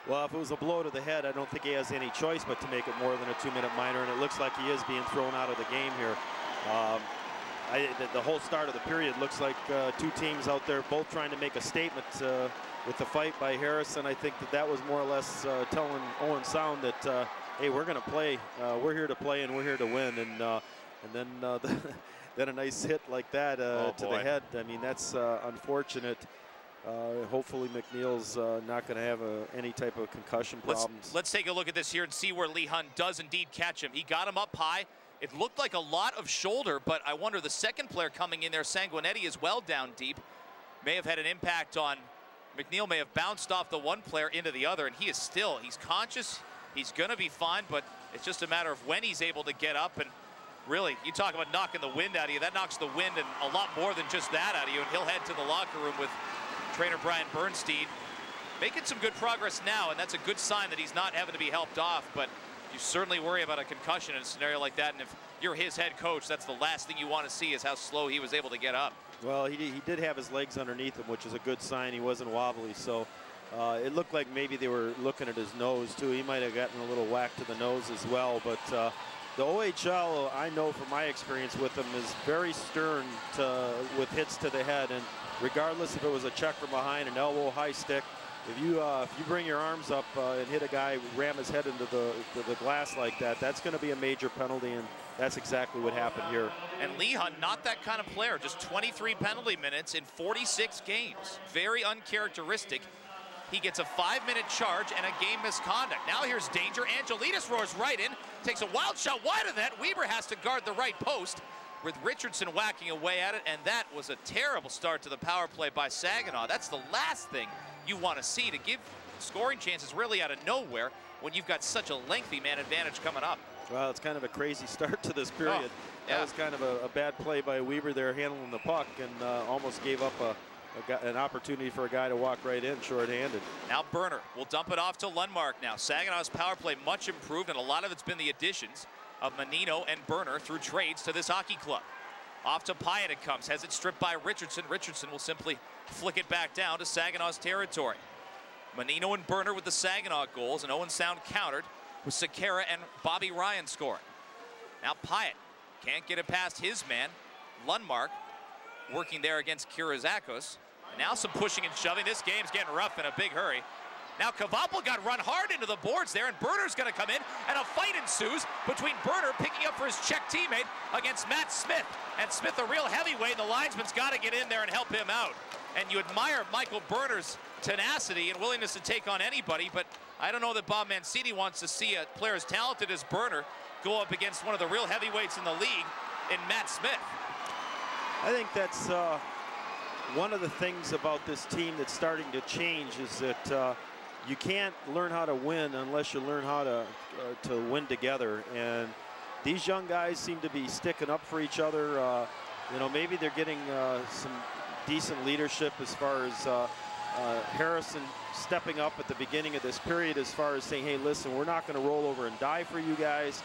Well, if it was a blow to the head, I don't think he has any choice but to make it more than a 2-minute minor, and it looks like he is being thrown out of the game here. The whole start of the period looks like two teams out there both trying to make a statement with the fight by Harrison. I think that was more or less telling Owen Sound that, hey, we're going to play. We're here to play, and we're here to win. And then a nice hit like that to the head. I mean, that's unfortunate. Hopefully McNeil's not going to have any type of concussion problems. Let's take a look at this here and see where Lehun does indeed catch him. He got him up high. It looked like a lot of shoulder, but I wonder, the second player coming in there, Sanguinetti, is well down deep. May have had an impact on McNeill, may have bounced off the one player into the other, and he is still, he's conscious, he's going to be fine, but it's just a matter of when he's able to get up. And really, you talk about knocking the wind out of you, that knocks the wind and a lot more than just that out of you, and he'll head to the locker room with trainer Brian Bernstein. Making some good progress now, and that's a good sign that he's not having to be helped off, but you certainly worry about a concussion in a scenario like that, and if you're his head coach, that's the last thing you want to see, is how slow he was able to get up. Well, he did have his legs underneath him, which is a good sign. He wasn't wobbly, so it looked like maybe they were looking at his nose, too. He might have gotten a little whack to the nose as well, but the OHL, I know from my experience with them, is very stern with hits to the head, and regardless if it was a check from behind, an elbow, high stick, if you bring your arms up and hit a guy, ram his head into the glass like that, that's going to be a major penalty, and that's exactly what happened here. And Lehun, not that kind of player, just 23 penalty minutes in 46 games. Very uncharacteristic. He gets a 5-minute charge and a game misconduct. Now here's danger. Angelidis roars right in, takes a wild shot wide of that. Weber has to guard the right post, with Richardson whacking away at it, and that was a terrible start to the power play by Saginaw. That's the last thing you want to see, to give scoring chances really out of nowhere when you've got such a lengthy man advantage coming up. Well, it's kind of a crazy start to this period. That was kind of a bad play by Weber there, handling the puck, and almost gave up an opportunity for a guy to walk right in shorthanded. Now Birner will dump it off to Lundmark now. Saginaw's power play much improved, and a lot of it's been the additions of Mannino and Birner through trades to this hockey club. Off to Pyatt it comes, has it stripped by Richardson. Richardson will simply flick it back down to Saginaw's territory. Mannino and Birner with the Saginaw goals, and Owen Sound countered with Sekera and Bobby Ryan scoring. Now Pyatt can't get it past his man. Lundmark working there against Kirazakos. And now some pushing and shoving. This game's getting rough in a big hurry. Now Kvapil got run hard into the boards there, and Burner's going to come in, and a fight ensues between Birner picking up for his Czech teammate against Matt Smith. And Smith, a real heavyweight, the linesman's got to get in there and help him out. And you admire Michael Burner's tenacity and willingness to take on anybody, but I don't know that Bob Mancini wants to see a player as talented as Birner go up against one of the real heavyweights in the league in Matt Smith. I think that's one of the things about this team that's starting to change, is that you can't learn how to win unless you learn how to win together. And these young guys seem to be sticking up for each other. You know, maybe they're getting some decent leadership as far as Harrison stepping up at the beginning of this period, as far as saying, hey, listen, we're not going to roll over and die for you guys.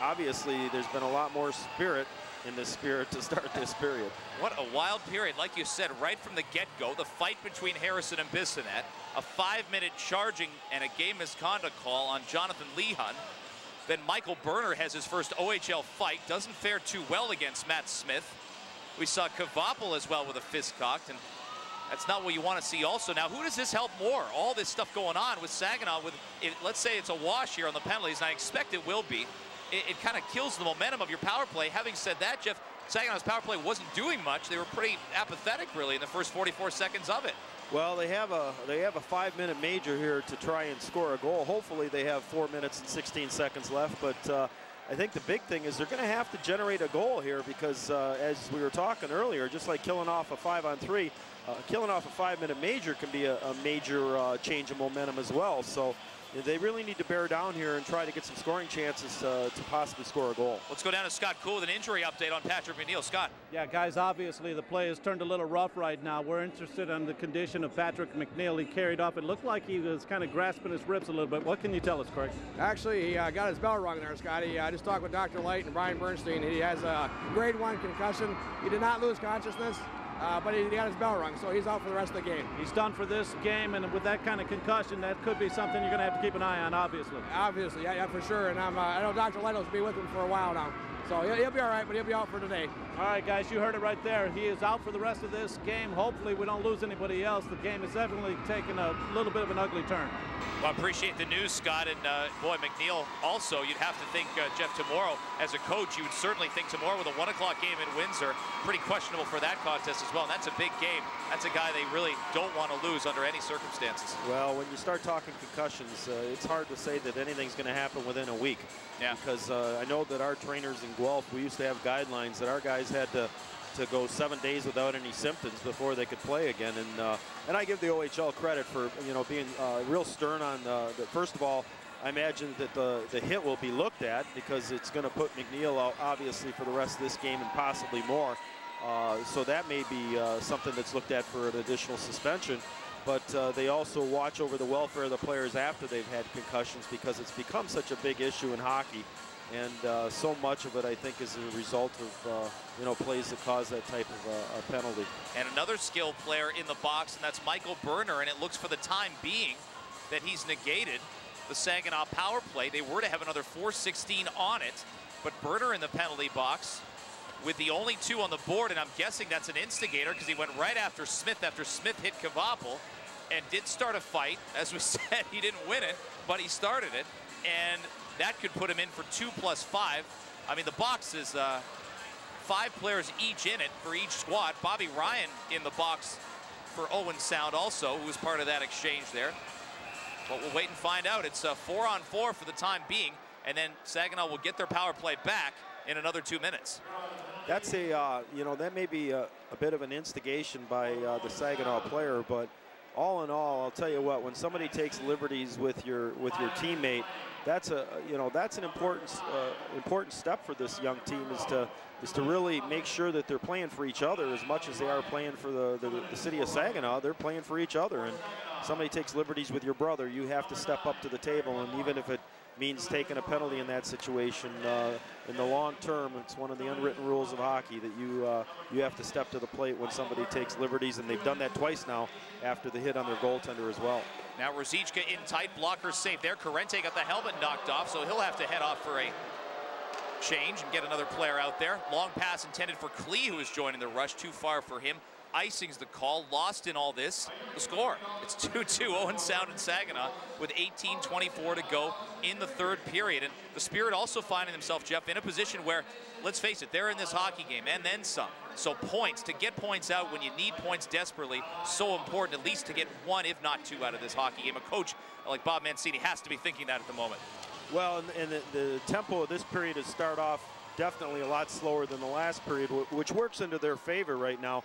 Obviously, there's been a lot more spirit in this Spirit to start this period. What a wild period. Like you said, right from the get-go, the fight between Harrison and Bissonnette, a 5-minute charging and a game misconduct call on Jonathan Lehun. Then Michael Birner has his first OHL fight, doesn't fare too well against Matt Smith. We saw Kvapil as well with a fist cocked, and That's not what you want to see also. Now, who does this help more? All this stuff going on with Saginaw with, let's say it's a wash here on the penalties, and I expect it will be. It kind of kills the momentum of your power play. Having said that, Jeff, Saginaw's power play wasn't doing much. They were pretty apathetic, really, in the first 44 seconds of it. Well, they have a 5-minute major here to try and score a goal. Hopefully, they have 4 minutes and 16 seconds left, but I think the big thing is they're going to have to generate a goal here because, as we were talking earlier, just like killing off a 5-on-3, killing off a 5-minute major can be a major change of momentum as well. So they really need to bear down here and try to get some scoring chances to possibly score a goal. Let's go down to Scott Cool with an injury update on Patrick McNeill. Scott. Yeah, guys, obviously the play has turned a little rough right now. We're interested in the condition of Patrick McNeill. He carried off. It looked like he was kind of grasping his ribs a little bit. What can you tell us, Craig? Actually, he got his bell rung there, Scotty. I just talked with Dr. Light and Brian Bernstein. He has a grade 1 concussion. He did not lose consciousness. But he got his bell rung, so he's out for the rest of the game. He's done for this game, and with that kind of concussion, that could be something you're going to have to keep an eye on, obviously. Obviously, yeah, for sure. And I know Dr. Leto's been with him for a while now. So he'll be all right, but he'll be out for today. All right, guys, you heard it right there. He is out for the rest of this game. Hopefully we don't lose anybody else. The game has definitely taken a little bit of an ugly turn. Well, I appreciate the news, Scott. And, boy, McNeill also, you'd have to think, Jeff, tomorrow as a coach, you would certainly think tomorrow with a 1 o'clock game in Windsor, pretty questionable for that contest as well. And that's a big game. That's a guy they really don't want to lose under any circumstances. Well, when you start talking concussions, it's hard to say that anything's going to happen within a week. Yeah. Because I know that our trainers in Guelph, we used to have guidelines that our guys had to go 7 days without any symptoms before they could play again. And I give the OHL credit for, you know, being real stern on the first of all. I imagine that the hit will be looked at because it's going to put McNeill out obviously for the rest of this game and possibly more. So that may be something that's looked at for an additional suspension. But they also watch over the welfare of the players after they've had concussions because it's become such a big issue in hockey. And so much of it, I think, is a result of, you know, plays that cause that type of a penalty. And another skilled player in the box, and that's Michal Birner. And it looks for the time being that he's negated the Saginaw power play. They were to have another 4:16 on it, but Birner in the penalty box with the only 2 on the board. And I'm guessing that's an instigator because he went right after Smith hit Kvapil and did start a fight. As we said, he didn't win it, but he started it. And that could put him in for 2 plus 5. I mean, the box is 5 players each in it for each squad. Bobby Ryan in the box for Owen Sound also, who was part of that exchange there. But we'll wait and find out. It's 4-on-4 for the time being, and then Saginaw will get their power play back in another 2 minutes. That's a, you know, that may be a bit of an instigation by the Saginaw player, but all in all, I'll tell you what, when somebody takes liberties with your teammate, that's a, you know, that's an important step for this young team is to really make sure that they're playing for each other as much as they are playing for the city of Saginaw. They're playing for each other, and somebody takes liberties with your brother, you have to step up to the table, and even if it means taking a penalty in that situation, in the long term, it's one of the unwritten rules of hockey that you have to step to the plate when somebody takes liberties, and they've done that twice now after the hit on their goaltender as well. Now Ruzicka in tight, blocker safe there. Corrente got the helmet knocked off, so he'll have to head off for a change and get another player out there. Long pass intended for Klee, who is joining the rush. Too far for him. Icing's the call. Lost in all this, the score. It's 2-2, Owen Sound and Saginaw with 18:24 to go in the third period. And the Spirit also finding themselves, Jeff, in a position where, let's face it, they're in this hockey game and then some. So points, to get points out when you need points desperately, so important at least to get 1, if not 2, out of this hockey game. A coach like Bob Mancini has to be thinking that at the moment. Well, and the tempo of this period has started off definitely a lot slower than the last period, which works into their favor right now.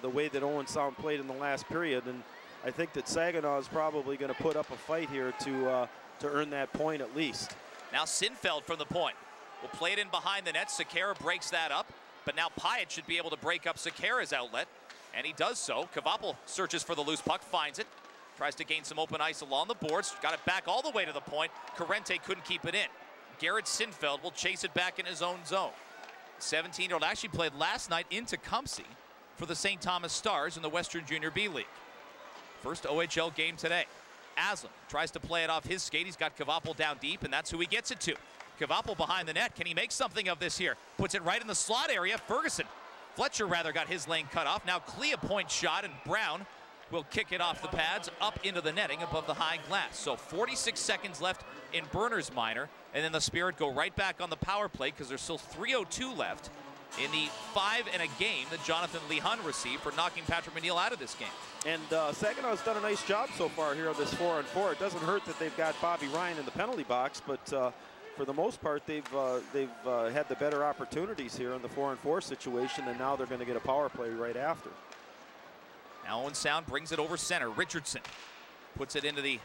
The way that Owen Sound played in the last period, and I think that Saginaw is probably going to put up a fight here to earn that point at least. Now Sinfeld from the point. We'll play it in behind the net. Sekera breaks that up, but now Pyatt should be able to break up Sekera's outlet, and he does so. Kvapil searches for the loose puck, finds it, tries to gain some open ice along the boards, got it back all the way to the point. Corrente couldn't keep it in. Garrett Sinfeld will chase it back in his own zone. 17-year-old actually played last night in Tecumseh for the St. Thomas Stars in the Western Junior B League. First OHL game today. Aslin tries to play it off his skate. He's got Kvapil down deep, and that's who he gets it to. Kvapil behind the net. Can he make something of this here? Puts it right in the slot area. Fletcher got his lane cut off. Now Klee a point shot, and Brown will kick it off the pads, up into the netting above the high glass. So 46 seconds left in Birner's minor, and then the Spirit go right back on the power play because there's still 3:02 left in the 5 and a game that Jonathan Lehun received for knocking Patrick McNeill out of this game. And Saginaw's done a nice job so far here on this 4-on-4. It doesn't hurt that they've got Bobby Ryan in the penalty box, but for the most part, they've had the better opportunities here in the 4-on-4 situation, and now they're going to get a power play right after. Now Owen Sound brings it over center. Richardson puts it into the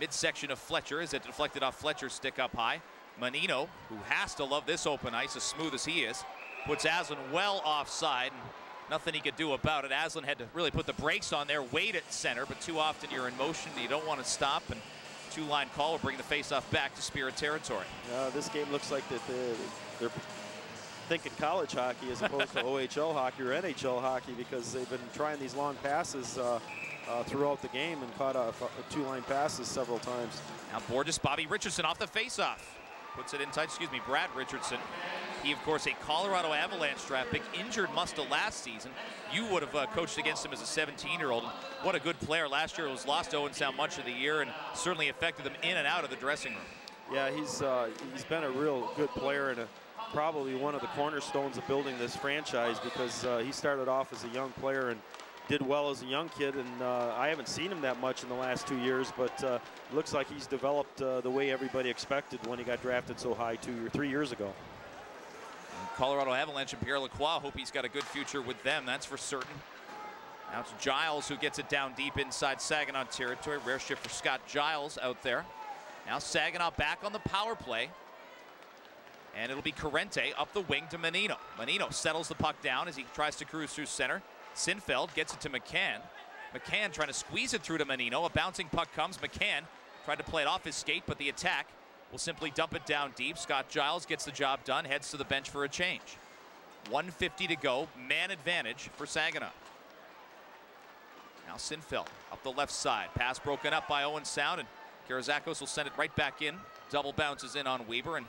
midsection of Fletcher as it deflected off Fletcher's stick up high. Mannino, who has to love this open ice, as smooth as he is, puts Aslin well offside. And nothing he could do about it. Aslin had to really put the brakes on there, wait at center, but too often you're in motion, you don't want to stop, and two-line call will bring the face-off back to Spirit territory. This game looks like that they're thinking college hockey as opposed to OHL hockey or NHL hockey, because they've been trying these long passes throughout the game and caught two-line passes several times. Now Borges, Bobby Richardson off the face-off. Puts it inside, excuse me, Brad Richardson. He, of course, a Colorado Avalanche draft pick, injured Musta last season. You would have coached against him as a 17-year-old. What a good player last year. He was lost to Owen Sound much of the year and certainly affected them in and out of the dressing room. Yeah, he's been a real good player and probably one of the cornerstones of building this franchise, because he started off as a young player and did well as a young kid, and I haven't seen him that much in the last 2 years, but looks like he's developed the way everybody expected when he got drafted so high 2 or 3 years ago. Colorado Avalanche and Pierre Lacroix, hope he's got a good future with them, that's for certain. Now it's Giles who gets it down deep inside Saginaw territory. Rare shift for Scott Giles out there. Now Saginaw back on the power play. And it'll be Corrente up the wing to Mannino. Mannino settles the puck down as he tries to cruise through center. Sinfeld gets it to McCann. McCann trying to squeeze it through to Mannino. A bouncing puck comes. McCann tried to play it off his skate, but the attack will simply dump it down deep. Scott Giles gets the job done, heads to the bench for a change. 1:50 to go, man advantage for Saginaw. Now Sinfeld up the left side. Pass broken up by Owen Sound, and Karaszakos will send it right back in. Double bounces in on Weber, and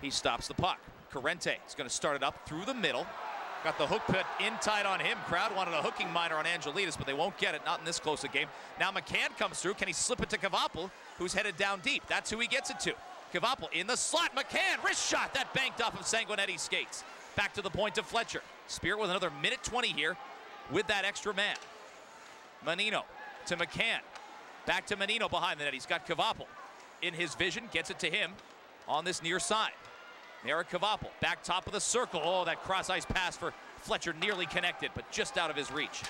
he stops the puck. Corrente is going to start it up through the middle. Got the hook put in tight on him. Crowd wanted a hooking minor on Angelidis, but they won't get it, not in this close a game. Now McCann comes through. Can he slip it to Kvapil, who's headed down deep? That's who he gets it to. Kvapil in the slot. McCann, wrist shot. That banked off of Sanguinetti's skates. Back to the point of Fletcher. Spirit with another 1:20 here with that extra man. Mannino to McCann. Back to Mannino behind the net. He's got Kvapil in his vision. Gets it to him on this near side. Eric Kvapil back top of the circle. Oh, that cross-ice pass for Fletcher nearly connected, but just out of his reach.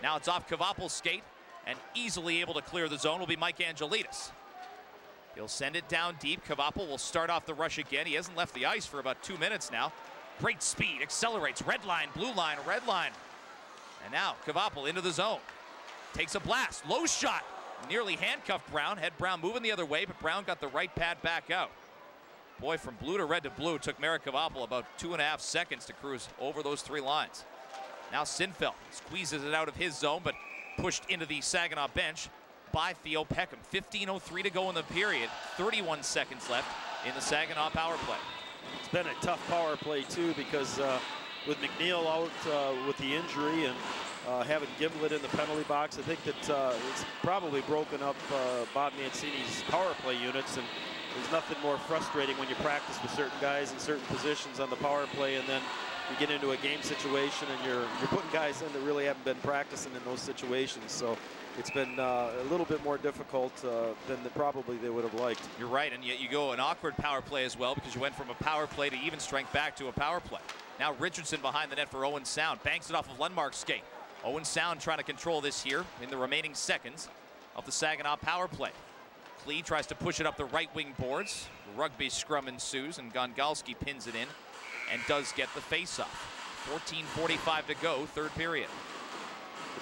Now it's off Kvapil's skate, and easily able to clear the zone will be Mike Angelidis. He'll send it down deep. Kvapil will start off the rush again. He hasn't left the ice for about 2 minutes now. Great speed, accelerates. Red line, blue line, red line. And now Kvapil into the zone. Takes a blast, low shot. Nearly handcuffed Brown. Had Brown moving the other way, but Brown got the right pad back out. Boy, from blue to red to blue, took Marek Kvapil about 2.5 seconds to cruise over those three lines. Now Sinfeld squeezes it out of his zone, but pushed into the Saginaw bench by Theo Peckham. 15:03 to go in the period, 31 seconds left in the Saginaw power play. It's been a tough power play, too, because with McNeill out with the injury and having Gimblett in the penalty box, I think that it's probably broken up Bob Mancini's power play units. And there's nothing more frustrating when you practice with certain guys in certain positions on the power play, and then you get into a game situation and you're putting guys in that really haven't been practicing in those situations. So it's been a little bit more difficult than probably they would have liked. You're right, and yet you go an awkward power play as well, because you went from a power play to even strength back to a power play. Now Richardson behind the net for Owen Sound. Banks it off of Lundmark's skate. Owen Sound trying to control this here in the remaining seconds of the Saginaw power play. Klee tries to push it up the right wing boards. Rugby scrum ensues, and Gongolsky pins it in and does get the face-off. 14:45 to go, third period.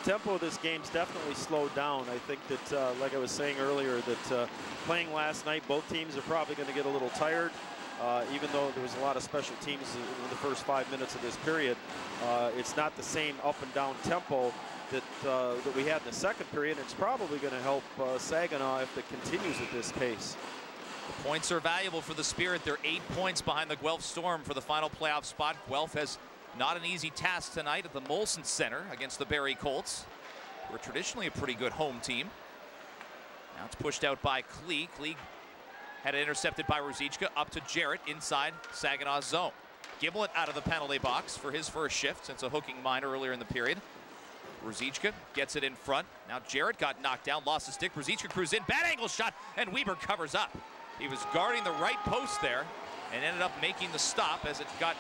The tempo of this game's definitely slowed down. I think that, like I was saying earlier, that playing last night, both teams are probably going to get a little tired, even though there was a lot of special teams in the first 5 minutes of this period. It's not the same up-and-down tempo that we had in the second period. It's probably going to help Saginaw if it continues at this pace. The points are valuable for the Spirit. They're 8 points behind the Guelph Storm for the final playoff spot. Guelph has not an easy task tonight at the Molson Center against the Barrie Colts. We're traditionally a pretty good home team. Now it's pushed out by Klee. Klee had it intercepted by Ruzicka, up to Jarrett inside Saginaw's zone. Gimblett out of the penalty box for his first shift since a hooking mine earlier in the period. Ruzicka gets it in front. Now Jarrett got knocked down, lost the stick. Ruzicka cruised in, bad angle shot, and Weber covers up. He was guarding the right post there and ended up making the stop as it got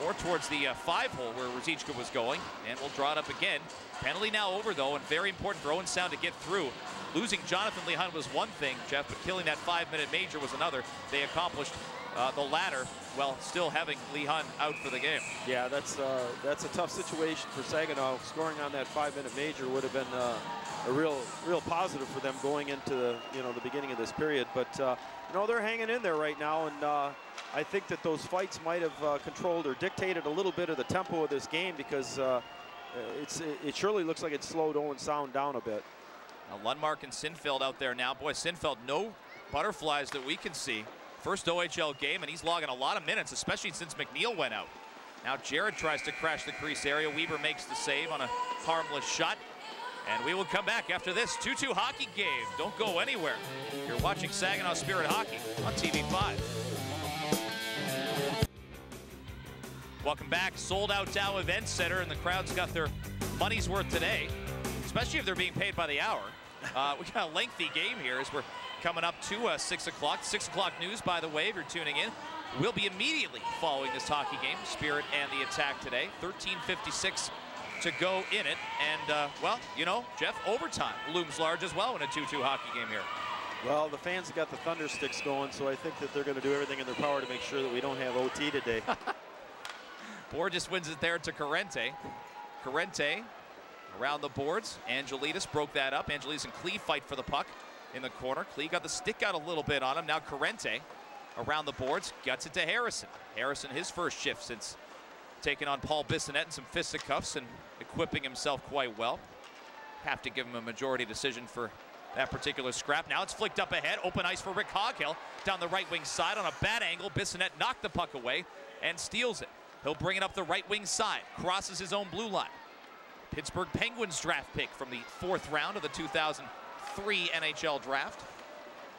more towards the five hole where Ruzicka was going, and we'll draw it up again. Penalty now over though, and very important for Owen Sound to get through. Losing Jonathan Lehun was one thing, Jeff, but killing that 5-minute major was another. They accomplished the latter while still having Lehun out for the game. Yeah, that's a tough situation for Saginaw. Scoring on that 5-minute major would have been a real positive for them going into the, the beginning of this period. But you know, they're hanging in there right now, and I think that those fights might have controlled or dictated a little bit of the tempo of this game, because it surely looks like it slowed Owen Sound down a bit. Now Lundmark and Sinfeld out there now. Boy, Sinfeld, no butterflies that we can see. First OHL game, and he's logging a lot of minutes, especially since McNeill went out. Now Jarrett tries to crash the crease area. Weber makes the save on a harmless shot. And we will come back after this 2-2 hockey game. Don't go anywhere. You're watching Saginaw Spirit Hockey on TV5. Welcome back. Sold out Dow Event Center, and the crowd's got their money's worth today, especially if they're being paid by the hour. We got a lengthy game here as we're coming up to 6 o'clock. 6 o'clock news, by the way, if you're tuning in. We'll be immediately following this hockey game, Spirit and the Attack today. 13:56 to go in it, and well, you know, Jeff, overtime looms large as well in a 2-2 hockey game here. Well, the fans have got the thunder sticks going, so I think that they're going to do everything in their power to make sure that we don't have OT today. Borges wins it there to Corrente. Corrente around the boards. Angelidis broke that up. Angelidis and Klee fight for the puck in the corner. Klee got the stick out a little bit on him. Now Corrente around the boards, guts it to Harrison. Harrison, his first shift since taking on Paul Bissonnette in some fisticuffs and equipping himself quite well. Have to give him a majority decision for that particular scrap. Now it's flicked up ahead. Open ice for Rick Coghill down the right wing side on a bad angle. Bissonnette knocked the puck away and steals it. He'll bring it up the right wing side. Crosses his own blue line. Pittsburgh Penguins draft pick from the 4th round of the 2003 NHL draft.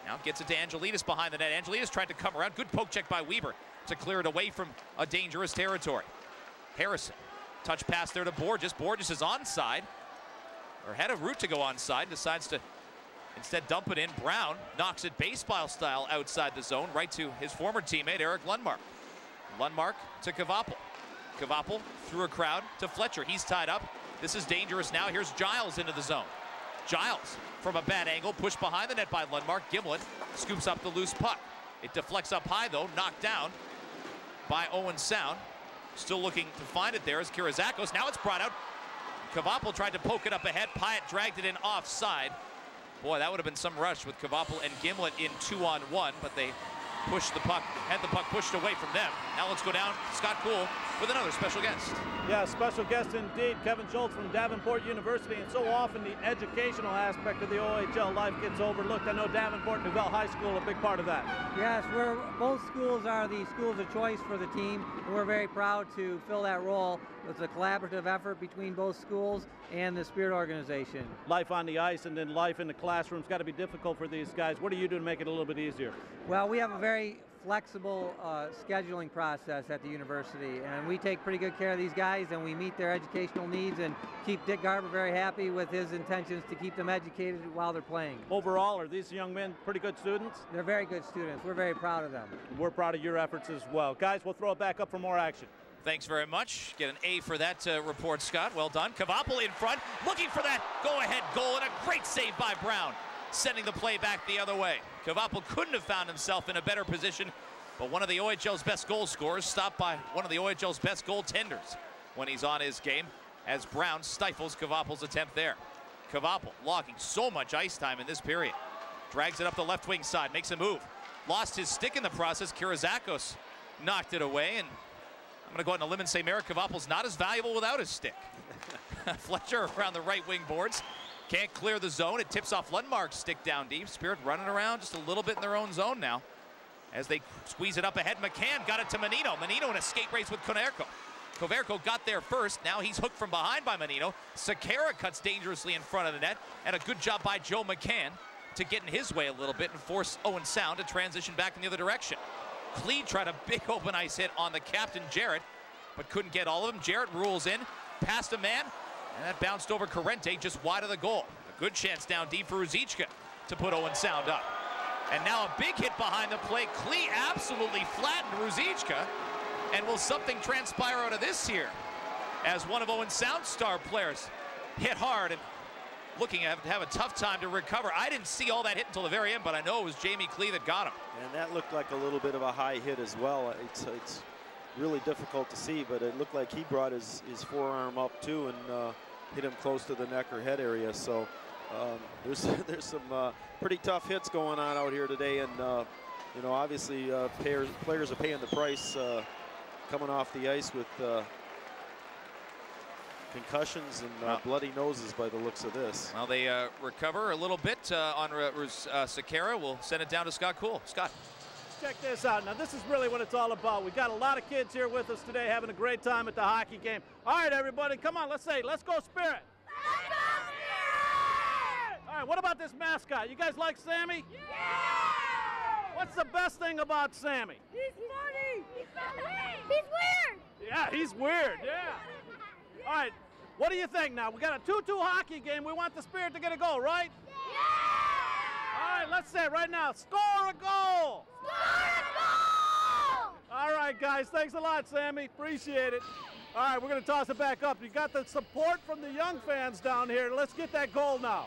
Now gets it to Angelidis behind the net. Angelidis tried to come around. Good poke check by Weber to clear it away from a dangerous territory. Harrison, touch pass there to Borges. Borges is onside, or had a route to go onside, decides to instead dump it in. Brown knocks it baseball style outside the zone, right to his former teammate, Eric Lundmark. Lundmark to Kvapil. Kvapil through a crowd to Fletcher. He's tied up. This is dangerous now. Here's Giles into the zone. Giles from a bad angle, pushed behind the net by Lundmark. Gimblett scoops up the loose puck. It deflects up high though, knocked down by Owen Sound. Still looking to find it there is Kirazakos. Now it's brought out. Kvapil tried to poke it up ahead. Pyatt dragged it in offside. Boy, that would have been some rush with Kvapil and Gimblett in 2-on-1, but they pushed the puck, had the puck pushed away from them. Now let's go down to Scott Cool with another special guest. Yeah, special guest indeed. Kevin Schultz from Davenport University. And so often the educational aspect of the OHL life gets overlooked. I know Davenport, Nouvelle High School, a big part of that. Yes, we're, both schools are the schools of choice for the team. And we're very proud to fill that role. It's a collaborative effort between both schools and the Spirit organization. Life on the ice and then life in the classroom's got to be difficult for these guys. What do you do to make it a little bit easier? Well, we have a very flexible scheduling process at the university, and we take pretty good care of these guys, and we meet their educational needs and keep Dick Garber very happy with his intentions to keep them educated while they're playing. Overall, are these young men pretty good students? They're very good students. We're very proud of them. We're proud of your efforts as well. Guys, we'll throw it back up for more action. Thanks very much. Get an A for that report, Scott. Well done. Kvapil in front, looking for that go-ahead goal, and a great save by Brown, sending the play back the other way. Kvapil couldn't have found himself in a better position, but one of the OHL's best goal scorers stopped by one of the OHL's best goaltenders when he's on his game, as Brown stifles Kvapil's attempt there. Kvapil logging so much ice time in this period. Drags it up the left wing side, makes a move. Lost his stick in the process. Kirazakos knocked it away, and I'm going to go out on a limb and say Marek Kvapil's not as valuable without his stick. Fletcher around the right wing boards. Can't clear the zone. It tips off Lundmark's stick down deep. Spirit running around just a little bit in their own zone now as they squeeze it up ahead. McCann got it to Mannino. Mannino in a skate race with Koverko. Koverko got there first. Now he's hooked from behind by Mannino. Sekera cuts dangerously in front of the net, and a good job by Joe McCann to get in his way a little bit and force Owen Sound to transition back in the other direction. Klee tried a big open ice hit on the captain, Jarrett, but couldn't get all of them. Jarrett rules in, past a man, and that bounced over Corrente just wide of the goal. A good chance down deep for Ruzicka to put Owen Sound up. And now a big hit behind the play. Klee absolutely flattened Ruzicka. And will something transpire out of this here? As one of Owen Sound's star players hit hard and looking to have a tough time to recover. I didn't see all that hit until the very end, but I know it was Jamie Klee that got him. And that looked like a little bit of a high hit as well. It's really difficult to see, but it looked like he brought his forearm up too and hit him close to the neck or head area. So there's some pretty tough hits going on out here today, and you know, obviously players are paying the price coming off the ice with concussions and bloody noses by the looks of this. Well, they recover a little bit on Sekera. We'll send it down to Scott Cool. Scott. Check this out. Now, this is really what it's all about. We've got a lot of kids here with us today having a great time at the hockey game. All right, everybody, come on. Let's say, let's go Spirit. Let's go Spirit! All right, what about this mascot? You guys like Sammy? Yeah! What's the best thing about Sammy? He's funny. He's funny. He's weird. Yeah, he's weird. Yeah. All right, what do you think now? We got a 2-2 hockey game. We want the Spirit to get a goal, right? Yeah! All right, let's say it right now. Score a goal! Score a goal! All right, guys, thanks a lot, Sammy. Appreciate it. All right, we're going to toss it back up. You got the support from the young fans down here. Let's get that goal now.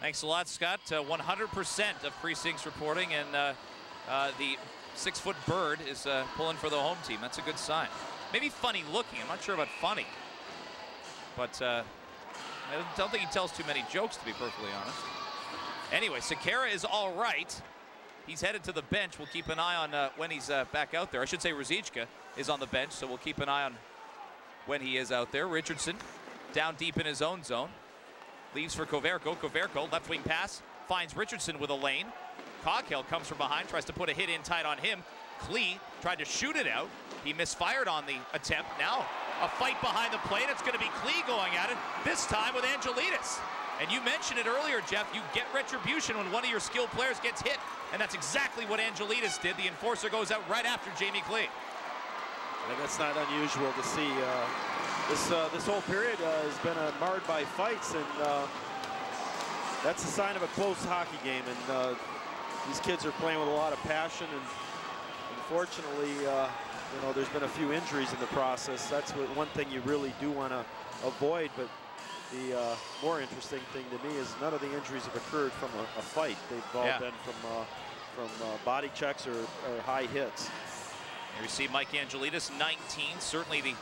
Thanks a lot, Scott. 100% of precincts reporting, and the 6-foot bird is pulling for the home team. That's a good sign. Maybe funny looking. I'm not sure about funny. But I don't think he tells too many jokes, to be perfectly honest. Anyway, Sekera is all right. He's headed to the bench. We'll keep an eye on when he's back out there. I should say Ruzicka is on the bench, so we'll keep an eye on when he is out there. Richardson down deep in his own zone. Leaves for Koverko. Koverko, left wing pass, finds Richardson with a lane. Coghill comes from behind, tries to put a hit in tight on him. Klee tried to shoot it out. He misfired on the attempt. Now a fight behind the plate. It's going to be Klee going at it, this time with Angelidis. And you mentioned it earlier, Jeff. You get retribution when one of your skilled players gets hit. And that's exactly what Angelidis did. The enforcer goes out right after Jamie Klee. And that's not unusual to see. This whole period has been marred by fights, and that's a sign of a close hockey game. And these kids are playing with a lot of passion, and unfortunately, you know, there's been a few injuries in the process. That's one thing you really do want to avoid, but the more interesting thing to me is none of the injuries have occurred from a fight. They've all been from body checks or high hits. Here we see Mike Angelidis, 19, certainly the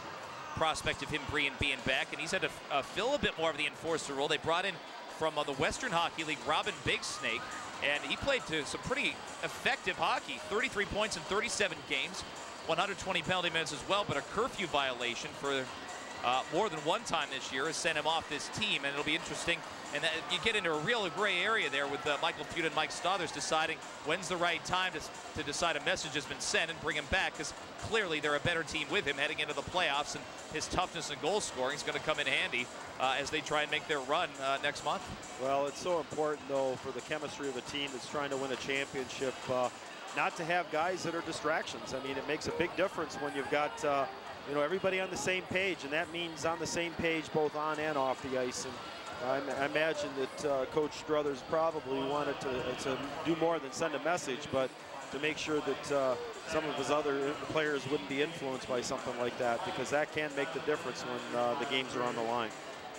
prospect of him being back, and he's had to fill a bit more of the enforcer role. They brought in from the Western Hockey League, Robin Big Snake, and he played to some pretty effective hockey, 33 points in 37 games. 120 penalty minutes as well, but a curfew violation for more than one time this year has sent him off this team, and it'll be interesting. And you get into a real gray area there with Michael Pugh and Mike Stothers deciding when's the right time to decide a message has been sent and bring him back, because clearly they're a better team with him heading into the playoffs, and his toughness and goal scoring is going to come in handy as they try and make their run next month. Well, it's so important, though, for the chemistry of a team that's trying to win a championship not to have guys that are distractions. I mean, it makes a big difference when you've got, you know, everybody on the same page, and that means on the same page both on and off the ice. And I imagine that Coach Struthers probably wanted to do more than send a message, but to make sure that some of his other players wouldn't be influenced by something like that, because that can make the difference when the games are on the line.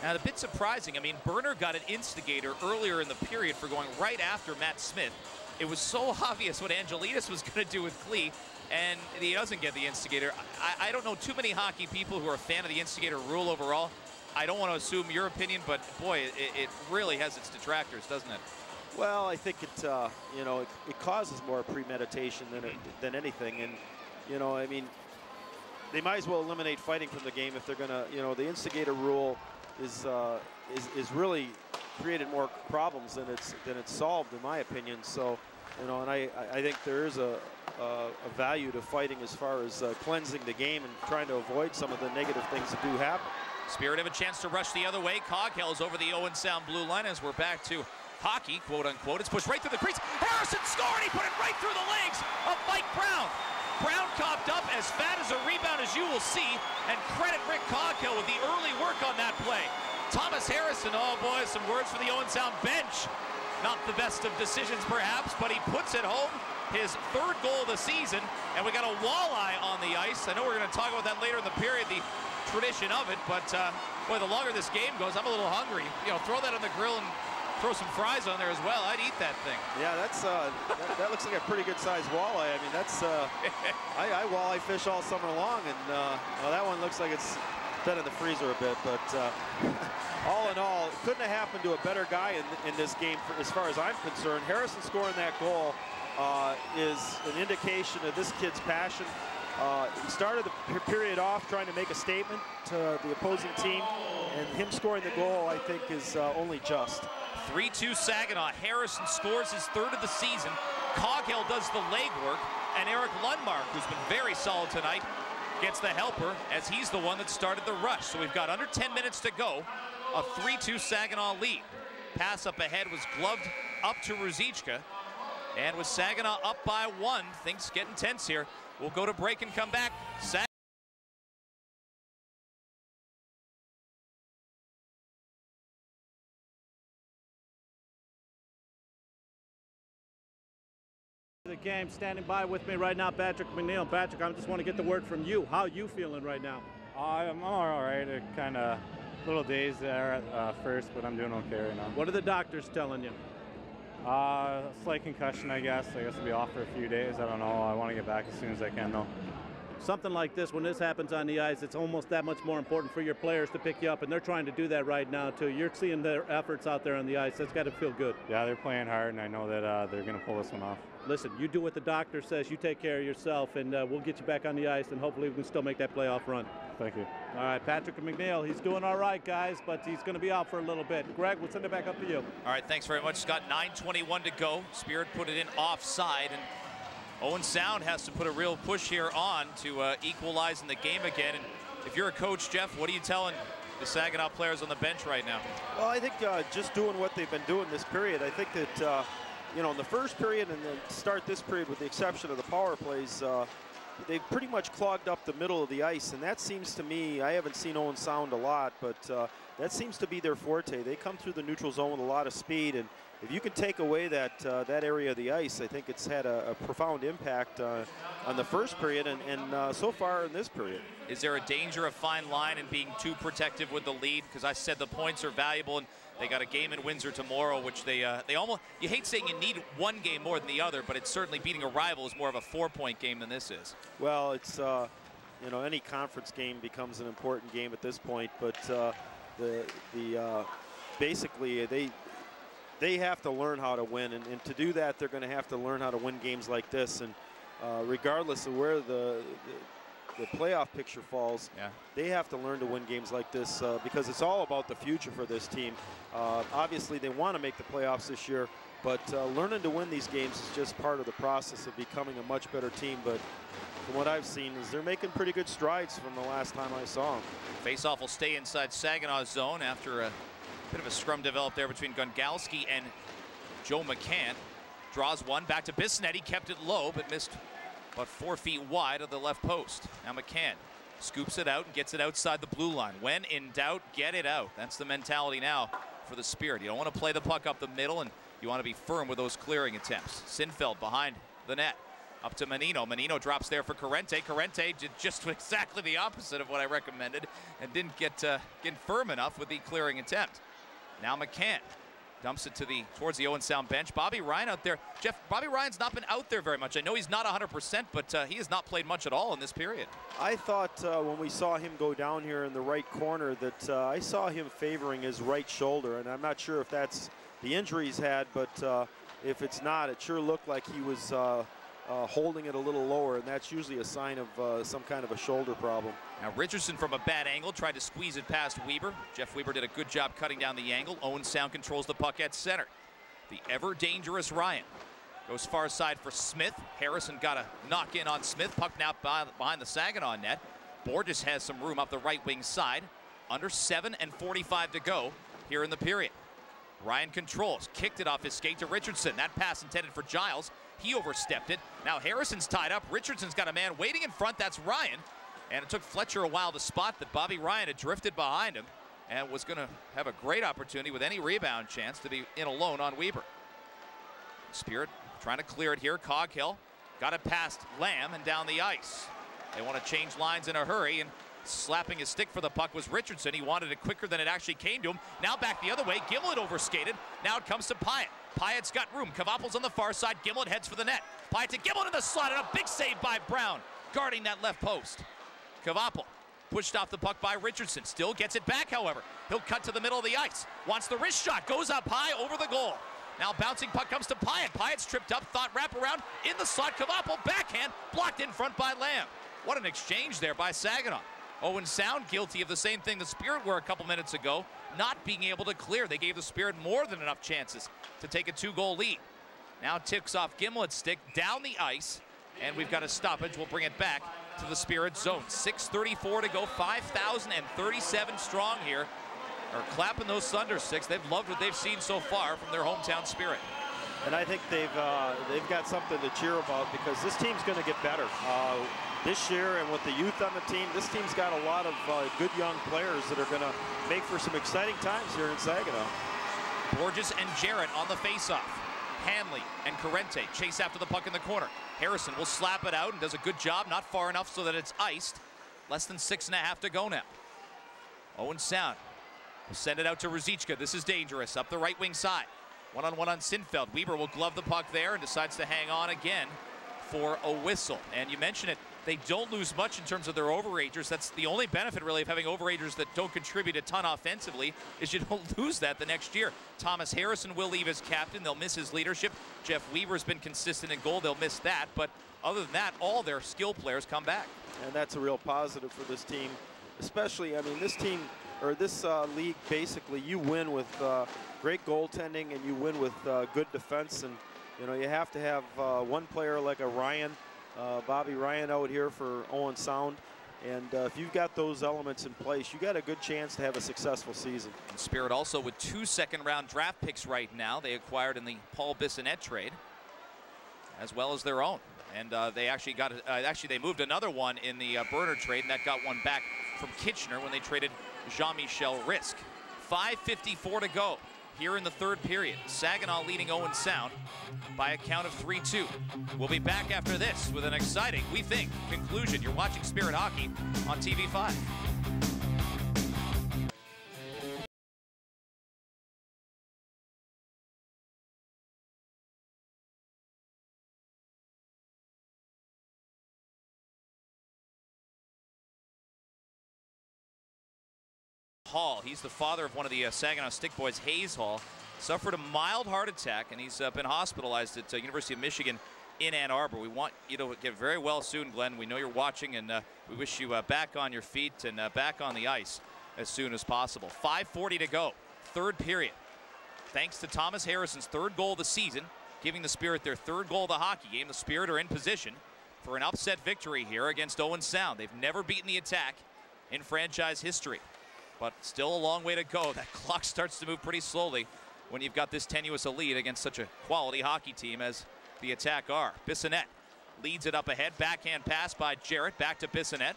And a bit surprising. I mean, Birner got an instigator earlier in the period for going right after Matt Smith. It was so obvious what Angelidis was going to do with Klee, and he doesn't get the instigator. I don't know too many hockey people who are a fan of the instigator rule overall. I don't want to assume your opinion, but boy, it really has its detractors, doesn't it? Well, I think it, you know, it causes more premeditation than anything, and you know, I mean, they might as well eliminate fighting from the game if they're going to. You know, the instigator rule is really created more problems than it's solved, in my opinion. So, you know, and I think there is a a value to fighting as far as cleansing the game and trying to avoid some of the negative things that do happen. Spirit have a chance to rush the other way. Coghill's over the Owen Sound blue line as we're back to hockey, quote unquote. It's pushed right through the crease. Harrison scored. He put it right through the legs of Mike Brown. Brown copped up as fat as a rebound as you will see, and credit Rick Coghill with the early work on that play. Thomas Harrison, oh boy, some words for the Owen Sound bench. Not the best of decisions perhaps, but he puts it home, his third goal of the season, and we got a walleye on the ice. I know we're going to talk about that later in the period, the tradition of it, but boy, the longer this game goes, I'm a little hungry. You know, throw that on the grill and throw some fries on there as well. I'd eat that thing. Yeah, that's that looks like a pretty good sized walleye. I mean, that's I walleye fish all summer long, and well, that one looks like it's been in the freezer a bit, but all in all, it couldn't have happened to a better guy in this game for, as far as I'm concerned. Harrison scoring that goal is an indication of this kid's passion. He started the period off trying to make a statement to the opposing team, and him scoring the goal, I think, is only just. 3-2 Saginaw. Harrison scores his third of the season. Coghill does the legwork, and Eric Lundmark, who's been very solid tonight, gets the helper as he's the one that started the rush. So we've got under 10 minutes to go. A 3-2 Saginaw lead. Pass up ahead was gloved up to Ruzicka. And with Saginaw up by one, things get intense here. We'll go to break and come back. The game, standing by with me right now, Patrick McNeill. Patrick, I just want to get the word from you. How are you feeling right now? I'm all right. It kind of little days there at first, but I'm doing okay right now. What are the doctors telling you? Slight concussion, I guess. I guess I'll be off for a few days. I don't know. I want to get back as soon as I can, though. Something like this, when this happens on the ice, it's almost that much more important for your players to pick you up, and they're trying to do that right now, too. You're seeing their efforts out there on the ice. That's got to feel good. Yeah, they're playing hard, and I know that they're going to pull this one off. Listen, you do what the doctor says. You take care of yourself, and we'll get you back on the ice, and hopefully we can still make that playoff run. Thank you. All right, Patrick McNeill, he's doing all right, guys, but he's going to be out for a little bit. Greg, we'll send it back up to you. All right, thanks very much, Scott. 9:21 to go. Spirit put it in offside, and Owen Sound has to put a real push here on to equalize in the game again. And if you're a coach, Jeff, what are you telling the Saginaw players on the bench right now? Well, I think just doing what they've been doing this period. I think that, you know, in the first period and then start this period, with the exception of the power plays, they've pretty much clogged up the middle of the ice, and that seems to me, I haven't seen Owen Sound a lot, but that seems to be their forte. They come through the neutral zone with a lot of speed, and if you can take away that that area of the ice, I think it's had a profound impact on the first period and so far in this period. Is there a danger of fine line and being too protective with the lead? Because I said the points are valuable, and they got a game in Windsor tomorrow, which they almost, you hate saying you need one game more than the other, but it's certainly beating a rival is more of a four-point game than this is. Well, it's, you know, any conference game becomes an important game at this point, but basically they have to learn how to win, and to do that, they're going to have to learn how to win games like this, and regardless of where the playoff picture falls, yeah, they have to learn to win games like this because it's all about the future for this team. Obviously, they want to make the playoffs this year, but learning to win these games is just part of the process of becoming a much better team. But from what I've seen, is they're making pretty good strides from the last time I saw them. Faceoff will stay inside Saginaw's zone after a bit of a scrum developed there between Gongolsky and Joe McCann. Draws one, back to Bissonnette. He kept it low, but missed about 4 feet wide of the left post. Now McCann scoops it out and gets it outside the blue line. When in doubt, get it out. That's the mentality now for the Spirit. You don't want to play the puck up the middle, and you want to be firm with those clearing attempts. Sinfeld behind the net. Up to Mannino. Mannino drops there for Corrente. Corrente did just exactly the opposite of what I recommended and didn't get firm enough with the clearing attempt. Now McCann dumps it towards the Owen Sound bench. Bobby Ryan out there. Jeff, Bobby Ryan's not been out there very much. I know he's not 100%, but he has not played much at all in this period. I thought when we saw him go down here in the right corner that I saw him favoring his right shoulder, and I'm not sure if that's the injury he's had, but if it's not, it sure looked like he was holding it a little lower, and that's usually a sign of some kind of a shoulder problem. Now Richardson from a bad angle tried to squeeze it past Weber. Jeff Weber did a good job cutting down the angle. Owen Sound controls the puck at center. The ever dangerous Ryan Goes far side for Smith. Harrison got a knock in on Smith. Puck now behind the Saginaw net. Borges has some room up the right wing side. Under 7 and 45 to go here in the period. Ryan controls, kicked it off his skate to Richardson. That pass intended for Giles. He overstepped it. Now Harrison's tied up. Richardson's got a man waiting in front. That's Ryan. And it took Fletcher a while to spot that Bobby Ryan had drifted behind him and was going to have a great opportunity with any rebound chance to be in alone on Weber. Spirit trying to clear it here. Coghill got it past Lamb and down the ice. They want to change lines in a hurry, and slapping his stick for the puck was Richardson. He wanted it quicker than it actually came to him. Now back the other way. Gimblett overskated. Now it comes to Pyatt. Pyatt's got room. Kvapil's on the far side. Gimblett heads for the net. Pyatt to Gimblett in the slot, and a big save by Brown, guarding that left post. Kvapil pushed off the puck by Richardson. Still gets it back, however. He'll cut to the middle of the ice. Wants the wrist shot. Goes up high over the goal. Now bouncing puck comes to Pyatt. Pyatt's tripped up. Thought wraparound. In the slot. Kvapil backhand. Blocked in front by Lamb. What an exchange there by Saginaw. Owen Sound guilty of the same thing the Spirit were a couple minutes ago, not being able to clear. They gave the Spirit more than enough chances to take a 2-goal lead. Now ticks off Gimblett's stick down the ice, and we've got a stoppage. We'll bring it back to the Spirit zone. 6:34 to go, 5,037 strong here. Are clapping those Thunder Six. They've loved what they've seen so far from their hometown Spirit. And I think they've got something to cheer about, because this team's going to get better this year, and with the youth on the team, this team's got a lot of good young players that are going to make for some exciting times here in Saginaw. Borges and Jarrett on the faceoff. Hanley and Corrente chase after the puck in the corner. Harrison will slap it out and does a good job, not far enough so that it's iced. Less than 6.5 to go now. Owen Sound will send it out to Ruzicka. This is dangerous. Up the right wing side. One-on-one on Sinfeld. Weber will glove the puck there and decides to hang on again for a whistle. And you mentioned it, they don't lose much in terms of their overagers. That's the only benefit, really, of having overagers that don't contribute a ton offensively, is you don't lose that the next year. Thomas Harrison will leave as captain. They'll miss his leadership. Jeff Weaver's been consistent in goal. They'll miss that. But other than that, all their skill players come back. And that's a real positive for this team. Especially, I mean, this team, or this league, basically, you win with great goaltending, and you win with good defense. And, you know, you have to have one player like a Ryan, Bobby Ryan out here for Owen Sound. And if you've got those elements in place, you got a good chance to have a successful season. And Spirit also with 2 second-round draft picks right now. They acquired in the Paul Bissonnette trade, as well as their own. And they actually got, they moved another one in the Birner trade, and that got one back from Kitchener when they traded Jean-Michel Risk. 5:54 to go here in the third period. Saginaw leading Owen Sound by a count of 3-2. We'll be back after this with an exciting, we think, conclusion. You're watching Spirit Hockey on TV5. Hall. He's the father of one of the Saginaw Stick Boys, Hayes Hall. Suffered a mild heart attack, and he's been hospitalized at University of Michigan in Ann Arbor. We want you to get very well soon, Glenn. We know you're watching, and we wish you back on your feet and back on the ice as soon as possible. 5:40 to go, third period. Thanks to Thomas Harrison's 3rd goal of the season, giving the Spirit their 3rd goal of the hockey game. The Spirit are in position for an upset victory here against Owen Sound. They've never beaten the Attack in franchise history. But still a long way to go. That clock starts to move pretty slowly when you've got this tenuous lead against such a quality hockey team as the Attack are. Bissonnette leads it up ahead. Backhand pass by Jarrett. Back to Bissonnette.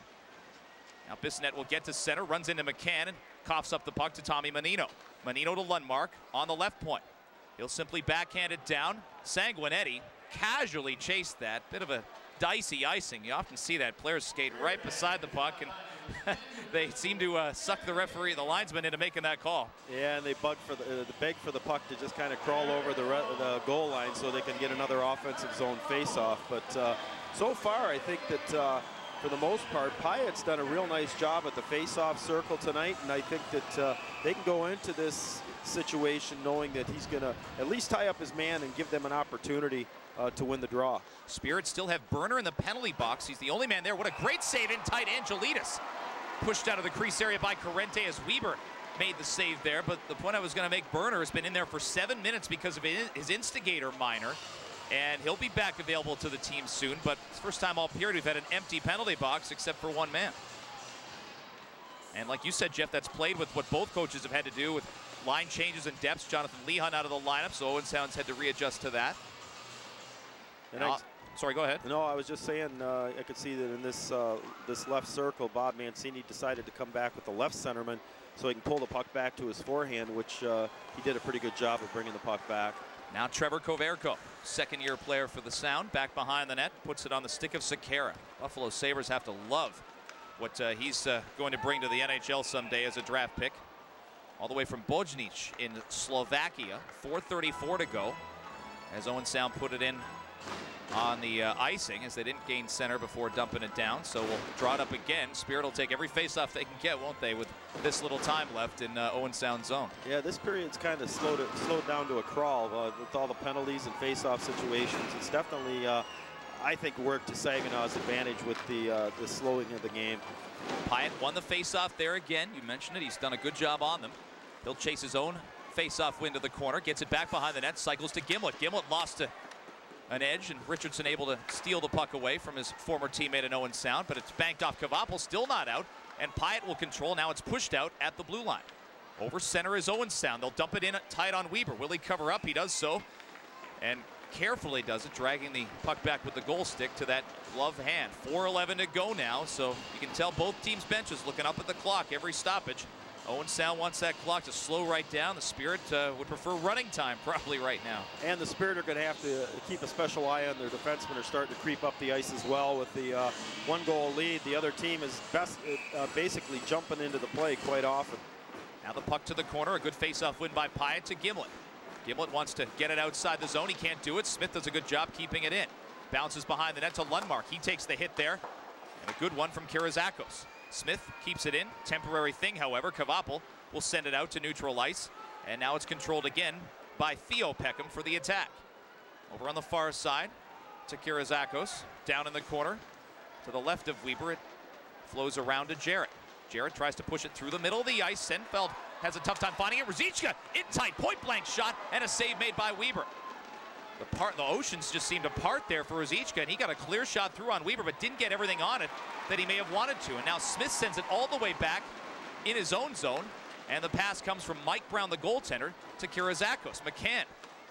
Now Bissonnette will get to center. Runs into McCann and coughs up the puck to Tommy Mannino. Mannino to Lundmark on the left point. He'll simply backhand it down. Sanguinetti casually chased that. Bit of a dicey icing. You often see that. Players skate right beside the puck, and they seem to suck the referee, the linesman, into making that call. Yeah, and they beg for the puck to just kind of crawl over the goal line so they can get another offensive zone faceoff. But so far, I think that for the most part, Pyatt's done a real nice job at the faceoff circle tonight, and I think that they can go into this situation knowing that he's going to at least tie up his man and give them an opportunity to win the draw. Spirit still have Birner in the penalty box. He's the only man there. What a great save in tight. Angelidis pushed out of the crease area by Corrente as Weber made the save there. But the point I was going to make, Birner has been in there for 7 minutes because of his instigator minor. And he'll be back available to the team soon, but it's first time all period we've had an empty penalty box except for one man. And like you said, Jeff, that's played with what both coaches have had to do with line changes and depths. Jonathan Lehun out of the lineup, so Owen Sound's had to readjust to that. And sorry, go ahead. No, I was just saying I could see that in this left circle, Bob Mancini decided to come back with the left centerman so he can pull the puck back to his forehand, which he did a pretty good job of bringing the puck back. Now Trevor Koverko, second-year player for the Sound, back behind the net, puts it on the stick of Sekera. Buffalo Sabres have to love what he's going to bring to the NHL someday as a draft pick. All the way from Bojnic in Slovakia, 4:34 to go, as Owen Sound put it in on the icing, as they didn't gain center before dumping it down. So we'll draw it up again. Spirit will take every faceoff they can get, won't they, with this little time left in Owen Sound zone. Yeah, this period's kind of slowed down to a crawl with all the penalties and faceoff situations. It's definitely, I think, worked to Saginaw's advantage with the slowing of the game. Pyatt won the faceoff there again. You mentioned it. He's done a good job on them. He'll chase his own faceoff win to the corner, gets it back behind the net, cycles to Gimblett. Gimblett lost to an edge, and Richardson able to steal the puck away from his former teammate in Owen Sound, but it's banked off Kvapil, still not out, and Pyatt will control. Now it's pushed out at the blue line. Over center is Owen Sound. They'll dump it in tight on Weber. Will he cover up? He does so, and carefully does it, dragging the puck back with the goal stick to that glove hand. 4:11 to go now, so you can tell both teams' benches looking up at the clock every stoppage. Owen Sound wants that clock to slow right down. The Spirit would prefer running time probably right now. And the Spirit are going to have to keep a special eye on their defensemen. Are starting to creep up the ice as well with the one-goal lead. The other team is basically jumping into the play quite often. Now the puck to the corner. A good face-off win by Pyatt to Gimblett. Gimblett wants to get it outside the zone. He can't do it. Smith does a good job keeping it in. Bounces behind the net to Lundmark. He takes the hit there. And a good one from Kirazakos. Smith keeps it in. Temporary thing, however. Kvapil will send it out to neutral ice. And now it's controlled again by Theo Peckham for the attack. Over on the far side to Kirazakos. Down in the corner to the left of Weber. It flows around to Jarrett. Jarrett tries to push it through the middle of the ice. Senfeld has a tough time finding it. Ruzicka in tight, point-blank shot, and a save made by Weber. The oceans just seemed apart there for Ruzicka, and he got a clear shot through on Weber, but didn't get everything on it that he may have wanted to. And now Smith sends it all the way back in his own zone, and the pass comes from Mike Brown, the goaltender, to Kirazakos. McCann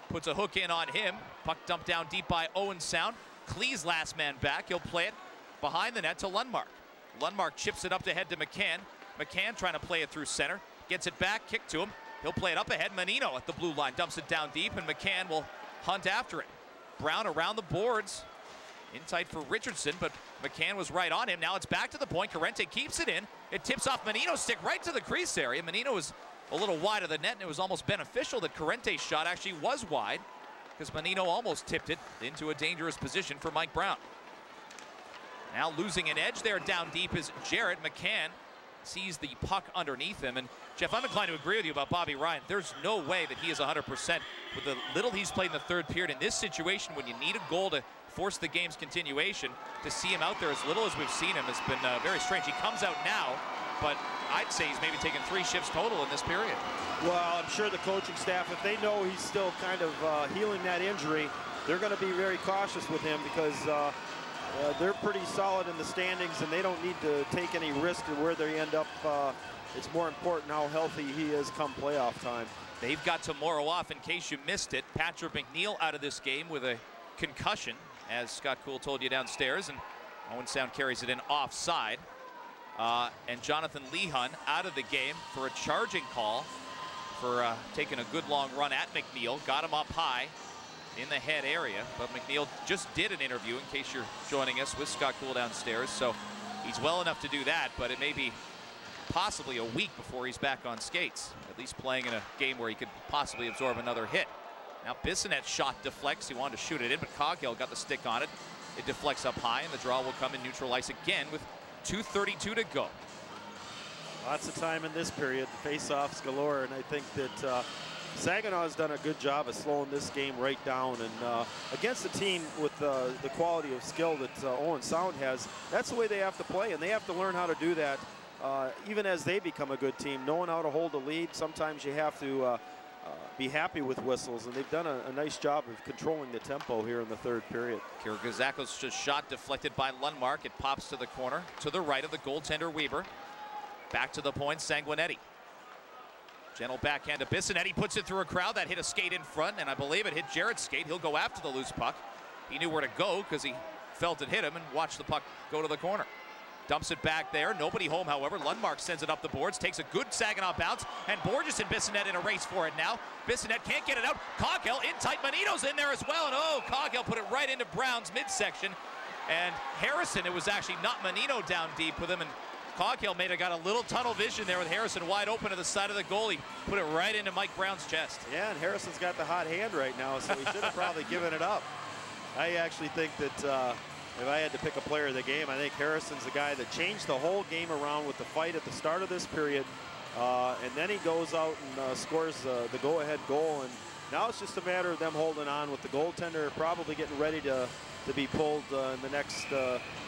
puts a hook in on him. Puck dumped down deep by Owen Sound. Klee's last man back. He'll play it behind the net to Lundmark. Lundmark chips it up to head to McCann. McCann trying to play it through center. Gets it back, kick to him. He'll play it up ahead. Mannino at the blue line dumps it down deep, and McCann will hunt after it. Brown around the boards. In tight for Richardson, but McCann was right on him. Now it's back to the point. Corrente keeps it in. It tips off Mannino's stick right to the crease area. Mannino was a little wide of the net, and it was almost beneficial that Corrente's shot actually was wide, because Mannino almost tipped it into a dangerous position for Mike Brown. Now losing an edge there down deep is Jarrett. McCann sees the puck underneath him. And Jeff, I'm inclined to agree with you about Bobby Ryan. There's no way that he is 100% with the little he's played in the third period. In this situation, when you need a goal to force the game's continuation, to see him out there as little as we've seen him has been very strange. He comes out now, but I'd say he's maybe taken 3 shifts total in this period. Well, I'm sure the coaching staff, if they know he's still kind of healing that injury, they're going to be very cautious with him, because they're pretty solid in the standings, and they don't need to take any risk in where they end up. It's more important how healthy he is come playoff time. They've got tomorrow off, in case you missed it. Patrick McNeill out of this game with a concussion, as Scott Cool told you downstairs, and Owen Sound carries it in offside. And Jonathan Lehun out of the game for a charging call for taking a good long run at McNeill. Got him up high in the head area, but McNeill just did an interview, in case you're joining us, with Scott Cool downstairs, so he's well enough to do that, but it may be possibly a week before he's back on skates, at least playing in a game where he could possibly absorb another hit. Now Bissonnette's shot deflects. He wanted to shoot it in, but Coghill got the stick on it. It deflects up high, and the draw will come in neutral ice again with 2:32 to go. Lots of time in this period, face-offs galore, and I think that Saginaw's done a good job of slowing this game right down, and against a team with the quality of skill that Owen Sound has, that's the way they have to play, and they have to learn how to do that even as they become a good team, knowing how to hold a lead. Sometimes you have to be happy with whistles, and they've done a nice job of controlling the tempo here in the third period. Kirigazako's just shot deflected by Lundmark. It pops to the corner, to the right of the goaltender Weber. Back to the point, Sanguinetti. Gentle backhand to Bissonnette. He puts it through a crowd. That hit a skate in front, and I believe it hit Jarrett's skate. He'll go after the loose puck. He knew where to go because he felt it hit him and watched the puck go to the corner. Dumps it back there. Nobody home, however. Lundmark sends it up the boards, takes a good Saginaw bounce, and Borges and Bissonnette in a race for it now. Bissonnette can't get it out. Coghill in tight. Manito's in there as well, and oh, Coghill put it right into Brown's midsection. And Harrison, it was actually not Mannino down deep with him, and Coghill got a little tunnel vision there with Harrison wide open to the side of the goalie. Put it right into Mike Brown's chest. Yeah, and Harrison's got the hot hand right now, so he should have probably given it up. I actually think that if I had to pick a player of the game, I think Harrison's the guy that changed the whole game around with the fight at the start of this period. And then he goes out and scores the go-ahead goal. And now it's just a matter of them holding on with the goaltender probably getting ready to be pulled in the next,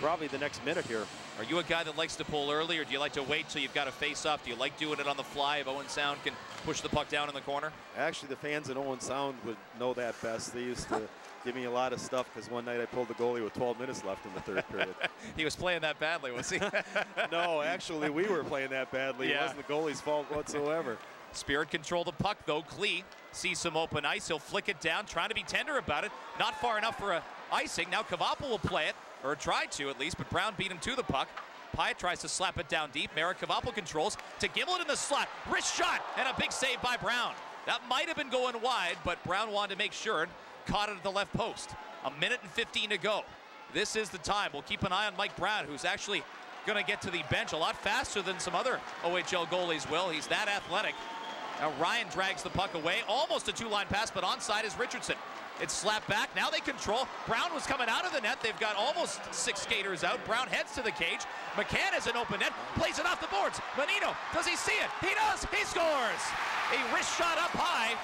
probably the next minute here. Are you a guy that likes to pull early, or do you like to wait till you've got a face-off? Do you like doing it on the fly if Owen Sound can push the puck down in the corner? Actually, the fans at Owen Sound would know that best. They used to give me a lot of stuff because one night I pulled the goalie with 12 minutes left in the third period. He was playing that badly, was he? No, actually, we were playing that badly. Yeah. It wasn't the goalie's fault whatsoever. Spirit control the puck, though. Klee sees some open ice. He'll flick it down, trying to be tender about it. Not far enough for a icing. Now Kvapil will play it, or try to at least, but Brown beat him to the puck. Pyatt tries to slap it down deep. Marek Kvapil controls to Gimblett in the slot. Wrist shot, and a big save by Brown. That might have been going wide, but Brown wanted to make sure. Caught it at the left post. A minute and 15 to go. This is the time. We'll keep an eye on Mike Brown, who's actually going to get to the bench a lot faster than some other OHL goalies will. He's that athletic. Now Ryan drags the puck away. Almost a two-line pass, but onside is Richardson. It's slapped back. Now they control. Brown was coming out of the net. They've got almost 6 skaters out. Brown heads to the cage. McCann has an open net. Plays it off the boards. Mannino, does he see it? He does. He scores. A wrist shot up high.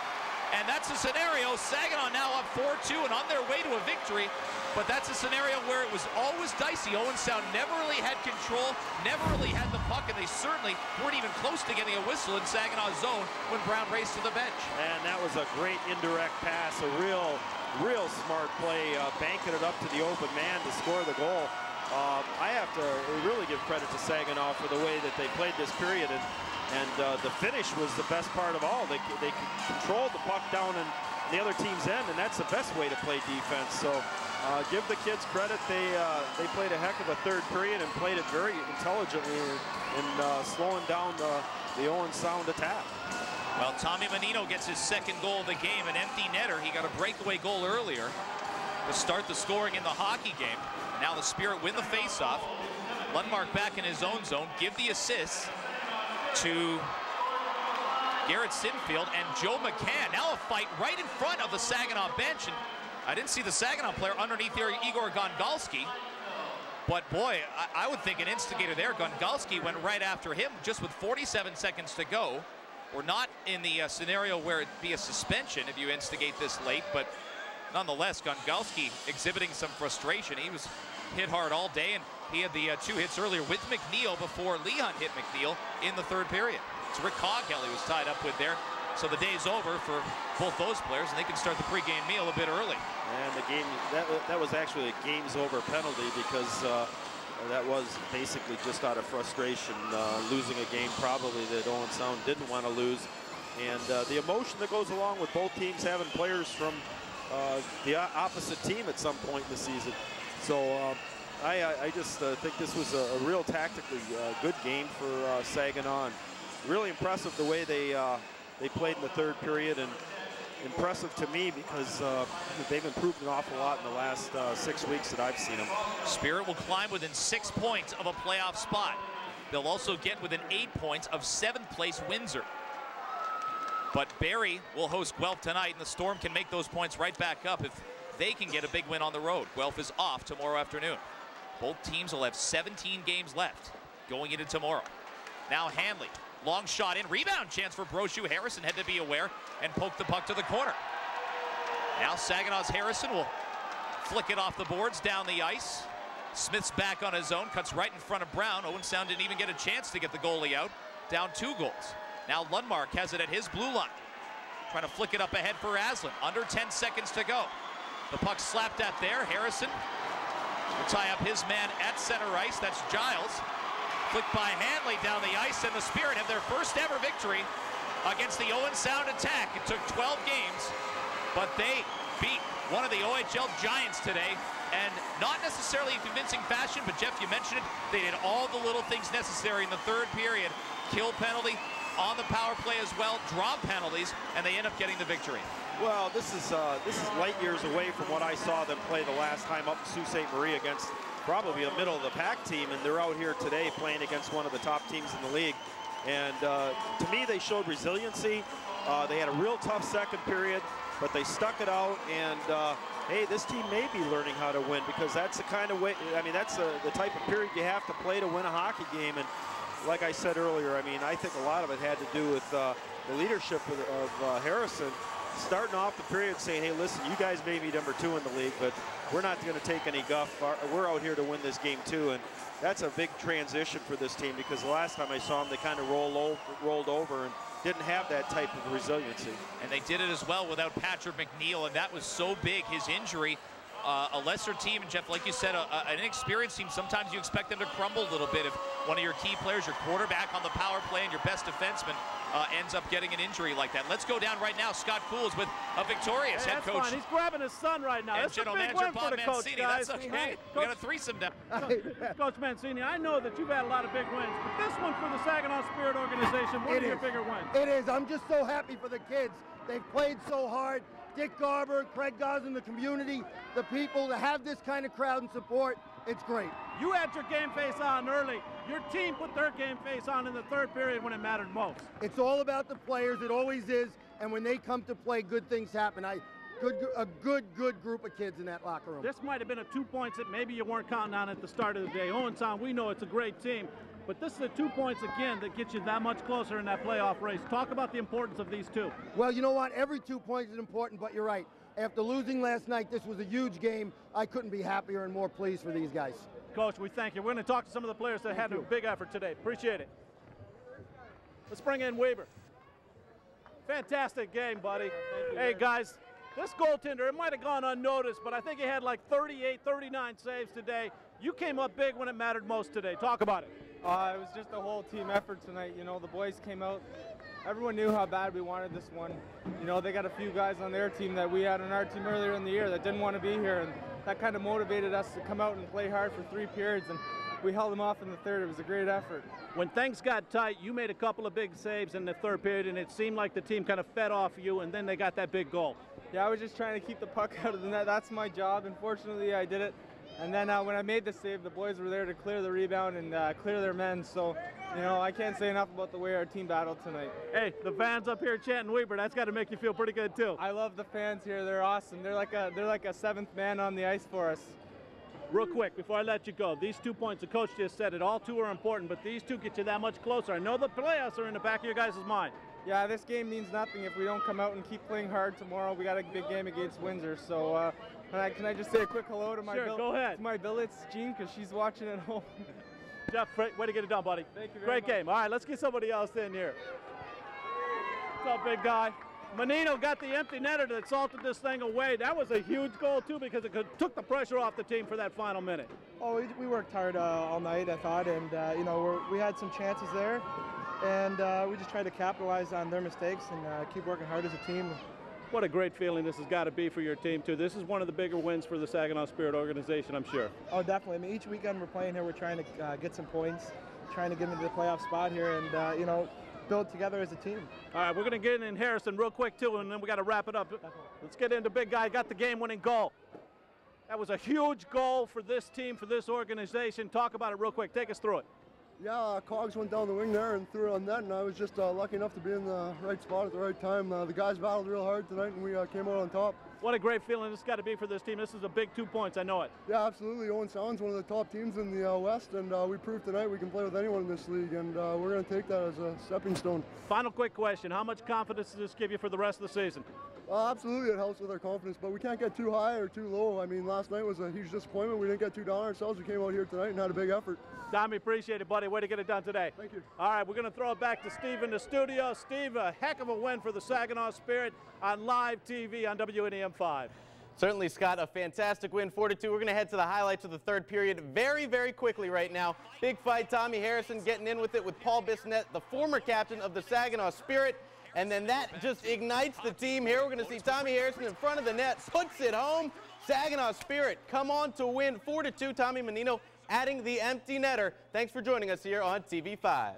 And that's a scenario. Saginaw now up 4-2 and on their way to a victory. But that's a scenario where it was always dicey. Owen Sound never really had control, never really had the puck, and they certainly weren't even close to getting a whistle in Saginaw's zone when Brown raced to the bench. And that was a great indirect pass, a real smart play, banking it up to the open man to score the goal. I have to really give credit to Saginaw for the way that they played this period. And the finish was the best part of all. They controlled the puck down in the other team's end, and that's the best way to play defense. So give the kids credit. They played a heck of a third period and played it very intelligently in slowing down the Owen Sound attack. Well, Tommy Mannino gets his second goal of the game, an empty netter. He got a breakaway goal earlier to start the scoring in the hockey game. Now the Spirit win the faceoff. Lundmark back in his own zone, give the assist to Garrett Sinfield and Joe McCann. Now a fight right in front of the Saginaw bench, and I didn't see the Saginaw player underneath there, Igor Gongolsky, but boy, I would think an instigator there. Gongolsky went right after him just with 47 seconds to go. We're not in the scenario where it'd be a suspension if you instigate this late, but nonetheless, Gongolsky exhibiting some frustration. He was hit hard all day, and he had the 2 hits earlier with McNeill before Lehun hit McNeill in the third period. It's Rick Coghill he was tied up with there. So the day's over for both those players, and they can start the pregame meal a bit early. And the game, that was actually a game's over penalty because that was basically just out of frustration, losing a game probably that Owen Sound didn't want to lose. And the emotion that goes along with both teams having players from the opposite team at some point in the season. So I just think this was a real tactically good game for Saginaw. Really impressive the way they played in the third period, and impressive to me because they've improved an awful lot in the last 6 weeks that I've seen them. Spirit will climb within 6 points of a playoff spot. They'll also get within 8 points of 7th place Windsor. But Barrie will host Guelph tonight, and the Storm can make those points right back up if they can get a big win on the road. Guelph is off tomorrow afternoon. Both teams will have 17 games left going into tomorrow. Now Hanley, long shot in, rebound chance for Brochu. Harrison had to be aware and poke the puck to the corner. Now Saginaw's Harrison will flick it off the boards down the ice. Smith's back on his own, cuts right in front of Brown. Owen Sound didn't even get a chance to get the goalie out. Down 2 goals. Now Lundmark has it at his blue line. Trying to flick it up ahead for Aslin. Under 10 seconds to go. The puck slapped at there. Harrison will tie up his man at center ice. That's Giles. Flicked by Hanley down the ice, and the Spirit have their first ever victory against the Owen Sound Attack. It took 12 games, but they beat one of the OHL giants today, and not necessarily in convincing fashion, but Jeff, you mentioned it, they did all the little things necessary in the third period. Kill penalty on the power play as well, draw penalties, and they end up getting the victory. Well, this is light years away from what I saw them play the last time up in Sault Ste. Marie against probably a middle-of-the-pack team, and they're out here today playing against one of the top teams in the league. And to me, they showed resiliency. They had a real tough second period, but they stuck it out, and hey, this team may be learning how to win, because that's the kind of way, I mean, that's the type of period you have to play to win a hockey game. And like I said earlier, I mean, I think a lot of it had to do with the leadership of Harrison, starting off the period saying, hey, listen, you guys may be #2 in the league, but we're not going to take any guff. We're out here to win this game too. And that's a big transition for this team, because the last time I saw them, they kind of rolled over and didn't have that type of resiliency. And they did it as well without Patrick McNeill, and that was so big, his injury. A lesser team, and Jeff, like you said, an inexperienced team, sometimes you expect them to crumble a little bit if one of your key players, your quarterback on the power play and your best defenseman ends up getting an injury like that. Let's go down right now. Scott Cool is with a victorious head coach. Fine. He's grabbing his son right now. And that's general manager Bob Mancini. That's okay. We got a threesome down. Coach Mancini, I know that you've had a lot of big wins, but this one for the Saginaw Spirit organization, one of your bigger wins. It is. I'm just so happy for the kids. They've played so hard. Dick Garber, Craig Goslin, the community, the people, to have this kind of crowd and support, it's great. You had your game face on early. Your team put their game face on in the third period when it mattered most. It's all about the players, it always is, and when they come to play, good things happen. A good group of kids in that locker room. This might have been a 2 points that maybe you weren't counting on at the start of the day. Owen Sound, we know it's a great team, but this is the 2 points, again, that gets you that much closer in that playoff race. Talk about the importance of these two. Well, you know what? Every 2 points is important, but you're right. After losing last night, this was a huge game. I couldn't be happier and more pleased for these guys. Coach, we thank you. We're going to talk to some of the players that had a big effort today. Appreciate it. Let's bring in Weber. Fantastic game, buddy. Hey, guys, this goaltender, it might have gone unnoticed, but I think he had like 38, 39 saves today. You came up big when it mattered most today. Talk about it. It was just a whole team effort tonight. You know, the boys came out. Everyone knew how bad we wanted this one. You know, they got a few guys on their team that we had on our team earlier in the year that didn't want to be here, and that kind of motivated us to come out and play hard for 3 periods, and we held them off in the third. It was a great effort. When things got tight, you made a couple of big saves in the third period, and it seemed like the team kind of fed off you, and then they got that big goal. Yeah, I was just trying to keep the puck out of the net. That's my job. Unfortunately, I did it. And then when I made the save, the boys were there to clear the rebound and clear their men. So, you know, I can't say enough about the way our team battled tonight. Hey, the fans up here chanting Weber, that's got to make you feel pretty good too. I love the fans here. They're awesome. They're like a seventh man on the ice for us. Real quick, before I let you go, these 2 points, the coach just said it, all two are important, but these two get you that much closer. I know the playoffs are in the back of your guys' mind. Yeah, this game means nothing if we don't come out and keep playing hard tomorrow. We got a big game against Windsor, so can I just say a quick hello to my billets, Jean, because she's watching at home. Jeff, way to get it done, buddy. Thank you very much. Great game. All right, let's get somebody else in here. What's up, big guy? Mannino got the empty netter that salted this thing away. That was a huge goal, too, because it took the pressure off the team for that final minute. Oh, we worked hard all night, I thought, and, you know, we had some chances there. And we just tried to capitalize on their mistakes and keep working hard as a team. What a great feeling this has got to be for your team, too. This is one of the bigger wins for the Saginaw Spirit organization, I'm sure. Oh, definitely. I mean, each weekend we're playing here, we're trying to get some points, trying to get into the playoff spot here and, you know, build together as a team. All right, we're going to get in Harrison real quick, too, and then we got to wrap it up. Let's get into big guy. Got the game-winning goal. That was a huge goal for this team, for this organization. Talk about it real quick. Take us through it. Yeah, Cogs went down the wing there and threw it on net, and I was just lucky enough to be in the right spot at the right time. The guys battled real hard tonight, and we came out on top. What a great feeling this has got to be for this team. This is a big 2 points, I know it. Yeah, absolutely. Owen Sound's one of the top teams in the West, and we proved tonight we can play with anyone in this league, and we're going to take that as a stepping stone. Final quick question. How much confidence does this give you for the rest of the season? Absolutely, it helps with our confidence, but we can't get too high or too low. I mean, last night was a huge disappointment. We didn't get too down ourselves. We came out here tonight and had a big effort. Tommy, appreciate it, buddy. Way to get it done today. Thank you. All right, we're going to throw it back to Steve in the studio. Steve, a heck of a win for the Saginaw Spirit on live TV on WNEM 5. Certainly, Scott, a fantastic win, 4-2. We're going to head to the highlights of the third period very, very quickly right now. Big fight, Tommy Harrison getting in with it with Paul Bissonnette, the former captain of the Saginaw Spirit. And then that just ignites the team here. We're going to see Tommy Harrison in front of the net, puts it home. Saginaw Spirit come on to win 4-2. Tommy Mannino adding the empty netter. Thanks for joining us here on TV5.